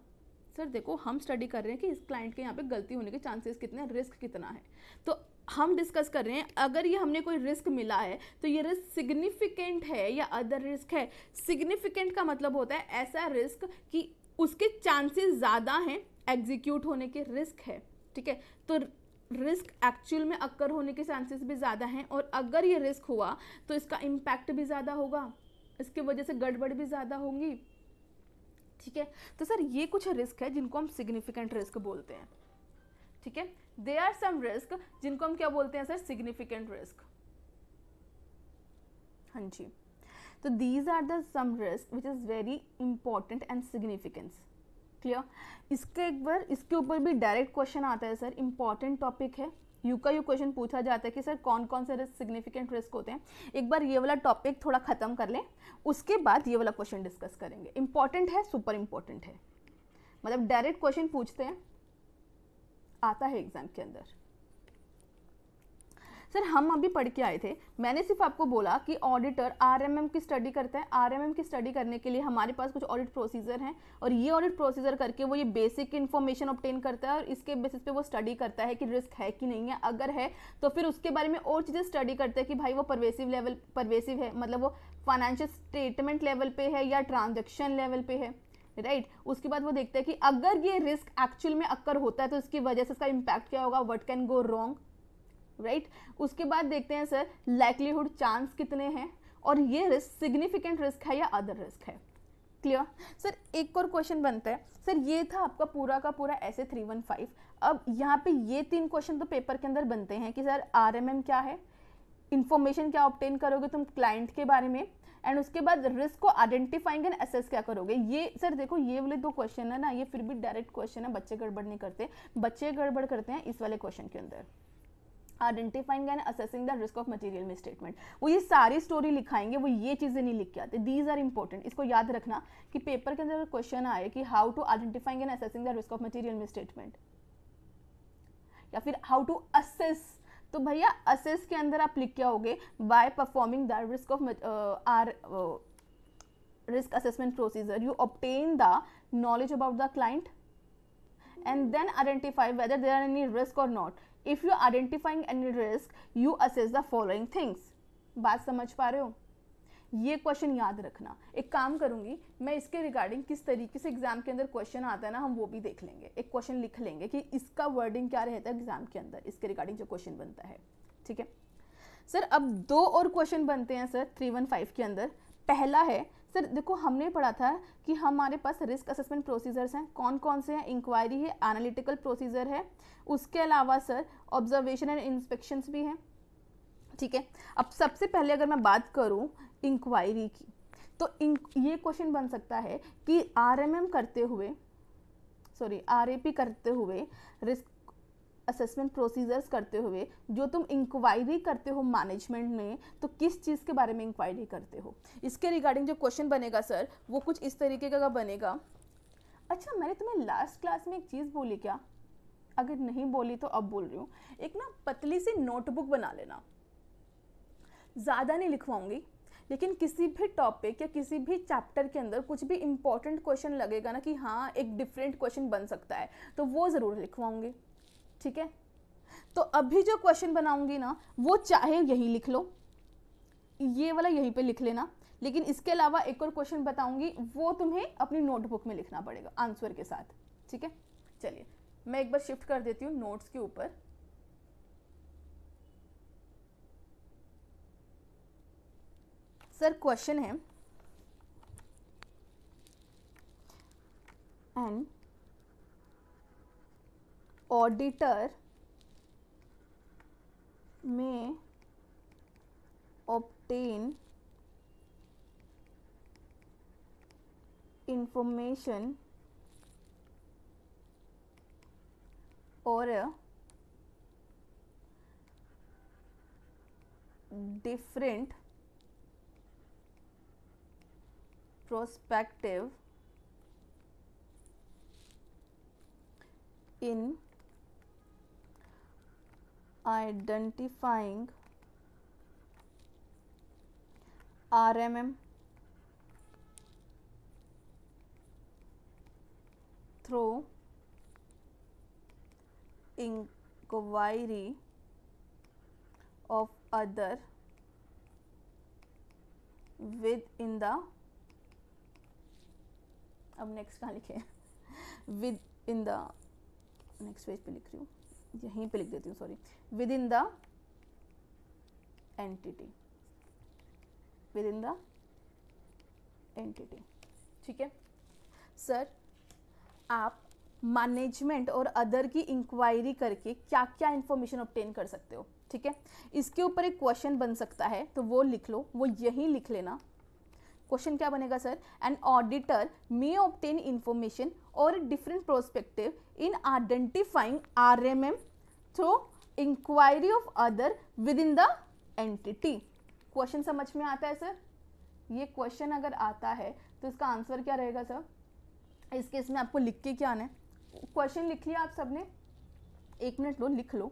सर देखो हम स्टडी कर रहे हैं कि इस क्लाइंट के यहाँ पे गलती होने के चांसेस कितने हैं, रिस्क कितना है, तो हम डिस्कस कर रहे हैं। अगर ये हमने कोई रिस्क मिला है तो ये रिस्क सिग्निफिकेंट है या अदर रिस्क है। सिग्निफिकेंट का मतलब होता है ऐसा रिस्क कि उसके चांसेस ज़्यादा हैं, एग्जीक्यूट होने के रिस्क है, ठीक है। तो रिस्क एक्चुअल में अक्कर होने के चांसेस भी ज़्यादा हैं, और अगर ये रिस्क हुआ तो इसका इम्पैक्ट भी ज़्यादा होगा, इसकी वजह से गड़बड़ भी ज़्यादा होंगी, ठीक है। तो सर ये कुछ रिस्क है जिनको हम सिग्निफिकेंट रिस्क बोलते हैं, ठीक है। दे आर सम रिस्क जिनको हम क्या बोलते हैं सर, सिग्निफिकेंट रिस्क। हाँ जी, तो these are the some risk which is very important and significance. Clear. इसके एक बार इसके ऊपर भी डायरेक्ट क्वेश्चन आता है, सर इंपॉर्टेंट टॉपिक है, यू का यू क्वेश्चन पूछा जाता है कि सर कौन कौन से रिस्क सिग्निफिकेंट रिस्क होते हैं। एक बार ये वाला टॉपिक थोड़ा ख़त्म कर लें, उसके बाद ये वाला क्वेश्चन डिस्कस करेंगे। इंपॉर्टेंट है, सुपर इंपॉर्टेंट है, मतलब डायरेक्ट क्वेश्चन पूछते हैं, आता है एग्जाम के अंदर। सर हम अभी पढ़ के आए थे, मैंने सिर्फ आपको बोला कि ऑडिटर आरएमएम की स्टडी करता है। आरएमएम की स्टडी करने के लिए हमारे पास कुछ ऑडिट प्रोसीजर हैं, और ये ऑडिट प्रोसीजर करके वो ये बेसिक इन्फॉर्मेशन ऑब्टेन करता है, और इसके बेसिस पे वो स्टडी करता है कि रिस्क है कि नहीं है। अगर है तो फिर उसके बारे में और चीज़ें स्टडी करता है कि भाई वो परवेसिव लेवल, परवेसिव है मतलब वो फाइनेंशियल स्टेटमेंट लेवल पर है या ट्रांजेक्शन लेवल पर है, राइट। उसके बाद वो देखता है कि अगर ये रिस्क एक्चुअल में अक्कर होता है तो इसकी वजह से इसका इम्पैक्ट क्या होगा, what can go wrong, right. उसके बाद देखते हैं सर लाइक्लीहुड, चांस कितने हैं, और ये रिस्क सिग्निफिकेंट रिस्क है या अदर रिस्क है। क्लियर। सर एक और क्वेश्चन बनता है, सर ये था आपका पूरा का पूरा SA 315। अब यहाँ पे ये तीन क्वेश्चन तो पेपर के अंदर बनते हैं कि सर आरएमएम क्या है, इन्फॉर्मेशन क्या ऑब्टेन करोगे तुम क्लाइंट के बारे में, एंड उसके बाद रिस्क को आइडेंटिफाइंग एंड असेस क्या करोगे। ये सर देखो ये वाले दो क्वेश्चन है ना, ये फिर भी डायरेक्ट क्वेश्चन है, बच्चे गड़बड़ नहीं करते, बच्चे गड़बड़ करते हैं इस वाले क्वेश्चन के अंदर, identifying and assessing the risk of material misstatement. वो ये सारी स्टोरी लिखाएंगे, वो ये चीज़ें नहीं लिख के आते। दीज आर इंपॉर्टेंट, इसको याद रखना कि पेपर के अंदर क्वेश्चन आए कि how to identifying and assessing the risk of material misstatement, या फिर हाउ टू असेस, तो भैया असेस के अंदर आप लिख के आओगे by performing the risk of are risk assessment procedure, you obtain the knowledge about the client and then identify whether there are any risk or not. If you are identifying any risk, you assess the following things. बात समझ पा रहे हो? ये question याद रखना। एक काम करूँगी मैं, इसके रिगार्डिंग किस तरीके से एग्जाम के अंदर क्वेश्चन आता है ना, हम वो भी देख लेंगे। एक क्वेश्चन लिख लेंगे कि इसका वर्डिंग क्या रहता है एग्जाम के अंदर, इसके रिगार्डिंग जो क्वेश्चन बनता है, ठीक है। सर अब दो और क्वेश्चन बनते हैं सर 315 के अंदर। पहला है सर देखो हमने पढ़ा था कि हमारे पास रिस्क असेसमेंट प्रोसीजर्स हैं, कौन कौन से हैं, इंक्वायरी है, एनालिटिकल प्रोसीजर है, उसके अलावा सर ऑब्जर्वेशन एंड इंस्पेक्शंस भी हैं, ठीक है। अब सबसे पहले अगर मैं बात करूं इंक्वायरी की, तो ये क्वेश्चन बन सकता है कि आरएमएम करते हुए, सॉरी आरएपी करते हुए, रिस्क असेसमेंट प्रोसीजर्स करते हुए जो तुम इंक्वायरी करते हो मैनेजमेंट में, तो किस चीज़ के बारे में इंक्वायरी करते हो। इसके रिगार्डिंग जो क्वेश्चन बनेगा सर वो कुछ इस तरीके का बनेगा। अच्छा मैंने तुम्हें लास्ट क्लास में एक चीज़ बोली क्या, अगर नहीं बोली तो अब बोल रही हूँ। एक ना पतली सी नोटबुक बना लेना, ज़्यादा नहीं लिखवाऊँगी, लेकिन किसी भी टॉपिक या किसी भी चैप्टर के अंदर कुछ भी इंपॉर्टेंट क्वेश्चन लगेगा ना कि हाँ एक डिफरेंट क्वेश्चन बन सकता है, तो वो ज़रूर लिखवाऊँगी, ठीक है। तो अभी जो क्वेश्चन बनाऊंगी ना वो चाहे यहीं लिख लो, ये वाला यहीं पे लिख लेना, लेकिन इसके अलावा एक और क्वेश्चन बताऊंगी वो तुम्हें अपनी नोटबुक में लिखना पड़ेगा आंसर के साथ, ठीक है। चलिए मैं एक बार शिफ्ट कर देती हूँ नोट्स के ऊपर। सर क्वेश्चन है and auditor may obtain information और different prospective in identifying RMM through inquiry of other within the अब नेक्स्ट कहाँ लिखे within the next page पे लिख रही हूँ यहीं पे लिख देती हूँ sorry within the entity ठीक है सर आप मैनेजमेंट और अदर की इंक्वायरी करके क्या क्या इंफॉर्मेशन ऑब्टेन कर सकते हो ठीक है इसके ऊपर एक क्वेश्चन बन सकता है तो वो लिख लो वो यहीं लिख लेना क्वेश्चन क्या बनेगा sir an auditor may obtain information और different prospective in identifying RMM through inquiry of other within the entity question समझ में आता है सर ये क्वेश्चन अगर आता है तो इसका आंसर क्या रहेगा सर इस केस में आपको लिख के क्या आना है क्वेश्चन लिख लिया आप सबने एक मिनट लो लिख लो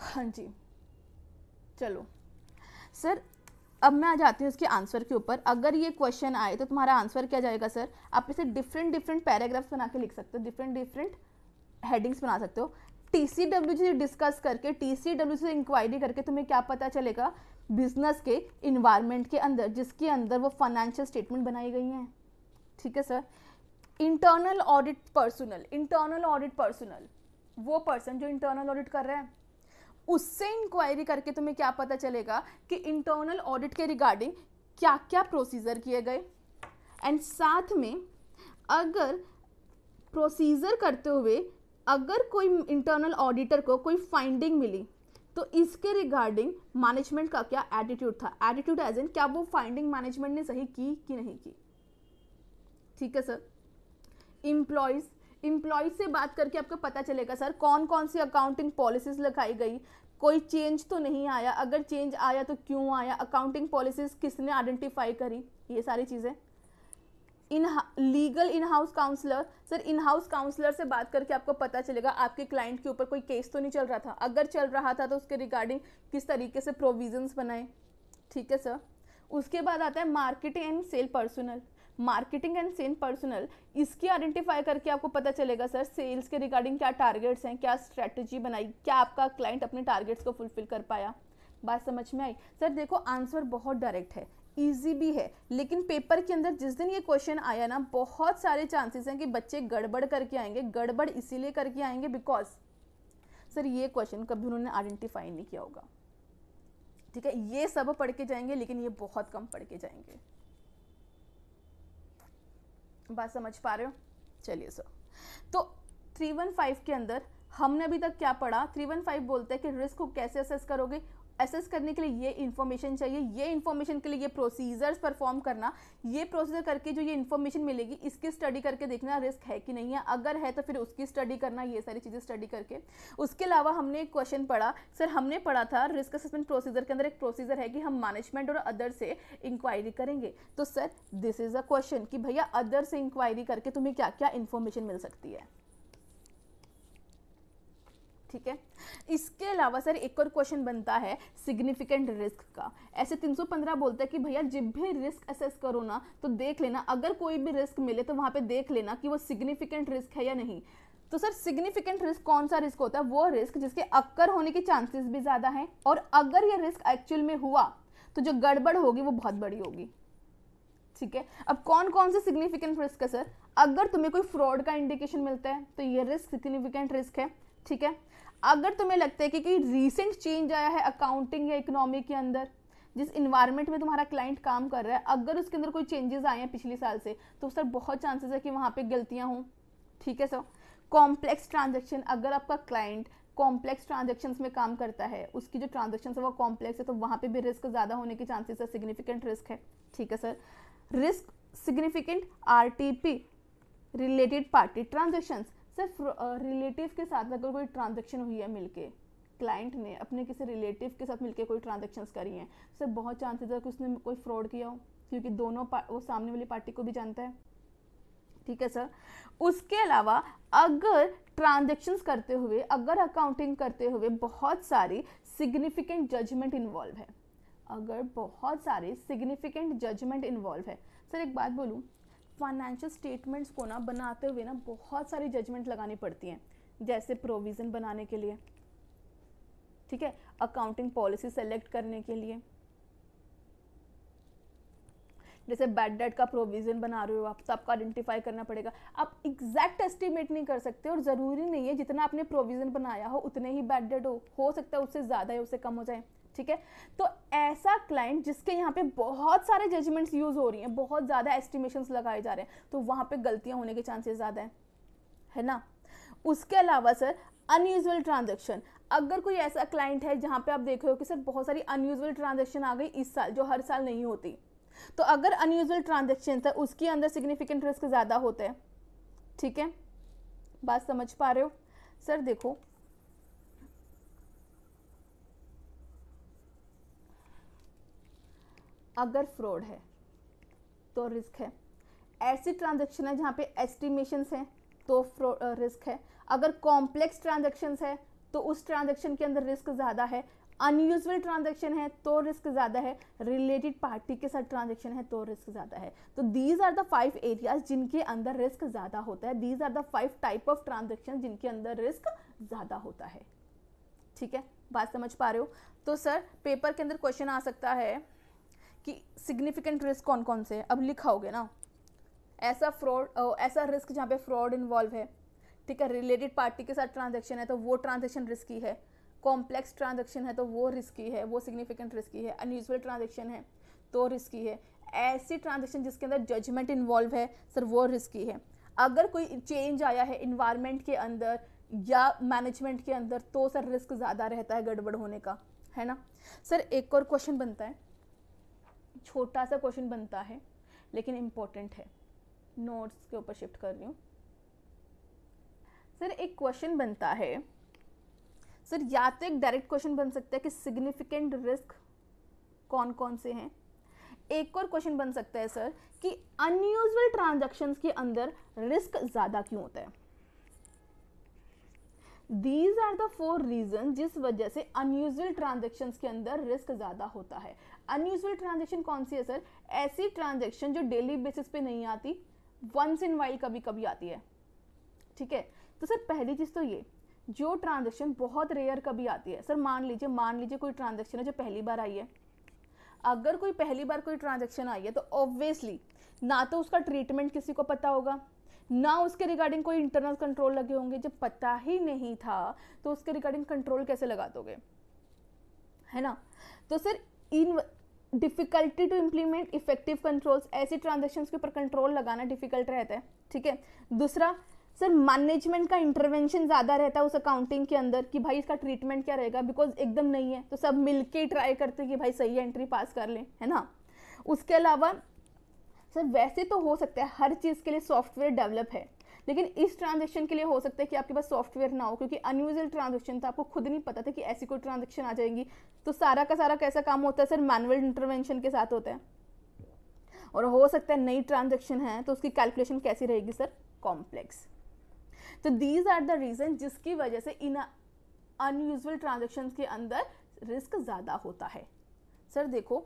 हाँ जी चलो सर अब मैं आ जाती हूँ इसके आंसर के ऊपर अगर ये क्वेश्चन आए तो तुम्हारा आंसर क्या जाएगा सर आप इसे डिफरेंट पैराग्राफ्स बना के लिख सकते हो डिफरेंट हेडिंग्स बना सकते हो TCW से डिस्कस करके TCW से इंक्वायरी करके तुम्हें क्या पता चलेगा बिजनेस के इन्वायरमेंट के अंदर जिसके अंदर वो फाइनेंशियल स्टेटमेंट बनाई गई हैं ठीक है सर इंटरनल ऑडिट पर्सनल वो पर्सन जो इंटरनल ऑडिट कर रहे हैं उससे इंक्वायरी करके तुम्हें क्या पता चलेगा कि इंटरनल ऑडिट के रिगार्डिंग क्या क्या प्रोसीजर किए गए एंड साथ में अगर प्रोसीजर करते हुए अगर कोई इंटरनल ऑडिटर को कोई फाइंडिंग मिली तो इसके रिगार्डिंग मैनेजमेंट का क्या एटीट्यूड था एटीट्यूड एज इन क्या वो फाइंडिंग मैनेजमेंट ने सही की कि नहीं की ठीक है सर एम्प्लॉयज़ से बात करके आपको पता चलेगा सर कौन कौन सी अकाउंटिंग पॉलिसीज़ लगाई गई कोई चेंज तो नहीं आया अगर चेंज आया तो क्यों आया अकाउंटिंग पॉलिसीज़ किसने आइडेंटिफाई करी ये सारी चीज़ें legal in house counsellor sir in house counsellor से बात करके आपको पता चलेगा आपके क्लाइंट के ऊपर कोई केस तो नहीं चल रहा था अगर चल रहा था तो उसके रिगार्डिंग किस तरीके से प्रोविजंस बनाए ठीक है सर उसके बाद आता है मार्केटिंग एंड सेल पर्सनल इसकी आइडेंटिफाई करके आपको पता चलेगा सर सेल्स के रिगार्डिंग क्या टारगेट्स हैं क्या स्ट्रैटेजी बनाई क्या आपका क्लाइंट अपने टारगेट्स को फुलफिल कर पाया बात समझ में आई सर देखो आंसर बहुत डायरेक्ट है ईजी भी है लेकिन पेपर के अंदर जिस दिन ये क्वेश्चन आया ना बहुत सारे चांसेस हैं कि बच्चे गड़बड़ करके आएंगे गड़बड़ इसीलिए करके आएंगे बिकॉज सर ये क्वेश्चन कभी उन्होंने आइडेंटिफाई नहीं किया होगा ठीक है ये सब पढ़ के जाएंगे लेकिन ये बहुत कम पढ़ के जाएंगे बात समझ पा रहे हो चलिए सर तो 315 के अंदर हमने अभी तक क्या पढ़ा 315 बोलते हैं कि रिस्क को कैसे असेस करोगे असेस करने के लिए ये इन्फॉर्मेशन चाहिए ये इन्फॉर्मेशन के लिए ये प्रोसीजर्स परफॉर्म करना ये प्रोसीजर करके जो ये इन्फॉर्मेशन मिलेगी इसकी स्टडी करके देखना रिस्क है कि नहीं है अगर है तो फिर उसकी स्टडी करना ये सारी चीज़ें स्टडी करके उसके अलावा हमने एक क्वेश्चन पढ़ा सर हमने पढ़ा था रिस्क असेसमेंट प्रोसीजर के अंदर एक प्रोसीजर है कि हम मैनेजमेंट और अदर से इंक्वायरी करेंगे तो sir this is a question कि भैया अदर से इंक्वायरी करके तुम्हें क्या क्या इन्फॉर्मेशन मिल सकती है ठीक है इसके अलावा सर एक और क्वेश्चन बनता है सिग्निफिकेंट रिस्क का ऐसे 315 बोलता है कि भैया जब भी रिस्क असेस करो ना तो देख लेना अगर कोई भी रिस्क मिले तो वहाँ पे देख लेना कि वो सिग्निफिकेंट रिस्क है या नहीं तो सर सिग्निफिकेंट रिस्क कौन सा रिस्क होता है वो रिस्क जिसके अक्कर होने के चांसेस भी ज़्यादा हैं और अगर ये रिस्क एक्चुअल में हुआ तो जो गड़बड़ होगी वो बहुत बड़ी होगी ठीक है अब कौन कौन से सिग्निफिकेंट रिस्क है सर अगर तुम्हें कोई फ्रॉड का इंडिकेशन मिलता है तो ये रिस्क सिग्निफिकेंट रिस्क है ठीक है अगर तुम्हें लगता है कि रीसेंट चेंज आया है अकाउंटिंग या इकोनॉमी के अंदर जिस इन्वायरमेंट में तुम्हारा क्लाइंट काम कर रहा है अगर उसके अंदर कोई चेंजेस आए हैं पिछले साल से तो सर बहुत चांसेस है कि वहाँ पे गलतियाँ हों ठीक है सर कॉम्प्लेक्स ट्रांजेक्शन अगर आपका क्लाइंट कॉम्प्लेक्स ट्रांजेक्शन्स में काम करता है उसकी जो ट्रांजेक्शन्स है वो कॉम्प्लेक्स है तो वहाँ पर भी रिस्क ज़्यादा होने के चांसेस है सिग्निफिकेंट रिस्क है ठीक है sir risk significant RTP related party transactions सिर्फ रिलेटिव के साथ अगर कोई ट्रांजैक्शन हुई है मिलके क्लाइंट ने अपने किसी रिलेटिव के साथ मिलके कोई ट्रांजैक्शंस करी हैं सर बहुत चांसेस है कि उसने कोई फ्रॉड किया हो क्योंकि दोनों वो सामने वाली पार्टी को भी जानता है ठीक है सर। उसके अलावा अगर ट्रांजैक्शंस करते हुए, अगर अकाउंटिंग करते हुए बहुत सारी सिग्निफिकेंट जजमेंट इन्वॉल्व है, अगर बहुत सारे सिग्निफिकेंट जजमेंट इन्वॉल्व है। सर एक बात बोलूँ, फाइनेंशियल स्टेटमेंट्स को ना बनाते हुए ना बहुत सारी जजमेंट लगानी पड़ती हैं, जैसे प्रोविज़न बनाने के लिए, ठीक है, अकाउंटिंग पॉलिसी सेलेक्ट करने के लिए, जैसे बैड डेट का प्रोविज़न बना रहे हो आप तो आपको आइडेंटिफाई करना पड़ेगा। आप एग्जैक्ट एस्टिमेट नहीं कर सकते और ज़रूरी नहीं है जितना आपने प्रोविज़न बनाया हो उतने ही बैड डेट हो सकता है उससे ज़्यादा या उससे कम हो जाए, ठीक है। तो ऐसा क्लाइंट जिसके यहाँ पे बहुत सारे जजमेंट्स यूज़ हो रही हैं, बहुत ज़्यादा एस्टिमेशंस लगाए जा रहे हैं, तो वहाँ पे गलतियाँ होने के चांसेस ज़्यादा है ना। उसके अलावा सर अनयूजुअल ट्रांजैक्शन, अगर कोई ऐसा क्लाइंट है जहाँ पे आप देख रहे हो कि सर बहुत सारी अनयूजुअल ट्रांजैक्शन आ गई इस साल जो हर साल नहीं होती, तो अगर अनयूजुअल ट्रांजेक्शन है उसके अंदर सिग्निफिकेंट रिस्क ज़्यादा होता है, ठीक है, बात समझ पा रहे हो। सर देखो अगर फ्रॉड है तो रिस्क है, ऐसी ट्रांजैक्शन है जहाँ पे एस्टिमेशंस हैं तो रिस्क है, अगर कॉम्प्लेक्स ट्रांजैक्शंस है तो उस ट्रांजैक्शन के अंदर रिस्क ज़्यादा है, अनयूजुअल ट्रांजैक्शन है तो रिस्क ज़्यादा है, रिलेटेड पार्टी के साथ ट्रांजैक्शन है तो रिस्क ज़्यादा है। तो दीज आर द 5 एरियाज जिनके अंदर रिस्क ज़्यादा होता है, these are the 5 type of transaction जिनके अंदर रिस्क ज़्यादा होता है, ठीक है, बात समझ पा रहे हो। तो सर पेपर के अंदर क्वेश्चन आ सकता है कि सिग्निफिकेंट रिस्क कौन कौन से है, अब लिखा होगा ना, ऐसा फ्रॉड, ऐसा रिस्क जहाँ पे फ्रॉड इन्वॉल्व है, ठीक है, रिलेटेड पार्टी के साथ ट्रांजैक्शन है तो वो ट्रांजैक्शन रिस्की है, कॉम्प्लेक्स ट्रांजैक्शन है तो वो रिस्की है, वो सिग्निफिकेंट रिस्की है, अनयूजुअल ट्रांजैक्शन है तो रिस्की है, ऐसी ट्रांजैक्शन जिसके अंदर जजमेंट इन्वॉल्व है सर वो रिस्की है, अगर कोई चेंज आया है इन्वायरमेंट के अंदर या मैनेजमेंट के अंदर तो सर रिस्क ज़्यादा रहता है गड़बड़ होने का, है ना। सर एक और क्वेश्चन बनता है, छोटा सा क्वेश्चन बनता है लेकिन इम्पोर्टेंट है, नोट्स के ऊपर शिफ्ट कर रही हूँ। सर एक क्वेश्चन बनता है, सर या तो एक डायरेक्ट क्वेश्चन बन सकता है कि सिग्निफिकेंट रिस्क कौन कौन से हैं, एक और क्वेश्चन बन सकता है सर कि अनयूजुअल ट्रांजैक्शंस के अंदर रिस्क ज़्यादा क्यों होता है। These are the 4 reasons जिस वजह से अनयूजुअल ट्रांजेक्शन्स के अंदर रिस्क ज़्यादा होता है। अनयूजुअल ट्रांजेक्शन कौन सी है सर, ऐसी ट्रांजेक्शन जो डेली बेसिस पे नहीं आती, वंस इन वाइल कभी कभी आती है, ठीक है। तो सर पहली चीज़ तो ये, जो ट्रांजेक्शन बहुत रेयर कभी आती है, सर मान लीजिए कोई ट्रांजेक्शन है जो पहली बार आई है, अगर कोई पहली बार कोई ट्रांजेक्शन आई है तो ऑब्वियसली ना तो उसका ट्रीटमेंट किसी को पता होगा, ना उसके रिगार्डिंग कोई इंटरनल कंट्रोल लगे होंगे, जब पता ही नहीं था तो उसके रिगार्डिंग कंट्रोल कैसे लगा दोगे, है ना। तो sir in difficulty to implement effective controls, ऐसे ट्रांजेक्शन्स के ऊपर कंट्रोल लगाना डिफ़िकल्ट रहता है, ठीक है। दूसरा सर मैनेजमेंट का इंटरवेंशन ज़्यादा रहता है उस अकाउंटिंग के अंदर कि भाई इसका ट्रीटमेंट क्या रहेगा, बिकॉज एकदम नहीं है तो सब मिल के ट्राई करते हैं कि भाई सही एंट्री पास कर लें, है ना। उसके अलावा सर वैसे तो हो सकता है हर चीज़ के लिए सॉफ्टवेयर डेवलप है, लेकिन इस ट्रांजैक्शन के लिए हो सकता है कि आपके पास सॉफ्टवेयर ना हो, क्योंकि अनयूजुअल ट्रांजैक्शन था, आपको खुद नहीं पता था कि ऐसी कोई ट्रांजैक्शन आ जाएगी, तो सारा का सारा कैसा काम होता है सर मैनुअल इंटरवेंशन के साथ होता है। और हो सकता है नई ट्रांजैक्शन है तो उसकी कैलकुलेशन कैसी रहेगी सर, कॉम्प्लेक्स। तो दीज आर द रीज़न जिसकी वजह से इन अनयूजुअल ट्रांजैक्शन के अंदर रिस्क ज़्यादा होता है। सर देखो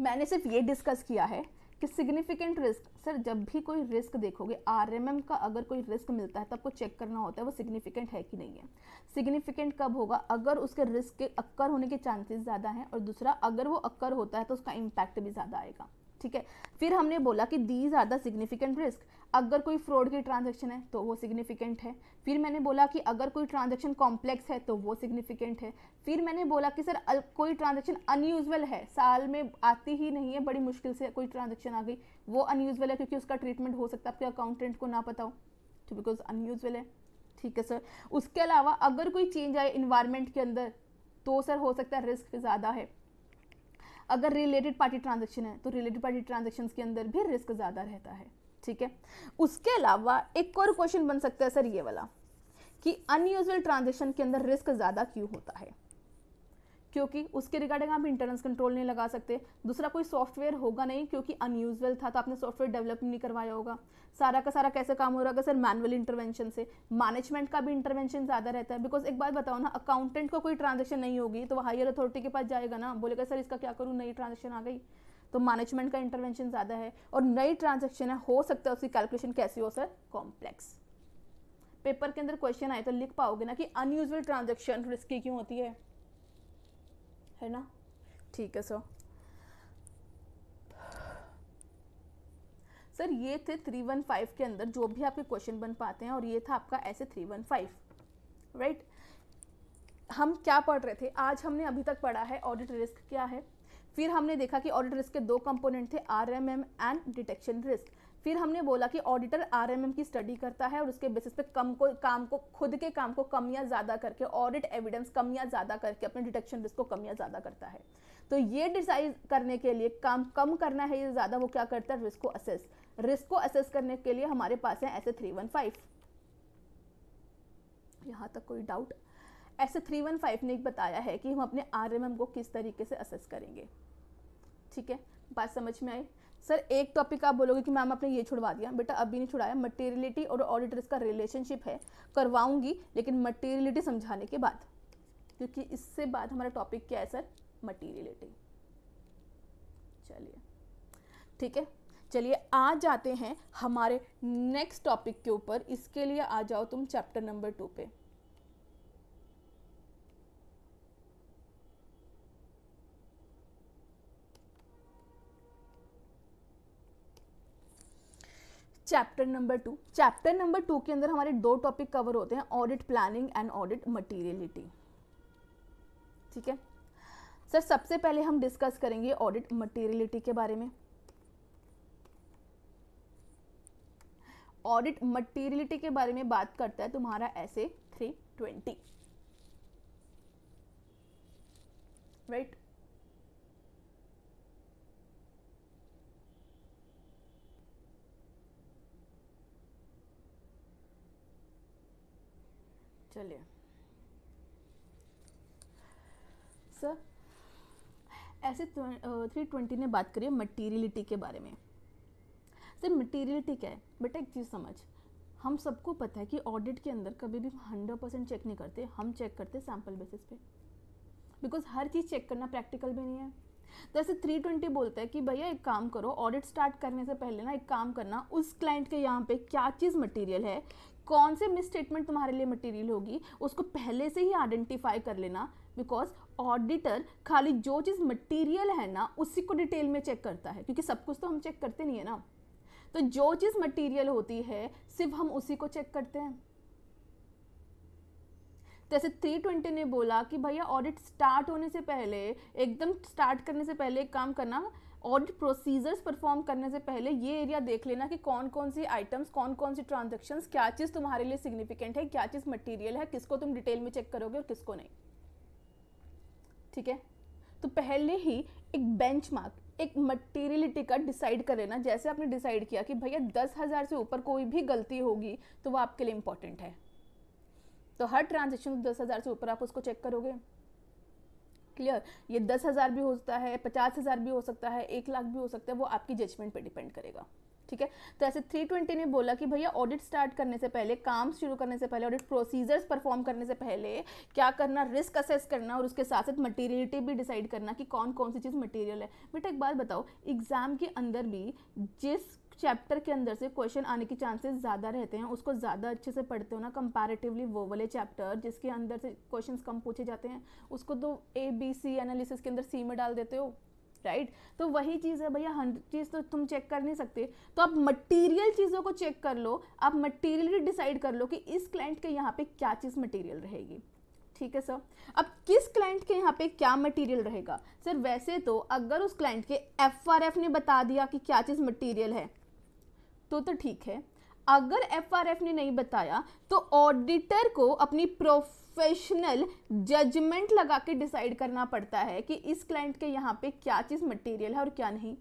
मैंने सिर्फ ये डिस्कस किया है कि सिग्निफिकेंट रिस्क, सर जब भी कोई रिस्क देखोगे आरएमएम का, अगर कोई रिस्क मिलता है तब को चेक करना होता है वो सिग्निफिकेंट है कि नहीं है। सिग्निफिकेंट कब होगा, अगर उसके रिस्क के अक्कर होने के चांसेस ज़्यादा हैं, और दूसरा अगर वो अक्कर होता है तो उसका इम्पैक्ट भी ज़्यादा आएगा, ठीक है। फिर हमने बोला कि these are the significant risk, अगर कोई फ्रॉड की ट्रांजैक्शन है तो वो सिग्निफिकेंट है। फिर मैंने बोला कि अगर कोई ट्रांजैक्शन कॉम्प्लेक्स है तो वो सिग्निफिकेंट है। फिर मैंने बोला कि सर कोई ट्रांजैक्शन अनयूजुअल है, साल में आती ही नहीं है, बड़ी मुश्किल से कोई ट्रांजैक्शन आ गई, वो अनयूजुअल है क्योंकि उसका ट्रीटमेंट हो सकता है आपके अकाउंटेंट को ना पता हो, तो बिकॉज अनयूजुअल है, ठीक है सर। उसके अलावा अगर कोई चेंज आए इन्वायरमेंट के अंदर तो सर हो सकता है रिस्क ज़्यादा है। अगर रिलेटेड पार्टी ट्रांजैक्शन है तो रिलेटेड पार्टी ट्रांजैक्शंस के अंदर भी रिस्क ज़्यादा रहता है, ठीक है। उसके अलावा एक और क्वेश्चन बन सकता है सर ये वाला कि अनयूजुअल ट्रांजैक्शन के अंदर रिस्क ज़्यादा क्यों होता है, क्योंकि उसके रिगार्डिंग आप इंटरनल कंट्रोल नहीं लगा सकते। दूसरा कोई सॉफ्टवेयर होगा नहीं क्योंकि अनयूजुअल था, तो आपने सॉफ्टवेयर डेवलप नहीं करवाया होगा। सारा का सारा कैसे काम हो रहा होगा सर? मैनुअल इंटरवेंशन से। मैनेजमेंट का भी इंटरवेंशन ज़्यादा रहता है, बिकॉज एक बात बताओ ना, अकाउंटेंट को कोई ट्रांजेक्शन नहीं होगी तो हायर अथॉरिटी के पास जाएगा ना, बोलेगा सर इसका क्या करूँ, नई ट्रांजेक्शन आ गई। तो मैनेजमेंट का इंटरवेंशन ज़्यादा है और नई ट्रांजेक्शन है, हो सकता है उसकी कैलकुलेशन कैसी हो सर? कॉम्प्लेक्स। पेपर के अंदर क्वेश्चन आए तो लिख पाओगे ना कि अनयूजुअल ट्रांजेक्शन रिस्की क्यों होती है ना? ठीक है सर। सर ये थे 315 के अंदर जो भी आपके क्वेश्चन बन पाते हैं, और ये था आपका ऐसे 315 राइट। हम क्या पढ़ रहे थे आज? हमने अभी तक पढ़ा है ऑडिट रिस्क क्या है, फिर हमने देखा कि ऑडिट रिस्क के दो कंपोनेंट थे, आरएमएम एंड डिटेक्शन रिस्क। फिर हमने बोला कि ऑडिटर आरएमएम की स्टडी करता है और उसके बेसिस पे खुद के काम को कम या ज़्यादा करके, ऑडिट एविडेंस कम या ज़्यादा करके अपने डिटेक्शन रिस्क को कम या ज़्यादा करता है। तो ये डिसाइड करने के लिए काम कम करना है या ज़्यादा, वो क्या करता है? रिस्क को असेस। रिस्क को असेस करने के लिए हमारे पास है ऐसे 315। यहाँ तक कोई डाउट? ऐसे 315 ने बताया है कि हम अपने आरएमएम को किस तरीके से असेस करेंगे। ठीक है, बात समझ में आई? सर एक टॉपिक आप बोलोगे कि मैम आपने ये छुड़वा दिया। बेटा अभी नहीं छुड़ाया, मटेरियलिटी और ऑडिट रिस्क का रिलेशनशिप है, करवाऊंगी, लेकिन मटेरियलिटी समझाने के बाद, क्योंकि इससे बाद हमारा टॉपिक क्या है सर? मटेरियलिटी। चलिए ठीक है, चलिए आ जाते हैं हमारे नेक्स्ट टॉपिक के ऊपर। इसके लिए आ जाओ तुम चैप्टर नंबर 2 पे। चैप्टर नंबर 2, चैप्टर नंबर 2 के अंदर हमारे 2 टॉपिक कवर होते हैं, audit planning and audit materiality. ठीक है सर, सबसे पहले हम डिस्कस करेंगे ऑडिट मटेरियलिटी के बारे में। ऑडिट मटेरियलिटी के बारे में बात करता है तुम्हारा SA 320 राइट। चलिए सर, ऐसे 320 ने बात करी मटेरियलिटी के बारे में। सर मटेरियलिटी क्या है? बेटा एक चीज़ समझ, हम सबको पता है कि ऑडिट के अंदर कभी भी 100% चेक नहीं करते, हम चेक करते सैम्पल बेसिस पे, बिकॉज हर चीज़ चेक करना प्रैक्टिकल भी नहीं है। तो ऐसे 320 बोलता है कि भैया एक काम करो, ऑडिट स्टार्ट करने से पहले ना एक काम करना, उस क्लाइंट के यहाँ पे क्या चीज़ मटेरियल है, कौन से मिसस्टेटमेंट तुम्हारे लिए मटेरियल होगी, उसको पहले से ही आइडेंटिफाई कर लेना। बिकॉज ऑडिटर खाली जो चीज़ मटेरियल है ना उसी को डिटेल में चेक करता है, क्योंकि सब कुछ तो हम चेक करते नहीं है ना। तो जो चीज़ मटेरियल होती है सिर्फ हम उसी को चेक करते हैं। जैसे 320 ने बोला कि भैया ऑडिट स्टार्ट होने से पहले, एकदम स्टार्ट करने से पहले एक काम करना, ऑडिट प्रोसीजर्स परफॉर्म करने से पहले ये एरिया देख लेना कि कौन कौन सी आइटम्स, कौन कौन सी ट्रांजैक्शंस, क्या चीज़ तुम्हारे लिए सिग्निफिकेंट है, क्या चीज़ मटेरियल है, किसको तुम डिटेल में चेक करोगे और किसको नहीं। ठीक है, तो पहले ही एक बेंचमार्क, एक मटेरियलिटी का डिसाइड कर लेना। जैसे आपने डिसाइड किया कि भैया 10,000 से ऊपर कोई भी गलती होगी तो वह आपके लिए इंपॉर्टेंट है, तो हर ट्रांजेक्शन 10,000 से ऊपर आप उसको चेक करोगे। क्लियर? ये 10,000 भी हो सकता है, 50,000 भी हो सकता है, 1,00,000 भी हो सकता है, वो आपकी जजमेंट पे डिपेंड करेगा। ठीक है, तो ऐसे 320 ने बोला कि भैया ऑडिट स्टार्ट करने से पहले, काम शुरू करने से पहले, ऑडिट प्रोसीजर्स परफॉर्म करने से पहले क्या करना, रिस्क असेस करना और उसके साथ साथ मटेरियलिटी भी डिसाइड करना कि कौन कौन सी चीज़ मटेरियल है। बेटा एक बात बताओ, एग्जाम के अंदर भी जिस चैप्टर के अंदर से क्वेश्चन आने के चांसेस ज़्यादा रहते हैं उसको ज़्यादा अच्छे से पढ़ते हो ना कंपैरेटिवली, वो वाले चैप्टर जिसके अंदर से क्वेश्चंस कम पूछे जाते हैं उसको तो ABC एनालिसिस के अंदर C में डाल देते हो राइट। तो वही चीज़ है भैया, 100 चीज़ तो तुम चेक कर नहीं सकते, तो आप मटेरियल चीज़ों को चेक कर लो, आप मटेरियली डिसाइड कर लो कि इस क्लाइंट के यहाँ पर क्या चीज़ मटेरियल रहेगी। ठीक है सर, अब किस क्लाइंट के यहाँ पे क्या मटेरियल रहेगा? सर वैसे तो अगर उस क्लाइंट के FRF ने बता दिया कि क्या चीज़ मटेरियल है तो ठीक है, अगर FRF ने नहीं बताया तो ऑडिटर को अपनी प्रोफेशनल जजमेंट लगा के डिसाइड करना पड़ता है कि इस क्लाइंट के यहाँ पे क्या चीज़ मटेरियल है और क्या नहीं।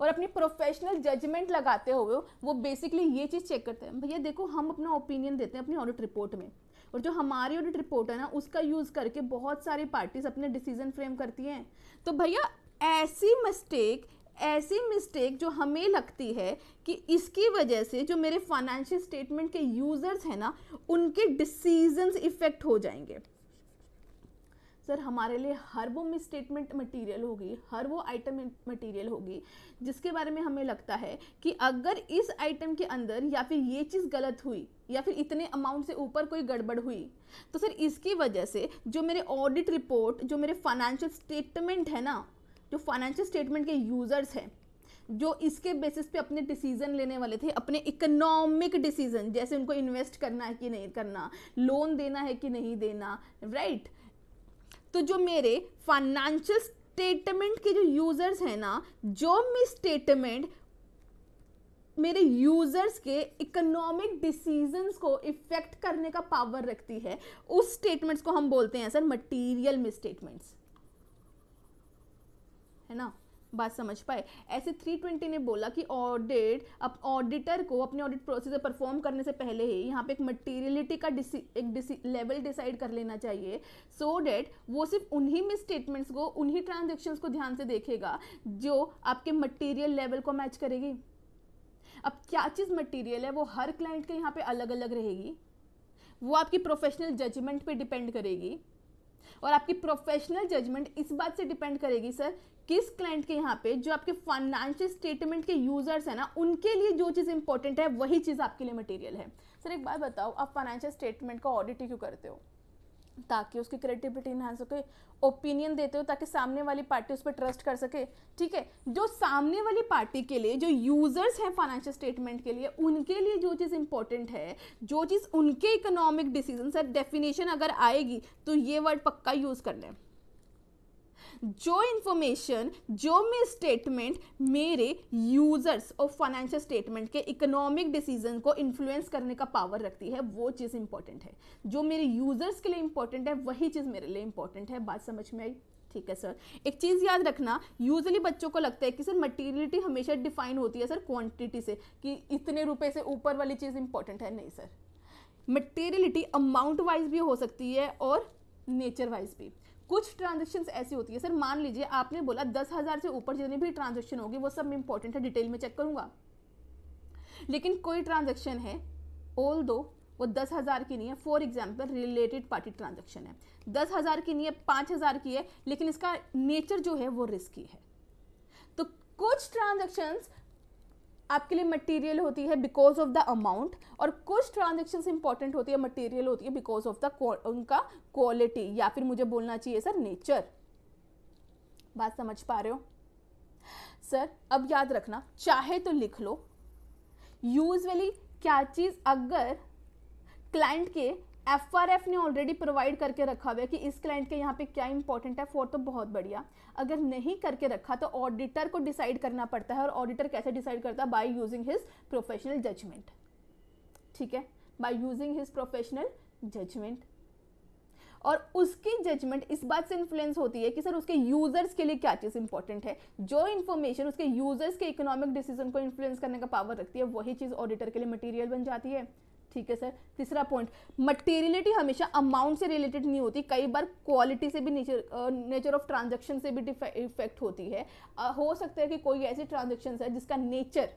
और अपनी प्रोफेशनल जजमेंट लगाते हुए वो बेसिकली ये चीज़ चेक करते हैं, भैया देखो हम अपना ओपिनियन देते हैं अपनी ऑडिट रिपोर्ट में, और जो हमारी ऑडिट रिपोर्ट है ना उसका यूज़ करके बहुत सारी पार्टीज अपने डिसीजन फ्रेम करती हैं। तो भैया ऐसी मिस्टेक जो हमें लगती है कि इसकी वजह से जो मेरे फाइनेंशियल स्टेटमेंट के यूज़र्स हैं ना उनके डिसीजंस इफ़ेक्ट हो जाएंगे। सर हमारे लिए हर वो मिस स्टेटमेंट मटीरियल होगी, हर वो आइटम मटीरियल होगी जिसके बारे में हमें लगता है कि अगर इस आइटम के अंदर या फिर ये चीज़ गलत हुई या फिर इतने अमाउंट से ऊपर कोई गड़बड़ हुई तो सर इसकी वजह से जो मेरे ऑडिट रिपोर्ट, जो मेरे फाइनेंशियल स्टेटमेंट है ना, जो फाइनेंशियल स्टेटमेंट के यूज़र्स हैं जो इसके बेसिस पे अपने डिसीजन लेने वाले थे, अपने इकोनॉमिक डिसीजन, जैसे उनको इन्वेस्ट करना है कि नहीं करना, लोन देना है कि नहीं देना, राइट। तो जो मेरे फाइनेंशियल स्टेटमेंट के जो यूज़र्स हैं ना, जो मिस स्टेटमेंट मेरे यूज़र्स के इकोनॉमिक डिसीजंस को इफ़ेक्ट करने का पावर रखती है, उस स्टेटमेंट्स को हम बोलते हैं सर मटीरियल मिस स्टेटमेंट्स, है ना, बात समझ पाए। ऐसे 320 ने बोला कि ऑडिटर को अपने ऑडिट प्रोसीजर परफॉर्म करने से पहले ही यहाँ पे एक मटेरियलिटी का लेवल डिसाइड कर लेना चाहिए, सो डैट वो सिर्फ उन्हीं मिस स्टेटमेंट्स को, उन्हीं ट्रांजैक्शंस को ध्यान से देखेगा जो आपके मटेरियल लेवल को मैच करेगी। अब क्या चीज़ मटेरियल है वो हर क्लाइंट के यहाँ पे अलग अलग रहेगी, वो आपकी प्रोफेशनल जजमेंट पर डिपेंड करेगी, और आपकी प्रोफेशनल जजमेंट इस बात से डिपेंड करेगी सर किस क्लाइंट के यहाँ पे जो आपके फाइनेंशियल स्टेटमेंट के यूज़र्स हैं ना उनके लिए जो चीज़ इंपॉर्टेंट है वही चीज़ आपके लिए मटेरियल है। सर एक बात बताओ, आप फाइनेंशियल स्टेटमेंट का ऑडिट क्यों करते हो? ताकि उसकी क्रेडिबिलिटी इन्हांस हो, ओपिनियन देते हो ताकि सामने वाली पार्टी उस पर ट्रस्ट कर सके, ठीक है। जो सामने वाली पार्टी के लिए, जो यूज़र्स हैं फाइनेंशियल स्टेटमेंट के लिए, उनके लिए जो चीज़ इंपॉर्टेंट है, जो चीज़ उनके इकोनॉमिक डिसीजन, सर डेफिनेशन अगर आएगी तो ये वर्ड पक्का यूज़ कर लें, जो इन्फॉर्मेशन, जो मिस स्टेटमेंट मेरे यूज़र्स और फाइनेंशियल स्टेटमेंट के इकोनॉमिक डिसीजन को इन्फ्लुएंस करने का पावर रखती है, वो चीज़ इंपॉर्टेंट है। जो मेरे यूज़र्स के लिए इंपॉर्टेंट है वही चीज़ मेरे लिए इंपॉर्टेंट है, बात समझ में आई, ठीक है सर। एक चीज़ याद रखना, यूजली बच्चों को लगता है कि सर मटेरियलिटी हमेशा डिफाइन होती है सर क्वांटिटी से, कि इतने रुपए से ऊपर वाली चीज़ इंपॉर्टेंट है। नहीं सर, मटेरियलिटी अमाउंट वाइज भी हो सकती है और नेचर वाइज भी। कुछ ट्रांजेक्शन्स ऐसी होती है सर, मान लीजिए आपने बोला 10,000 से ऊपर जितनी भी ट्रांजेक्शन होगी वो सब इंपॉर्टेंट है, डिटेल में चेक करूँगा, लेकिन कोई ट्रांजेक्शन है ऑल दो वो 10,000 की नहीं है, for example related party transaction है, 10,000 की नहीं है, 5,000 की है, लेकिन इसका नेचर जो है वो रिस्की है। तो कुछ ट्रांजेक्शन्स आपके लिए मटेरियल होती है बिकॉज ऑफ द अमाउंट, और कुछ ट्रांजैक्शंस इंपॉर्टेंट होती है, मटेरियल होती है बिकॉज ऑफ द उनका क्वालिटी, या फिर मुझे बोलना चाहिए सर नेचर, बात समझ पा रहे हो सर। अब याद रखना, चाहे तो लिख लो, यूजुअली क्या चीज़ अगर क्लाइंट के FRF ने ऑलरेडी प्रोवाइड करके रखा हुआ है कि इस क्लाइंट के यहाँ पे क्या इंपॉर्टेंट है फॉर, तो बहुत बढ़िया। अगर नहीं करके रखा तो ऑडिटर को डिसाइड करना पड़ता है, और ऑडिटर कैसे डिसाइड करता है? By using his professional judgement, ठीक है, by using his professional judgement. और उसकी जजमेंट इस बात से इन्फ्लुएंस होती है कि सर उसके यूज़र्स के लिए क्या चीज़ इंपॉर्टेंट है, जो इन्फॉर्मेशन उसके यूज़र्स के इकोनॉमिक डिसीजन को इन्फ्लुएंस करने का पावर रखती है वही चीज़ ऑडिटर के लिए मटेरियल बन जाती है, ठीक है सर। तीसरा पॉइंट, मटेरियलिटी हमेशा अमाउंट से रिलेटेड नहीं होती, कई बार क्वालिटी से भी, नेचर ऑफ ट्रांजैक्शन से भी इफेक्ट होती है। हो सकता है कि कोई ऐसी ट्रांजैक्शन है जिसका नेचर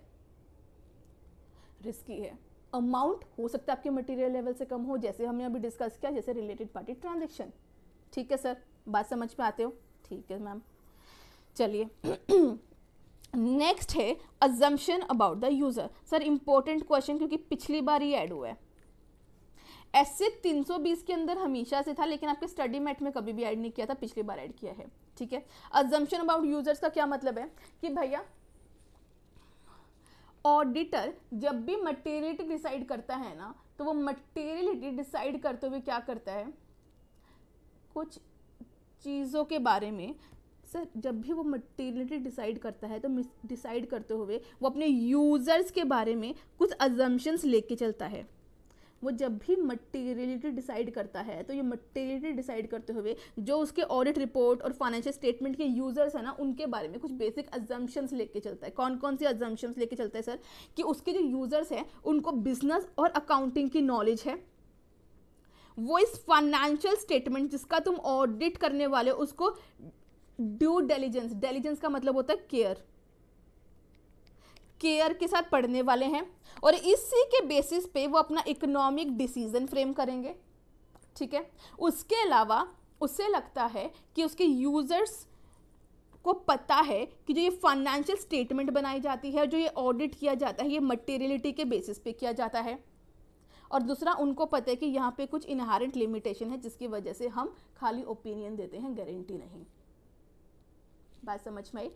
रिस्की है, अमाउंट हो सकता है आपके मटेरियल लेवल से कम हो, जैसे हमने अभी डिस्कस किया, जैसे रिलेटेड पार्टी ट्रांजैक्शन, ठीक है सर, बात समझ में आते हो, ठीक है मैम। चलिए नेक्स्ट है assumption about the user. Sir important question, क्योंकि पिछली बार ये ऐड हुआ है, एसए 320 के अंदर हमेशा से था लेकिन आपके स्टडी मैट में कभी भी ऐड नहीं किया था, पिछली बार ऐड किया है, ठीक है। अजम्पशन अबाउट यूजर्स का क्या मतलब है कि भैया ऑडिटर जब भी मटेरियलिटी डिसाइड करता है ना तो वो मटेरियलिटी डिसाइड करते हुए क्या करता है, कुछ चीज़ों के बारे में सर जब भी वो मटेरियलिटी डिसाइड करता है तो डिसाइड करते हुए वो अपने यूज़र्स के बारे में कुछ अजम्पशंस लेके चलता है। वो जब भी मटेरियलिटी डिसाइड करता है तो ये मटेरियलिटी डिसाइड करते हुए जो उसके ऑडिट रिपोर्ट और फाइनेंशियल स्टेटमेंट के यूजर्स हैं ना, उनके बारे में कुछ बेसिक अजम्पशंस लेके चलता है। कौन कौन सी अजम्पशंस लेके चलता है सर? कि उसके जो यूजर्स हैं उनको बिजनेस और अकाउंटिंग की नॉलेज है, वो इस फाइनेंशियल स्टेटमेंट जिसका तुम ऑडिट करने वाले उसको ड्यू डिलिजेंस, डिलिजेंस का मतलब होता है केयर, केयर के साथ पढ़ने वाले हैं और इसी के बेसिस पे वो अपना इकोनॉमिक डिसीजन फ्रेम करेंगे। ठीक है, उसके अलावा उसे लगता है कि उसके यूजर्स को पता है कि जो ये फाइनेंशियल स्टेटमेंट बनाई जाती है, जो ये ऑडिट किया जाता है, ये मटेरियलिटी के बेसिस पे किया जाता है। और दूसरा, उनको पता है कि यहाँ पे कुछ इनहेरेंट लिमिटेशन है जिसकी वजह से हम खाली ओपिनियन देते हैं, गारंटी नहीं। बात समझ में आई?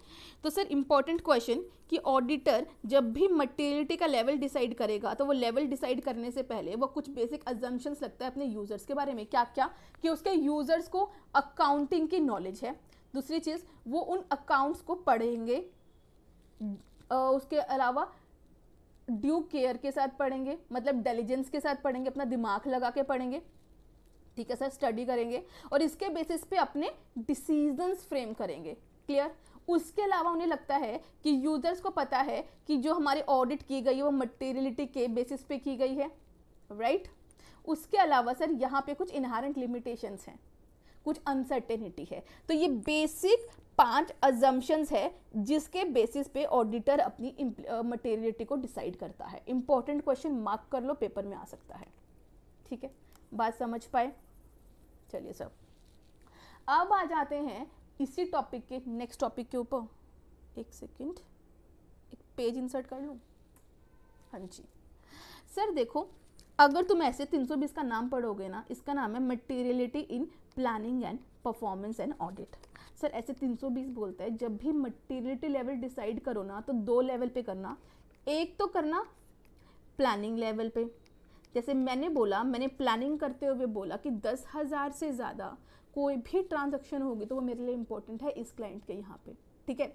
तो सर इम्पॉर्टेंट क्वेश्चन कि ऑडिटर जब भी मटेरियलिटी का लेवल डिसाइड करेगा तो वो लेवल डिसाइड करने से पहले वो कुछ बेसिक अजम्पशंस लगता है अपने यूजर्स के बारे में। क्या क्या? कि उसके यूजर्स को अकाउंटिंग की नॉलेज है। दूसरी चीज़, वो उन अकाउंट्स को पढ़ेंगे, उसके अलावा ड्यू केयर के साथ पढ़ेंगे, मतलब डिलिजेंस के साथ पढ़ेंगे, अपना दिमाग लगा के पढ़ेंगे। ठीक है सर, स्टडी करेंगे और इसके बेसिस पे अपने डिसीजंस फ्रेम करेंगे। क्लियर? उसके अलावा उन्हें लगता है कि यूजर्स को पता है कि जो हमारी ऑडिट की गई है वो मटेरियलिटी के बेसिस पे की गई है, राइट? उसके अलावा सर यहाँ पे कुछ इनहेरेंट लिमिटेशंस हैं, कुछ अनसर्टेनिटी है। तो ये बेसिक 5 अजम्पशंस है जिसके बेसिस पे ऑडिटर अपनी मटेरियलिटी को डिसाइड करता है। इंपॉर्टेंट क्वेश्चन मार्क कर लो, पेपर में आ सकता है। ठीक है, बात समझ पाए? चलिए सर, अब आ जाते हैं इसी टॉपिक के नेक्स्ट टॉपिक के ऊपर। एक सेकेंड, एक पेज इंसर्ट कर लूँ। हाँ जी सर, देखो अगर तुम ऐसे 320 का नाम पढ़ोगे ना, इसका नाम है materiality in planning and performance and audit. Sir ऐसे 320 बोलता है जब भी मटेरियलिटी लेवल डिसाइड करो ना तो 2 लेवल पे करना। एक तो करना प्लानिंग लेवल पे, जैसे मैंने बोला, मैंने प्लानिंग करते हुए बोला कि 10,000 से ज़्यादा कोई भी ट्रांजैक्शन होगी तो वो मेरे लिए इंपॉर्टेंट है इस क्लाइंट के यहाँ पे। ठीक है,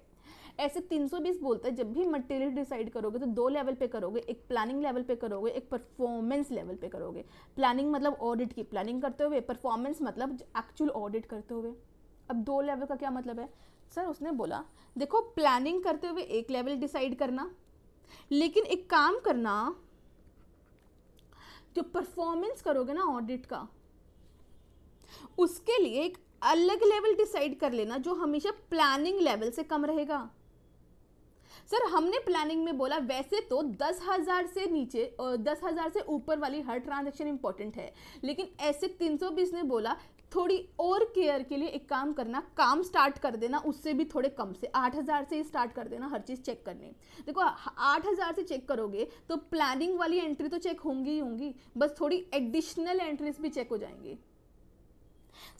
ऐसे 320 बोलता है जब भी मटेरियल डिसाइड करोगे तो 2 लेवल पे करोगे, एक प्लानिंग लेवल पे करोगे, एक परफॉर्मेंस लेवल पे करोगे। प्लानिंग मतलब ऑडिट की प्लानिंग करते हुए, परफॉर्मेंस मतलब एक्चुअल ऑडिट करते हुए। अब 2 लेवल का क्या मतलब है सर? उसने बोला देखो, प्लानिंग करते हुए एक लेवल डिसाइड करना, लेकिन एक काम करना, जो परफॉर्मेंस करोगे ना ऑडिट का, उसके लिए एक अलग लेवल डिसाइड कर लेना जो हमेशा प्लानिंग लेवल से कम रहेगा। सर हमने प्लानिंग में बोला वैसे तो 10,000 से नीचे, 10,000 से ऊपर वाली हर ट्रांजैक्शन इंपॉर्टेंट है, लेकिन ऐसे 320 ने बोला थोड़ी और केयर के लिए एक काम करना, काम स्टार्ट कर देना उससे भी थोड़े कम से, 8,000 से ही स्टार्ट कर देना हर चीज़ चेक करने। देखो 8,000 से चेक करोगे तो प्लानिंग वाली एंट्री तो चेक होंगी ही होंगी, बस थोड़ी एडिशनल एंट्रीज भी चेक हो जाएंगी।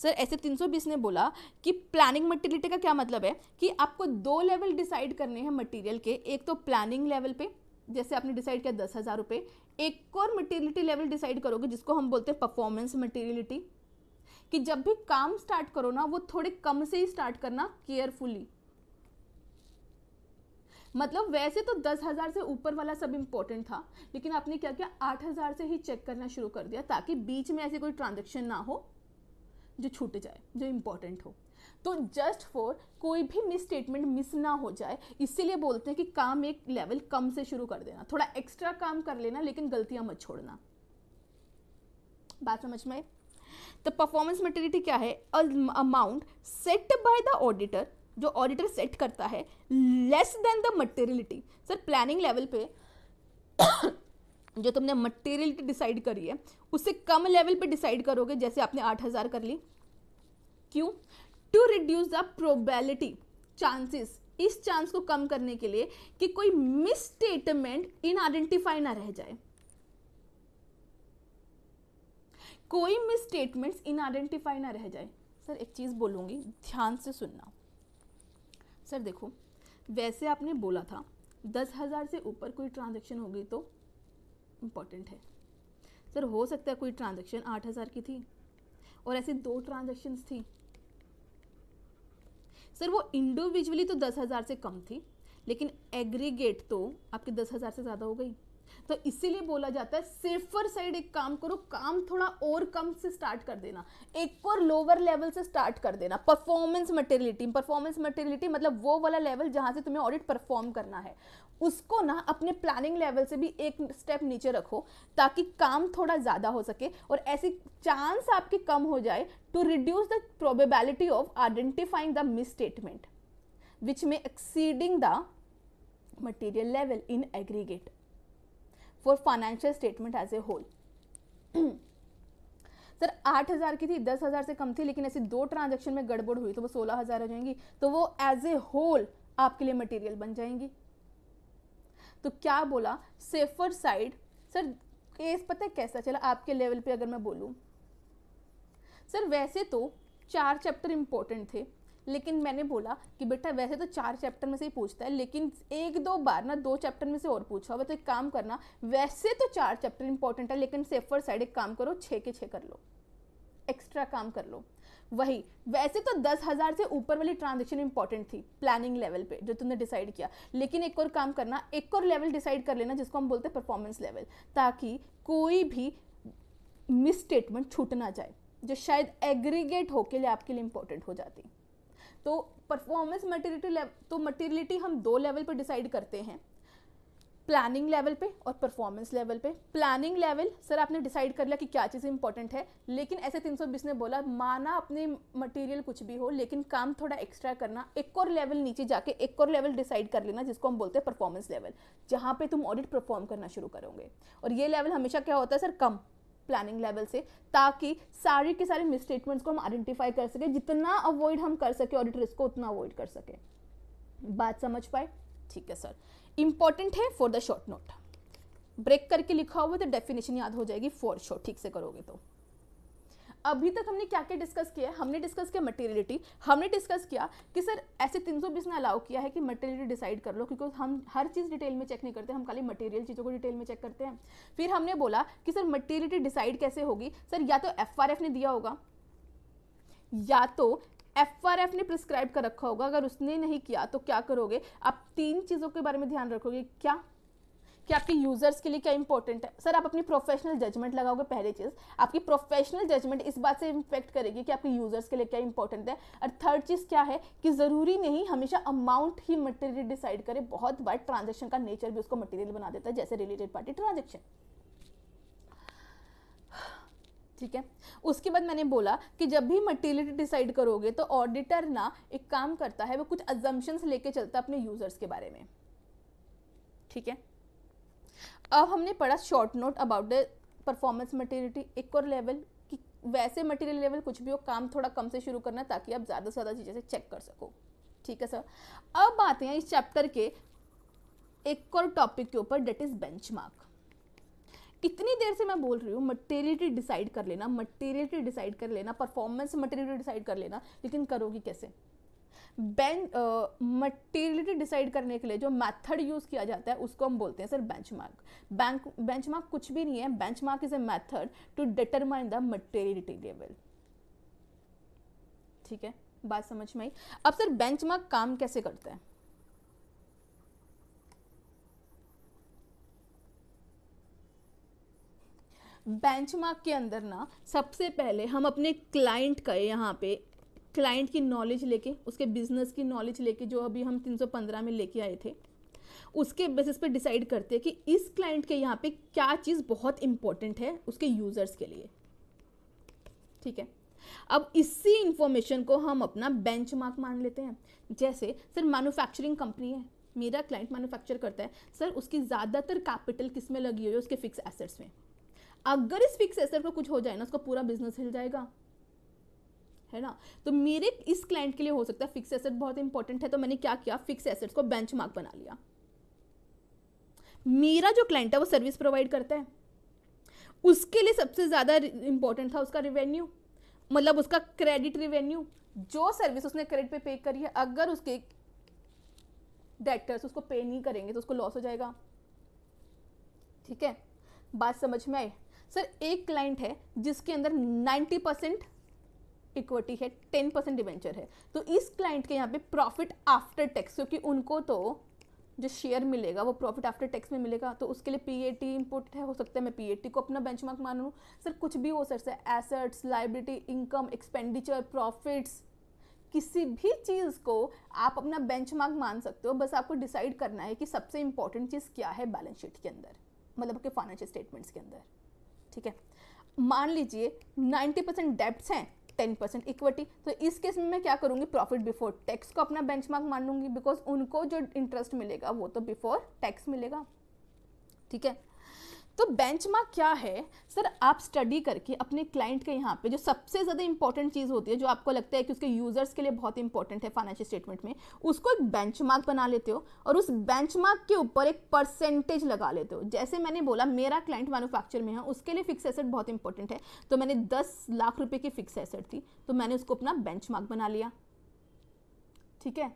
सर ऐसे 320 ने बोला कि प्लानिंग मटेरियलिटी का क्या मतलब है कि आपको 2 लेवल डिसाइड करने हैं मटेरियल के, एक तो प्लानिंग लेवल पे जैसे आपने डिसाइड किया 10,000 रुपये, एक और मटेरियलिटी लेवल डिसाइड करोगे जिसको हम बोलते हैं परफॉर्मेंस मटेरियलिटी, कि जब भी काम स्टार्ट करो ना वो थोड़े कम से ही स्टार्ट करना केयरफुली। मतलब वैसे तो 10,000 से ऊपर वाला सब इम्पोर्टेंट था, लेकिन आपने क्या किया, 8,000 से ही चेक करना शुरू कर दिया ताकि बीच में ऐसी कोई ट्रांजेक्शन ना हो जो छूट जाए, जो इम्पोर्टेंट हो। तो जस्ट फॉर कोई भी मिस स्टेटमेंट मिस ना हो जाए, इसीलिए बोलते हैं कि काम एक लेवल कम से शुरू कर देना, थोड़ा एक्स्ट्रा काम कर लेना लेकिन गलतियां मत छोड़ना। बात समझ में आई? तो परफॉर्मेंस मटेरियलिटी क्या है? Amount set by the auditor, जो ऑडिटर सेट करता है, less than the materiality. Sir planning level पे जो तुमने मटेरियलिटी डिसाइड करी है उससे कम लेवल पे डिसाइड करोगे, जैसे आपने 8,000 कर ली। क्यों? To reduce the probability, chances, इस चांस को कम करने के लिए कि कोई मिस स्टेटमेंट इन आइडेंटिफाई ना रह जाए, कोई मिस स्टेटमेंट्स इन आइडेंटिफाई ना रह जाए। सर एक चीज़ बोलूँगी, ध्यान से सुनना। सर देखो वैसे आपने बोला था 10,000 से ऊपर कोई ट्रांजेक्शन होगी तो इम्पॉर्टेंट है। सर हो सकता है कोई ट्रांजैक्शन 8,000 की थी और ऐसी 2 ट्रांजैक्शंस थी, सर वो इंडिविजुअली तो 10,000 से कम थी, लेकिन एग्रीगेट तो आपके 10,000 से ज़्यादा हो गई, तो इसीलिए बोला जाता है सेफर साइड एक काम करो, काम थोड़ा और कम से स्टार्ट कर देना, एक और लोअर लेवल से स्टार्ट कर देना। परफॉर्मेंस मटेरियलिटी, परफॉर्मेंस मटेरियलिटी मतलब वो वाला लेवल जहाँ से तुम्हें ऑडिट परफॉर्म करना है, उसको ना अपने प्लानिंग लेवल से भी एक स्टेप नीचे रखो ताकि काम थोड़ा ज़्यादा हो सके और ऐसी चांस आपके कम हो जाए to reduce the probability of identifying the misstatement which में exceeding the material level in aggregate for financial statement as a whole. Sir 8,000 की थी, 10,000 से कम थी, लेकिन ऐसी दो ट्रांजैक्शन में गड़बड़ हुई तो वो 16,000 हो जाएंगी, तो वो एज ए होल आपके लिए मटेरियल बन जाएंगी। तो क्या बोला सेफर साइड। सर केस पता है कैसा चला आपके लेवल पे अगर मैं बोलूँ? सर वैसे तो 4 चैप्टर इम्पोर्टेंट थे, लेकिन मैंने बोला कि बेटा वैसे तो 4 चैप्टर में से ही पूछता है, लेकिन एक दो बार ना 2 चैप्टर में से और पूछा हुआ, तो एक काम करना, वैसे तो 4 चैप्टर इंपॉर्टेंट है लेकिन सेफर साइड एक काम करो 6 के 6 कर लो, एक्स्ट्रा काम कर लो। वही वैसे तो 10,000 से ऊपर वाली ट्रांजेक्शन इंपॉर्टेंट थी प्लानिंग लेवल पे जो तुमने डिसाइड किया, लेकिन एक और काम करना, एक और लेवल डिसाइड कर लेना जिसको हम बोलते हैं परफॉर्मेंस लेवल, ताकि कोई भी मिस स्टेटमेंट छूट ना जाए जो शायद एग्रीगेट होके लिए आपके लिए इंपॉर्टेंट हो जाती। तो परफॉर्मेंस मटेरियलिटी हम 2 लेवल पे डिसाइड करते हैं, प्लानिंग लेवल पे और परफॉर्मेंस लेवल पे। प्लानिंग लेवल सर आपने डिसाइड कर लिया कि क्या चीज़ इंपॉर्टेंट है, लेकिन ऐसे 320 ने बोला माना अपने मटेरियल कुछ भी हो लेकिन काम थोड़ा एक्स्ट्रा करना, एक और लेवल नीचे जाके एक और लेवल डिसाइड कर लेना जिसको हम बोलते हैं परफॉर्मेंस लेवल, जहाँ पे तुम ऑडिट परफॉर्म करना शुरू करोगे। और ये लेवल हमेशा क्या होता है सर, कम प्लानिंग लेवल से, ताकि सारी के सारे मिस स्टेटमेंट्स को हम आइडेंटिफाई कर सकें, जितना अवॉइड हम कर सके ऑडिट रिस्क को उतना अवॉइड कर सके। बात समझ पाए? ठीक है सर, इम्पॉर्टेंट है for the short note, break करके लिखा हुआ तो डेफिनेशन याद हो जाएगी फॉर शॉर्ट, ठीक से करोगे तो। अभी तक हमने क्या क्या डिस्कस किया है? हमने डिस्कस किया मटेरियलिटी, हमने डिस्कस किया कि सर ऐसे 320 ने अलाउ किया है कि मटेरियलिटी डिसाइड कर लो, क्योंकि हम हर चीज़ डिटेल में चेक नहीं करते, हम खाली मटेरियल चीज़ों को डिटेल में चेक करते हैं। फिर हमने बोला कि सर मटेरियलिटी डिसाइड कैसे होगी, सर या तो FRF ने दिया होगा या तो FRF ने प्रिस्क्राइब कर रखा होगा, अगर उसने नहीं किया तो क्या करोगे आप? 3 चीज़ों के बारे में ध्यान रखोगे, क्या कि आपके यूज़र्स के लिए क्या इंपॉर्टेंट है। सर आप अपनी प्रोफेशनल जजमेंट लगाओगे, पहले चीज़ आपकी प्रोफेशनल जजमेंट इस बात से इम्पैक्ट करेगी कि आपके यूज़र्स के लिए क्या इंपॉर्टेंट है। और थर्ड चीज़ क्या है कि ज़रूरी नहीं हमेशा अमाउंट ही मटेरियल डिसाइड करे, बहुत बार ट्रांजेक्शन का नेचर भी उसको मटेरियल बना देता है, जैसे रिलेटेड पार्टी ट्रांजेक्शन। ठीक है, उसके बाद मैंने बोला कि जब भी मटेरियलिटी डिसाइड करोगे तो ऑडिटर ना एक काम करता है, वो कुछ अजम्पशंस लेके चलता है अपने यूज़र्स के बारे में। ठीक है, अब हमने पढ़ा short note about the performance materiality, एक और लेवल कि वैसे मटेरियल लेवल कुछ भी हो काम थोड़ा कम से शुरू करना ताकि आप ज़्यादा से ज़्यादा चीज़ें से चेक कर सको। ठीक है सर, अब आते हैं इस चैप्टर के एक और टॉपिक के ऊपर, डेट इज़ बेंचमार्क। इतनी देर से मैं बोल रही हूँ मटेरियलिटी डिसाइड कर लेना, मटेरियलिटी डिसाइड कर लेना, परफॉर्मेंस मटेरियलिटी डिसाइड कर लेना, लेकिन करोगी कैसे? मटेरियलिटी डिसाइड करने के लिए जो मेथड यूज़ किया जाता है उसको हम बोलते हैं सर बेंचमार्क। बेंचमार्क कुछ भी नहीं है, benchmark is a method to determine the materiality level. ठीक है, बात समझ में आई। अब सर बेंचमार्क काम कैसे करता है? बेंचमार्क के अंदर ना सबसे पहले हम अपने क्लाइंट का यहाँ पे क्लाइंट की नॉलेज लेके, उसके बिजनेस की नॉलेज लेके, जो अभी हम 315 में लेके आए थे, उसके बेसिस पे डिसाइड करते हैं कि इस क्लाइंट के यहाँ पे क्या चीज़ बहुत इंपॉर्टेंट है उसके यूज़र्स के लिए। ठीक है, अब इसी इंफॉर्मेशन को हम अपना बेंचमार्क मान लेते हैं। जैसे सर मैन्युफैक्चरिंग कंपनी है, मेरा क्लाइंट मैन्युफैक्चर करता है, सर उसकी ज़्यादातर कैपिटल किस में लगी हुई है? उसके फिक्स एसेट्स में। अगर इस फिक्स एसेट को कुछ हो जाए ना उसका पूरा बिजनेस हिल जाएगा, है ना। तो मेरे इस क्लाइंट के लिए हो सकता है फिक्स एसेट बहुत इंपॉर्टेंट है, तो मैंने क्या किया, फिक्स एसेट्स को बेंचमार्क बना लिया। मेरा जो क्लाइंट है वो सर्विस प्रोवाइड करता है, उसके लिए सबसे ज़्यादा इंपॉर्टेंट था उसका रिवेन्यू, मतलब उसका क्रेडिट रिवेन्यू, जो सर्विस उसने क्रेडिट पे पे करी है। अगर उसके डेटर्स उसको पे नहीं करेंगे तो उसको लॉस हो जाएगा। ठीक है, बात समझ में आई। सर एक क्लाइंट है जिसके अंदर 90% इक्विटी है, 10% डिवेंचर है, तो इस क्लाइंट के यहाँ पे प्रॉफिट आफ्टर टैक्स, क्योंकि उनको तो जो शेयर मिलेगा वो प्रॉफिट आफ्टर टैक्स में मिलेगा, तो उसके लिए पीएटी इम्पोर्टेंट है। हो सकता है मैं पीएटी को अपना बेंचमार्क मान लूँ। सर कुछ भी हो sir, assets, liability, income, expenditure, profits, किसी भी चीज़ को आप अपना बेंचमार्क मान सकते हो। बस आपको डिसाइड करना है कि सबसे इम्पॉर्टेंट चीज़ क्या है बैलेंस शीट के अंदर, मतलब आपके फाइनेंशियल स्टेटमेंट्स के अंदर। ठीक है, मान लीजिए 90% डेब्ट्स हैं, 10% इक्विटी, तो इस केस में मैं क्या करूँगी, प्रॉफिट बिफोर टैक्स को अपना बेंचमार्क मान लूँगी, बिकॉज उनको जो इंटरेस्ट मिलेगा वो तो बिफोर टैक्स मिलेगा। ठीक है, तो बेंचमार्क क्या है सर, आप स्टडी करके अपने क्लाइंट के यहाँ पे जो सबसे ज़्यादा इंपॉर्टेंट चीज़ होती है, जो आपको लगता है कि उसके यूज़र्स के लिए बहुत इंपॉर्टेंट है फाइनेंशियल स्टेटमेंट में, उसको एक बेंचमार्क बना लेते हो और उस बेंचमार्क के ऊपर एक परसेंटेज लगा लेते हो। जैसे मैंने बोला मेरा क्लाइंट मैन्युफैक्चर में है, उसके लिए फिक्स एसेट बहुत इंपॉर्टेंट है, तो मैंने 10 लाख रुपये की फिक्स एसेट थी, तो मैंने उसको अपना बेंचमार्क बना लिया। ठीक है,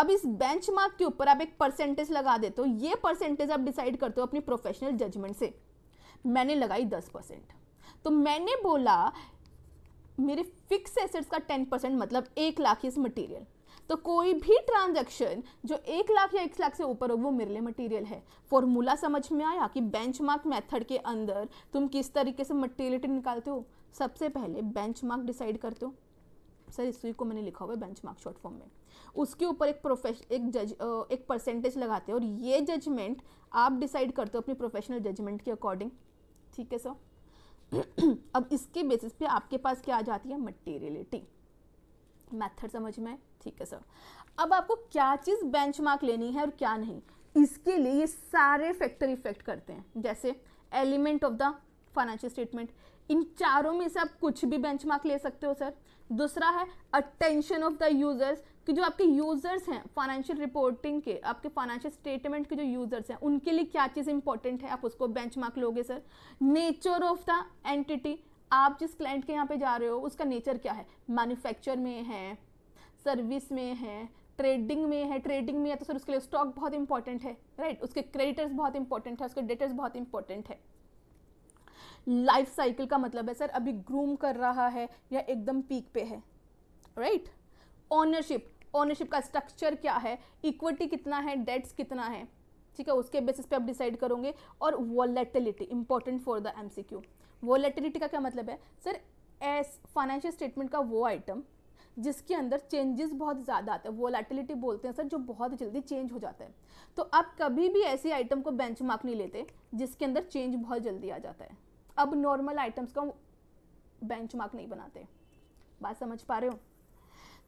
अब इस बेंचमार्क के ऊपर आप एक परसेंटेज लगा देते हो, ये परसेंटेज आप डिसाइड करते हो अपनी प्रोफेशनल जजमेंट से। मैंने लगाई 10%, तो मैंने बोला मेरे फिक्स एसेट्स का 10%, मतलब 1 लाख इज मटेरियल, तो कोई भी ट्रांजैक्शन जो 1 लाख या 1 लाख से ऊपर हो वो मेरे लिए मटेरियल है। फॉर्मूला समझ में आया कि बेंचमार्क मेथड के अंदर तुम किस तरीके से मटेरियलिटी निकालते हो। सबसे पहले बेंचमार्क डिसाइड करते हो। सर इस को मैंने लिखा हुआ है बेंचमार्क शॉर्ट फॉर्म में, उसके ऊपर एक परसेंटेज लगाते हो और ये जजमेंट आप डिसाइड करते हो अपनी प्रोफेशनल जजमेंट के अकॉर्डिंग। ठीक है सर, अब इसके बेसिस पे आपके पास क्या आ जाती है, मटेरियलिटी। मेथड समझ में? ठीक है सर, अब आपको क्या चीज़ बेंचमार्क लेनी है और क्या नहीं, इसके लिए ये सारे फैक्टर इफेक्ट करते हैं। जैसे element of the financial statement, इन चारों में से आप कुछ भी बेंचमार्क ले सकते हो सर। दूसरा है अटेंशन ऑफ द यूज़र्स, कि जो आपके यूज़र्स हैं फाइनेंशियल रिपोर्टिंग के, आपके फाइनेंशियल स्टेटमेंट के जो यूज़र्स हैं उनके लिए क्या चीज़ इंपॉर्टेंट है, आप उसको बेंचमार्क लोगे sir. Nature of the entity, आप जिस क्लाइंट के यहाँ पे जा रहे हो उसका नेचर क्या है, मैन्युफैक्चर में है, सर्विस में है, ट्रेडिंग में है। ट्रेडिंग में है तो सर उसके लिए स्टॉक बहुत इंपॉर्टेंट है, राइट, उसके क्रेडिटर्स बहुत इंपॉर्टेंट है, उसके डेटर्स बहुत इंपॉर्टेंट है। लाइफ साइकिल का मतलब है सर अभी ग्रूम कर रहा है या एकदम पीक पे है, राइट। ओनरशिप का स्ट्रक्चर क्या है, इक्विटी कितना है, डेट्स कितना है, ठीक है, उसके बेसिस पे आप डिसाइड करोगे। और volatility important for the MCQ. Volatility का क्या मतलब है सर, एस फाइनेंशियल स्टेटमेंट का वो आइटम जिसके अंदर चेंजेस बहुत ज़्यादा आते हैं, वॉलेटिलिटी बोलते हैं सर, जो बहुत जल्दी चेंज हो जाता है। तो आप कभी भी ऐसी आइटम को बेंचमार्क नहीं लेते जिसके अंदर चेंज बहुत जल्दी आ जाता है। अब नॉर्मल आइटम्स का बेंचमार्क नहीं बनाते, बात समझ पा रहे हो।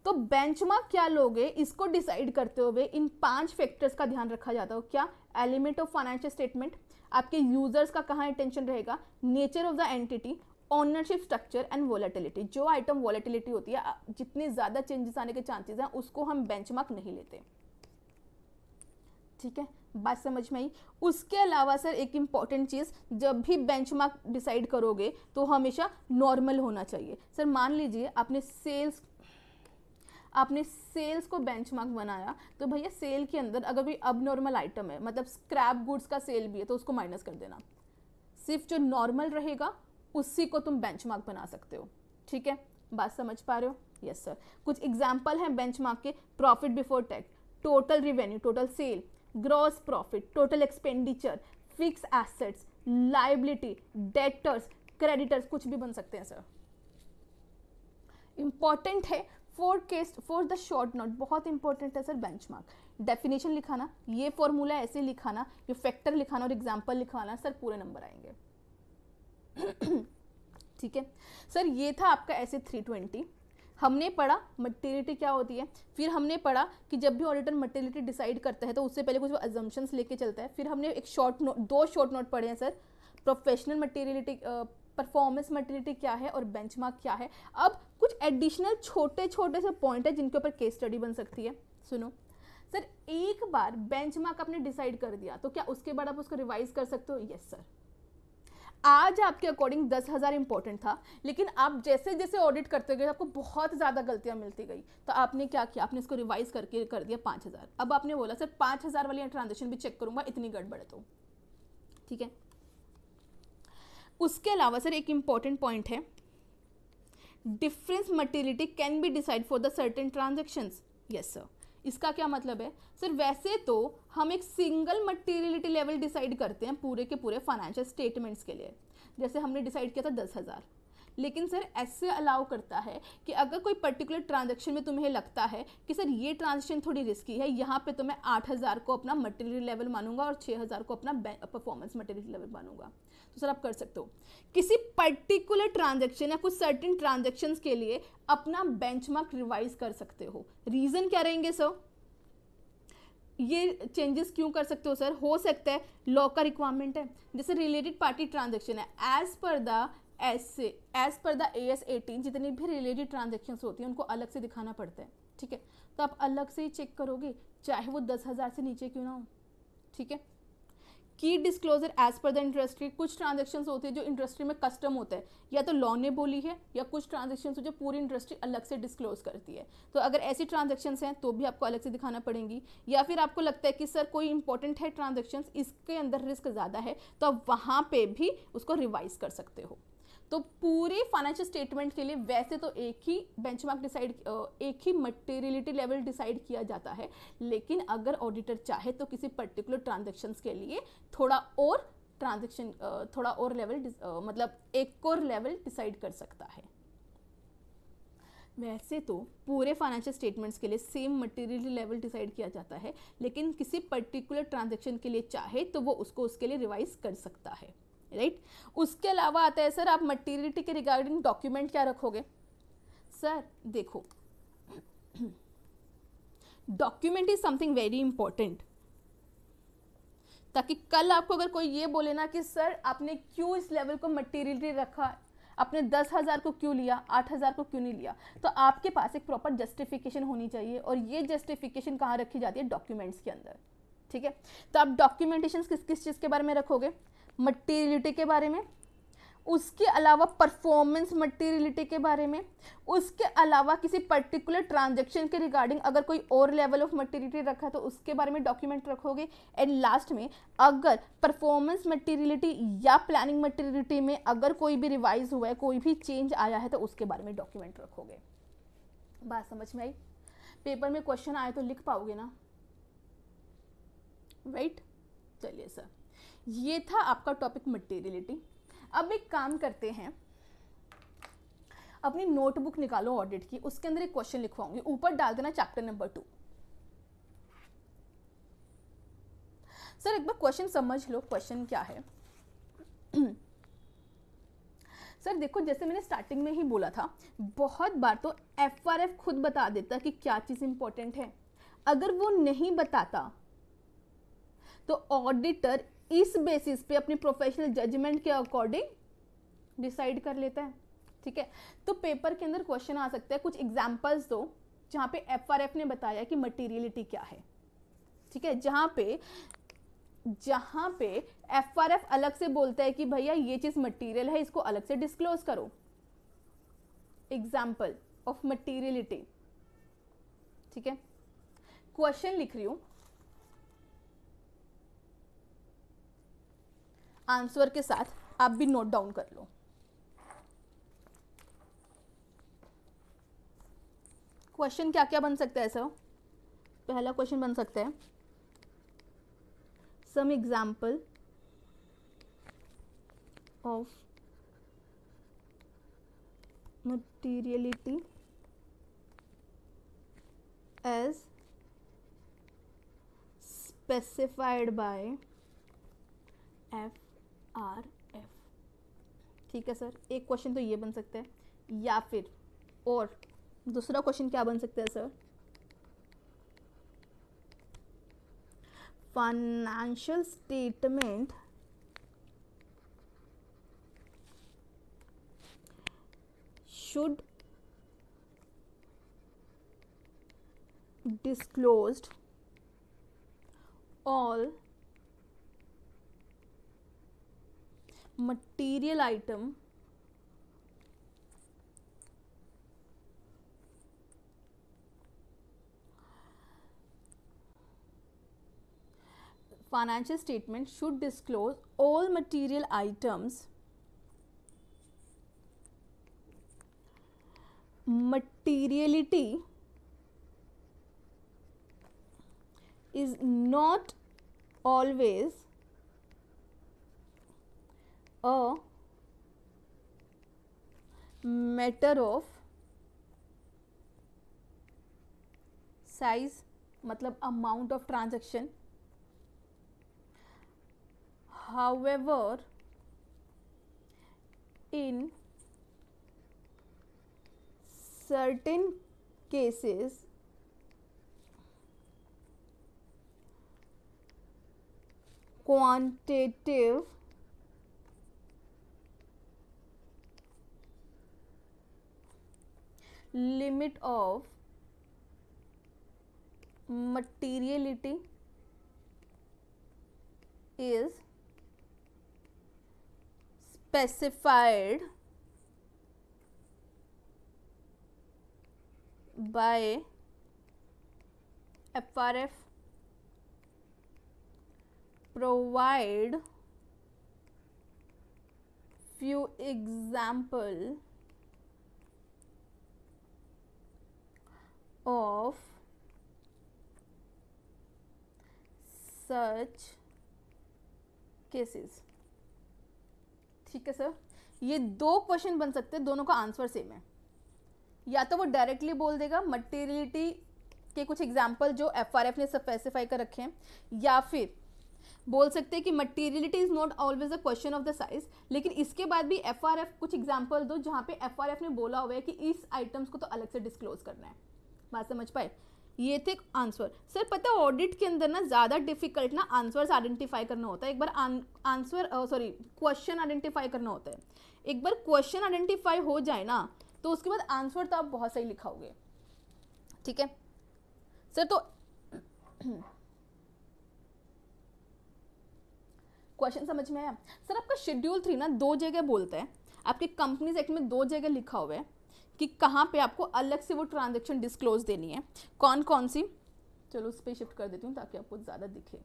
तो बेंचमार्क क्या लोगे, इसको डिसाइड करते हुए इन 5 फैक्टर्स का ध्यान रखा जाता हो। क्या, एलिमेंट ऑफ फाइनेंशियल स्टेटमेंट, आपके यूजर्स का कहाँ अटेंशन रहेगा, nature of the entity, ownership structure and volatility. जो आइटम वॉलेटिलिटी होती है, जितने ज़्यादा चेंजेस आने के चांसेस हैं, उसको हम बेंचमार्क नहीं लेते। ठीक है, बात समझ में आई। उसके अलावा सर एक इम्पॉर्टेंट चीज़, जब भी बेंचमार्क डिसाइड करोगे तो हमेशा नॉर्मल होना चाहिए। सर मान लीजिए आपने सेल्स को बेंचमार्क बनाया, तो भैया सेल के अंदर अगर कोई अबनॉर्मल आइटम है, मतलब स्क्रैप गुड्स का सेल भी है, तो उसको माइनस कर देना। सिर्फ जो नॉर्मल रहेगा उसी को तुम बेंचमार्क बना सकते हो। ठीक है, बात समझ पा रहे हो? Yes sir. कुछ एग्जाम्पल हैं बेंचमार्क के, profit before tax, total revenue, total sale, gross profit, total expenditure, fix assets, liability, debtors, creditors, कुछ भी बन सकते हैं सर। इंपॉर्टेंट है फॉर द शॉर्ट नोट, बहुत इंपॉर्टेंट है सर बेंचमार्क। डेफिनेशन लिखाना, ये फॉर्मूला ऐसे लिखाना, ये फैक्टर लिखाना और एग्जाम्पल लिखाना, सर पूरे नंबर आएंगे। ठीक है सर, ये था आपका SA 320। हमने पढ़ा मटेरियलिटी क्या होती है, फिर हमने पढ़ा कि जब भी ऑडिटर मटेरियलिटी डिसाइड करता है तो उससे पहले कुछ अजम्पशंस लेके चलता है। फिर हमने एक दो शॉर्ट नोट पढ़े हैं sir, professional materiality, performance materiality क्या है और बेंचमार्क क्या है। अब कुछ एडिशनल छोटे छोटे से पॉइंट है जिनके ऊपर केस स्टडी बन सकती है। सुनो सर, एक बार बेंचमार्क आपने डिसाइड कर दिया तो क्या उसके बाद आप उसको रिवाइज कर सकते हो? Yes sir. आज आपके अकॉर्डिंग 10,000 इंपॉर्टेंट था, लेकिन आप जैसे जैसे ऑडिट करते गए आपको बहुत ज़्यादा गलतियां मिलती गई, तो आपने क्या किया, आपने इसको रिवाइज करके कर दिया 5,000। अब आपने बोला सर 5,000 वाली ट्रांजेक्शन भी चेक करूंगा, इतनी गड़बड़ है तो। ठीक है, उसके अलावा सर एक इम्पॉर्टेंट पॉइंट है, difference materiality can be decide for the certain transactions. Yes sir, इसका क्या मतलब है सर? वैसे तो हम एक सिंगल मटेरियलिटी लेवल डिसाइड करते हैं पूरे के पूरे फाइनेंशियल स्टेटमेंट्स के लिए, जैसे हमने डिसाइड किया था 10,000, लेकिन सर ऐसे अलाउ करता है कि अगर कोई पर्टिकुलर ट्रांजैक्शन में तुम्हें लगता है कि सर ये ट्रांजैक्शन थोड़ी रिस्की है, यहाँ पे तो मैं 8,000 को अपना मटेरियल लेवल मानूंगा और 6,000 को अपना परफॉर्मेंस मटेरियल लेवल मानूंगा, तो सर आप कर सकते हो किसी पर्टिकुलर ट्रांजैक्शन या कुछ सर्टेन ट्रांजैक्शंस के लिए अपना बेंचमार्क रिवाइज कर सकते हो। रीज़न क्या रहेंगे सर? ये चेंजेस क्यों कर सकते हो सर? हो सकता है लॉ का रिक्वायरमेंट है, जैसे रिलेटेड पार्टी ट्रांजेक्शन है एज पर द AS 18 जितनी भी रिलेटेड ट्रांजेक्शन्स होती हैं उनको अलग से दिखाना पड़ता है, ठीक है? तो आप अलग से ही चेक करोगे चाहे वो 10,000 से नीचे क्यों ना हो, ठीक है? की disclosure as per the industry, कुछ ट्रांजेक्शन्स होती है जो इंडस्ट्री में कस्टम होता है, या तो लॉ ने बोली है या कुछ ट्रांजेक्शन्स जो पूरी इंडस्ट्री अलग से डिस्क्लोज करती है, तो अगर ऐसी ट्रांजेक्शन्स हैं तो भी आपको अलग से दिखाना पड़ेंगी। या फिर आपको लगता है कि सर कोई इंपॉर्टेंट है ट्रांजेक्शन्स, इसके अंदर रिस्क ज़्यादा है, तो आप वहाँ पर भी उसको रिवाइज कर सकते हो। तो पूरे फाइनेंशियल स्टेटमेंट के लिए वैसे तो एक ही मटेरियलिटी लेवल डिसाइड किया जाता है, लेकिन अगर ऑडिटर चाहे तो किसी पर्टिकुलर ट्रांजैक्शंस के लिए थोड़ा और लेवल मतलब एक और लेवल डिसाइड कर सकता है। वैसे तो पूरे फाइनेंशियल स्टेटमेंट्स के लिए सेम मटेरियल लेवल डिसाइड किया जाता है, लेकिन किसी पर्टिकुलर ट्रांजैक्शन के लिए चाहे तो वो उसके लिए रिवाइज कर सकता है, राइट? उसके अलावा आता है सर आप मटेरियलिटी के रिगार्डिंग डॉक्यूमेंट क्या रखोगे? सर देखो, document is something very important, ताकि कल आपको अगर कोई ये बोले ना कि सर आपने क्यों इस लेवल को मटेरियलिटी रखा, आपने 10,000 को क्यों लिया, 8,000 को क्यों नहीं लिया, तो आपके पास एक प्रॉपर जस्टिफिकेशन होनी चाहिए, और ये जस्टिफिकेशन कहाँ रखी जाती है? डॉक्यूमेंट्स के अंदर, ठीक है? तो आप डॉक्यूमेंटेशन किस किस चीज़ के बारे में रखोगे? मटेरियलिटी के बारे में, उसके अलावा परफॉर्मेंस मटेरियलिटी के बारे में, उसके अलावा किसी पर्टिकुलर ट्रांजैक्शन के रिगार्डिंग अगर कोई और लेवल ऑफ मटेरियलिटी रखा तो उसके बारे में डॉक्यूमेंट रखोगे। एंड लास्ट में अगर परफॉर्मेंस मटेरियलिटी या प्लानिंग मटेरियलिटी में अगर कोई भी रिवाइज हुआ है, कोई भी चेंज आया है, तो उसके बारे में डॉक्यूमेंट रखोगे। बात समझ में आई? पेपर में क्वेश्चन आए तो लिख पाओगे ना, राइट? चलिए सर, ये था आपका टॉपिक मटेरियलिटी। अब एक काम करते हैं, अपनी नोटबुक निकालो ऑडिट की, उसके अंदर एक क्वेश्चन लिखवाऊंगी, ऊपर डाल देना चैप्टर नंबर 2। सर एक बार क्वेश्चन समझ लो, क्वेश्चन क्या है। सर देखो, जैसे मैंने स्टार्टिंग में ही बोला था, बहुत बार तो FRF खुद बता देता कि क्या चीज़ इंपॉर्टेंट है, अगर वो नहीं बताता तो ऑडिटर इस बेसिस पे अपनी प्रोफेशनल जजमेंट के अकॉर्डिंग डिसाइड कर लेता है, ठीक है? तो पेपर के अंदर क्वेश्चन आ सकता है, कुछ एग्जांपल्स दो जहाँ पे FRF ने बताया कि मटेरियलिटी क्या है, ठीक है? जहाँ पे FRF अलग से बोलता है कि भैया ये चीज़ मटेरियल है, इसको अलग से डिस्क्लोज करो। एग्जाम्पल ऑफ मटेरियलिटी, ठीक है? क्वेश्चन लिख रही हूँ, आंसर के साथ आप भी नोट डाउन कर लो। क्वेश्चन क्या क्या बन सकता है सर? पहला क्वेश्चन बन सकता है some example of materiality as specified by FRF, ठीक है सर? एक क्वेश्चन तो ये बन सकता है, या फिर और दूसरा क्वेश्चन क्या बन सकता है sir? Financial statement should disclosed all material item financial statement should disclose all material items materiality is not always a matter of size मतलब amount of transaction. However, in certain cases, quantitative limit of materiality is specified by FRF. Provide few example of such cases. ठीक है sir, ये दो question बन सकते हैं, दोनों का आंसर सेम है. या तो वो डायरेक्टली बोल देगा मटेरियलिटी के कुछ एग्जाम्पल जो FRF ने स्पेसिफाई कर रखे हैं, या फिर बोल सकते हैं कि materiality is not always a question of the size, लेकिन इसके बाद भी FRF कुछ एग्जाम्पल दो जहाँ पे FRF ने बोला हुआ है कि इस आइटम्स को तो अलग से डिस्क्लोज करना है. बात समझ पाए? ये थे आंसर. सर पता है ऑडिट के अंदर ना ज़्यादा डिफिकल्ट ना आंसर्स आइडेंटिफाई करना होता है. एक बार आंसर सॉरी क्वेश्चन आइडेंटिफाई करना होता है. एक बार क्वेश्चन आइडेंटिफाई हो जाए ना तो उसके बाद आंसर तो आप बहुत सही लिखाओगे. ठीक है सर, तो क्वेश्चन समझ में आया? सर आपका शेड्यूल 3 ना दो जगह बोलता है, आपके कंपनीज एक्ट में दो जगह लिखा हुआ है कि कहाँ पे आपको अलग से वो ट्रांजैक्शन डिस्क्लोज देनी है. कौन कौन सी, चलो उस पर शिफ्ट कर देती हूँ ताकि आपको ज़्यादा दिखे.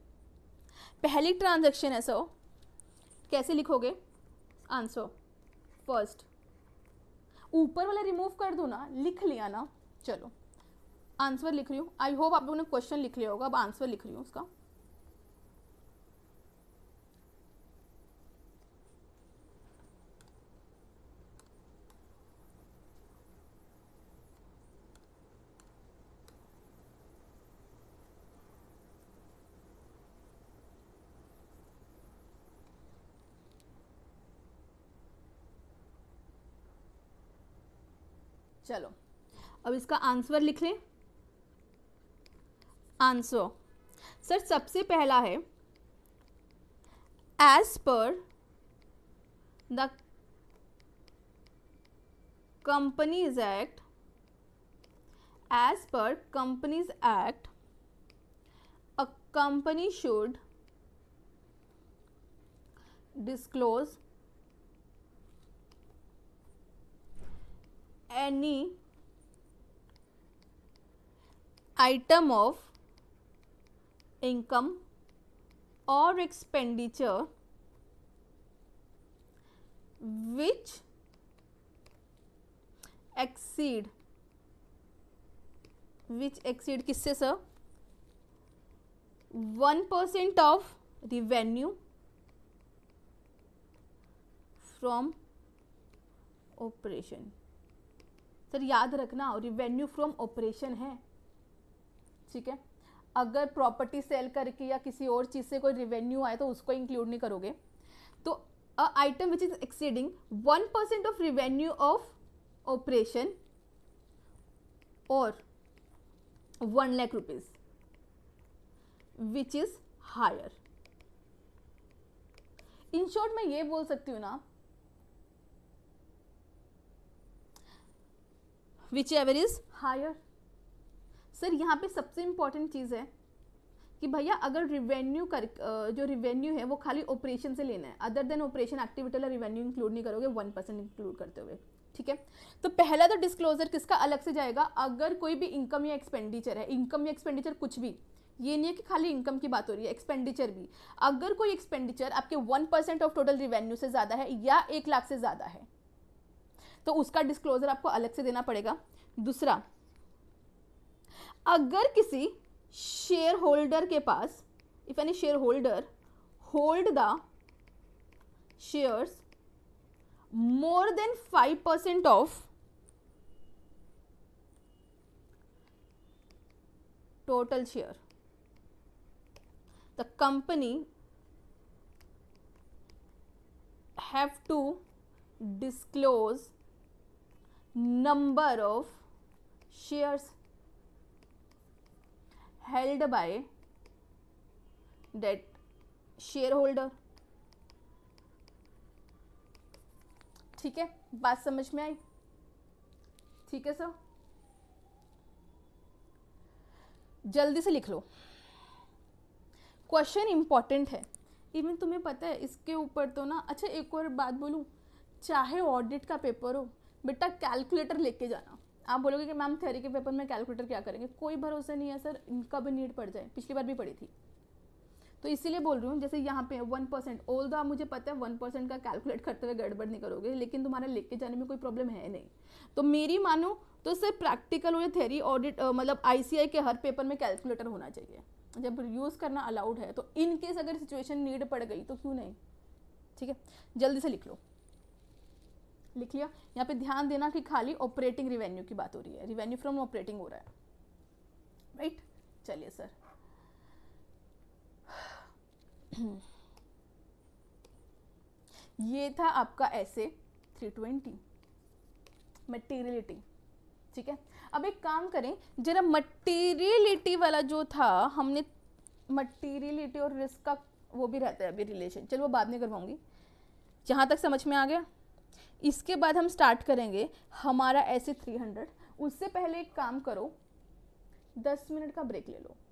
पहली ट्रांजैक्शन ऐसा हो, कैसे लिखोगे आंसर? फर्स्ट ऊपर वाला रिमूव कर दो ना, लिख लिया ना. चलो आंसर लिख रही हूँ. आई होप आप लोगों ने क्वेश्चन लिख लिया होगा. अब आंसर लिख रही हूँ उसका. चलो अब इसका आंसर लिख लें. आंसर सर सबसे पहला है as per the companies act. As per companies act a company should disclose any item of income or expenditure which exceed किससे सर? 1% of revenue from operation. Sir याद रखना रिवेन्यू फ्रॉम ऑपरेशन है. ठीक है, अगर प्रॉपर्टी सेल करके या किसी और चीज़ से कोई रिवेन्यू आए तो उसको इंक्लूड नहीं करोगे. तो a item which is exceeding 1% of revenue of operation और 1 लाख rupees which is higher. In short मैं ये बोल सकती हूँ ना, whichever is higher. Sir यहाँ पे सबसे इम्पॉर्टेंट चीज़ है कि भैया अगर रिवेन्यू जो रिवेन्यू है वो खाली ऑपरेशन से लेना है, अदर देन ऑपरेशन एक्टिविटी वाला रिवेन्यू इंक्लूड नहीं करोगे 1% इंक्लूड करते हुए. ठीक है, तो पहला तो डिस्क्लोजर किसका अलग से जाएगा? अगर कोई भी इनकम या एक्सपेंडिचर है. इनकम या एक्सपेंडिचर कुछ भी, ये नहीं है कि खाली इनकम की बात हो रही है, एक्सपेंडिचर भी. अगर कोई एक्सपेंडिचर आपके 1% ऑफ टोटल रिवेन्यू से ज़्यादा है या 1 लाख से ज़्यादा है तो उसका डिस्क्लोजर आपको अलग से देना पड़ेगा. दूसरा, अगर किसी शेयर होल्डर के पास, if any share holder hold the shares more than 5% of total share, the company have to disclose number of shares held by that shareholder. ठीक है, बात समझ में आई? ठीक है सर, जल्दी से लिख लो, क्वेश्चन इम्पॉर्टेंट है. इवन तुम्हें पता है इसके ऊपर तो ना, अच्छा एक और बात बोलूँ, चाहे ऑडिट का पेपर हो बेटा, कैलकुलेटर लेके जाना. आप बोलोगे कि मैम थ्योरी के पेपर में कैलकुलेटर क्या करेंगे, कोई भरोसा नहीं है सर, इनका भी नीड पड़ जाए, पिछली बार भी पड़ी थी. तो इसीलिए बोल रही हूँ, जैसे यहाँ पे 1% ऑल द, मुझे पता है 1% का कैलकुलेट करते हुए गड़बड़ नहीं करोगे, लेकिन तुम्हारा लेके जाने में कोई प्रॉब्लम है नहीं. तो मेरी मानो तो सिर्फ प्रैक्टिकल और थ्योरी ऑडिट, मतलब ICAI के हर पेपर में कैलकुलेटर होना चाहिए, जब यूज़ करना अलाउड है. तो इन केस अगर सिचुएशन नीड पड़ गई तो क्यों नहीं. ठीक है, जल्दी से लिख लो. लिख लिया? यहाँ पे ध्यान देना कि खाली ऑपरेटिंग रिवेन्यू की बात हो रही है, रिवेन्यू फ्रॉम ऑपरेटिंग हो रहा है, राइट. चलिए सर, ये था आपका SA 320 मटेरियलिटी. ठीक है, अब एक काम करें जरा, मटेरियलिटी वाला जो था हमने, मटेरियलिटी और रिस्क का वो भी रहता है अभी रिलेशन, चलो वो बाद में करवाऊंगी. जहाँ तक समझ में आ गया? इसके बाद हम स्टार्ट करेंगे हमारा SA 300. उससे पहले एक काम करो, 10 मिनट का ब्रेक ले लो.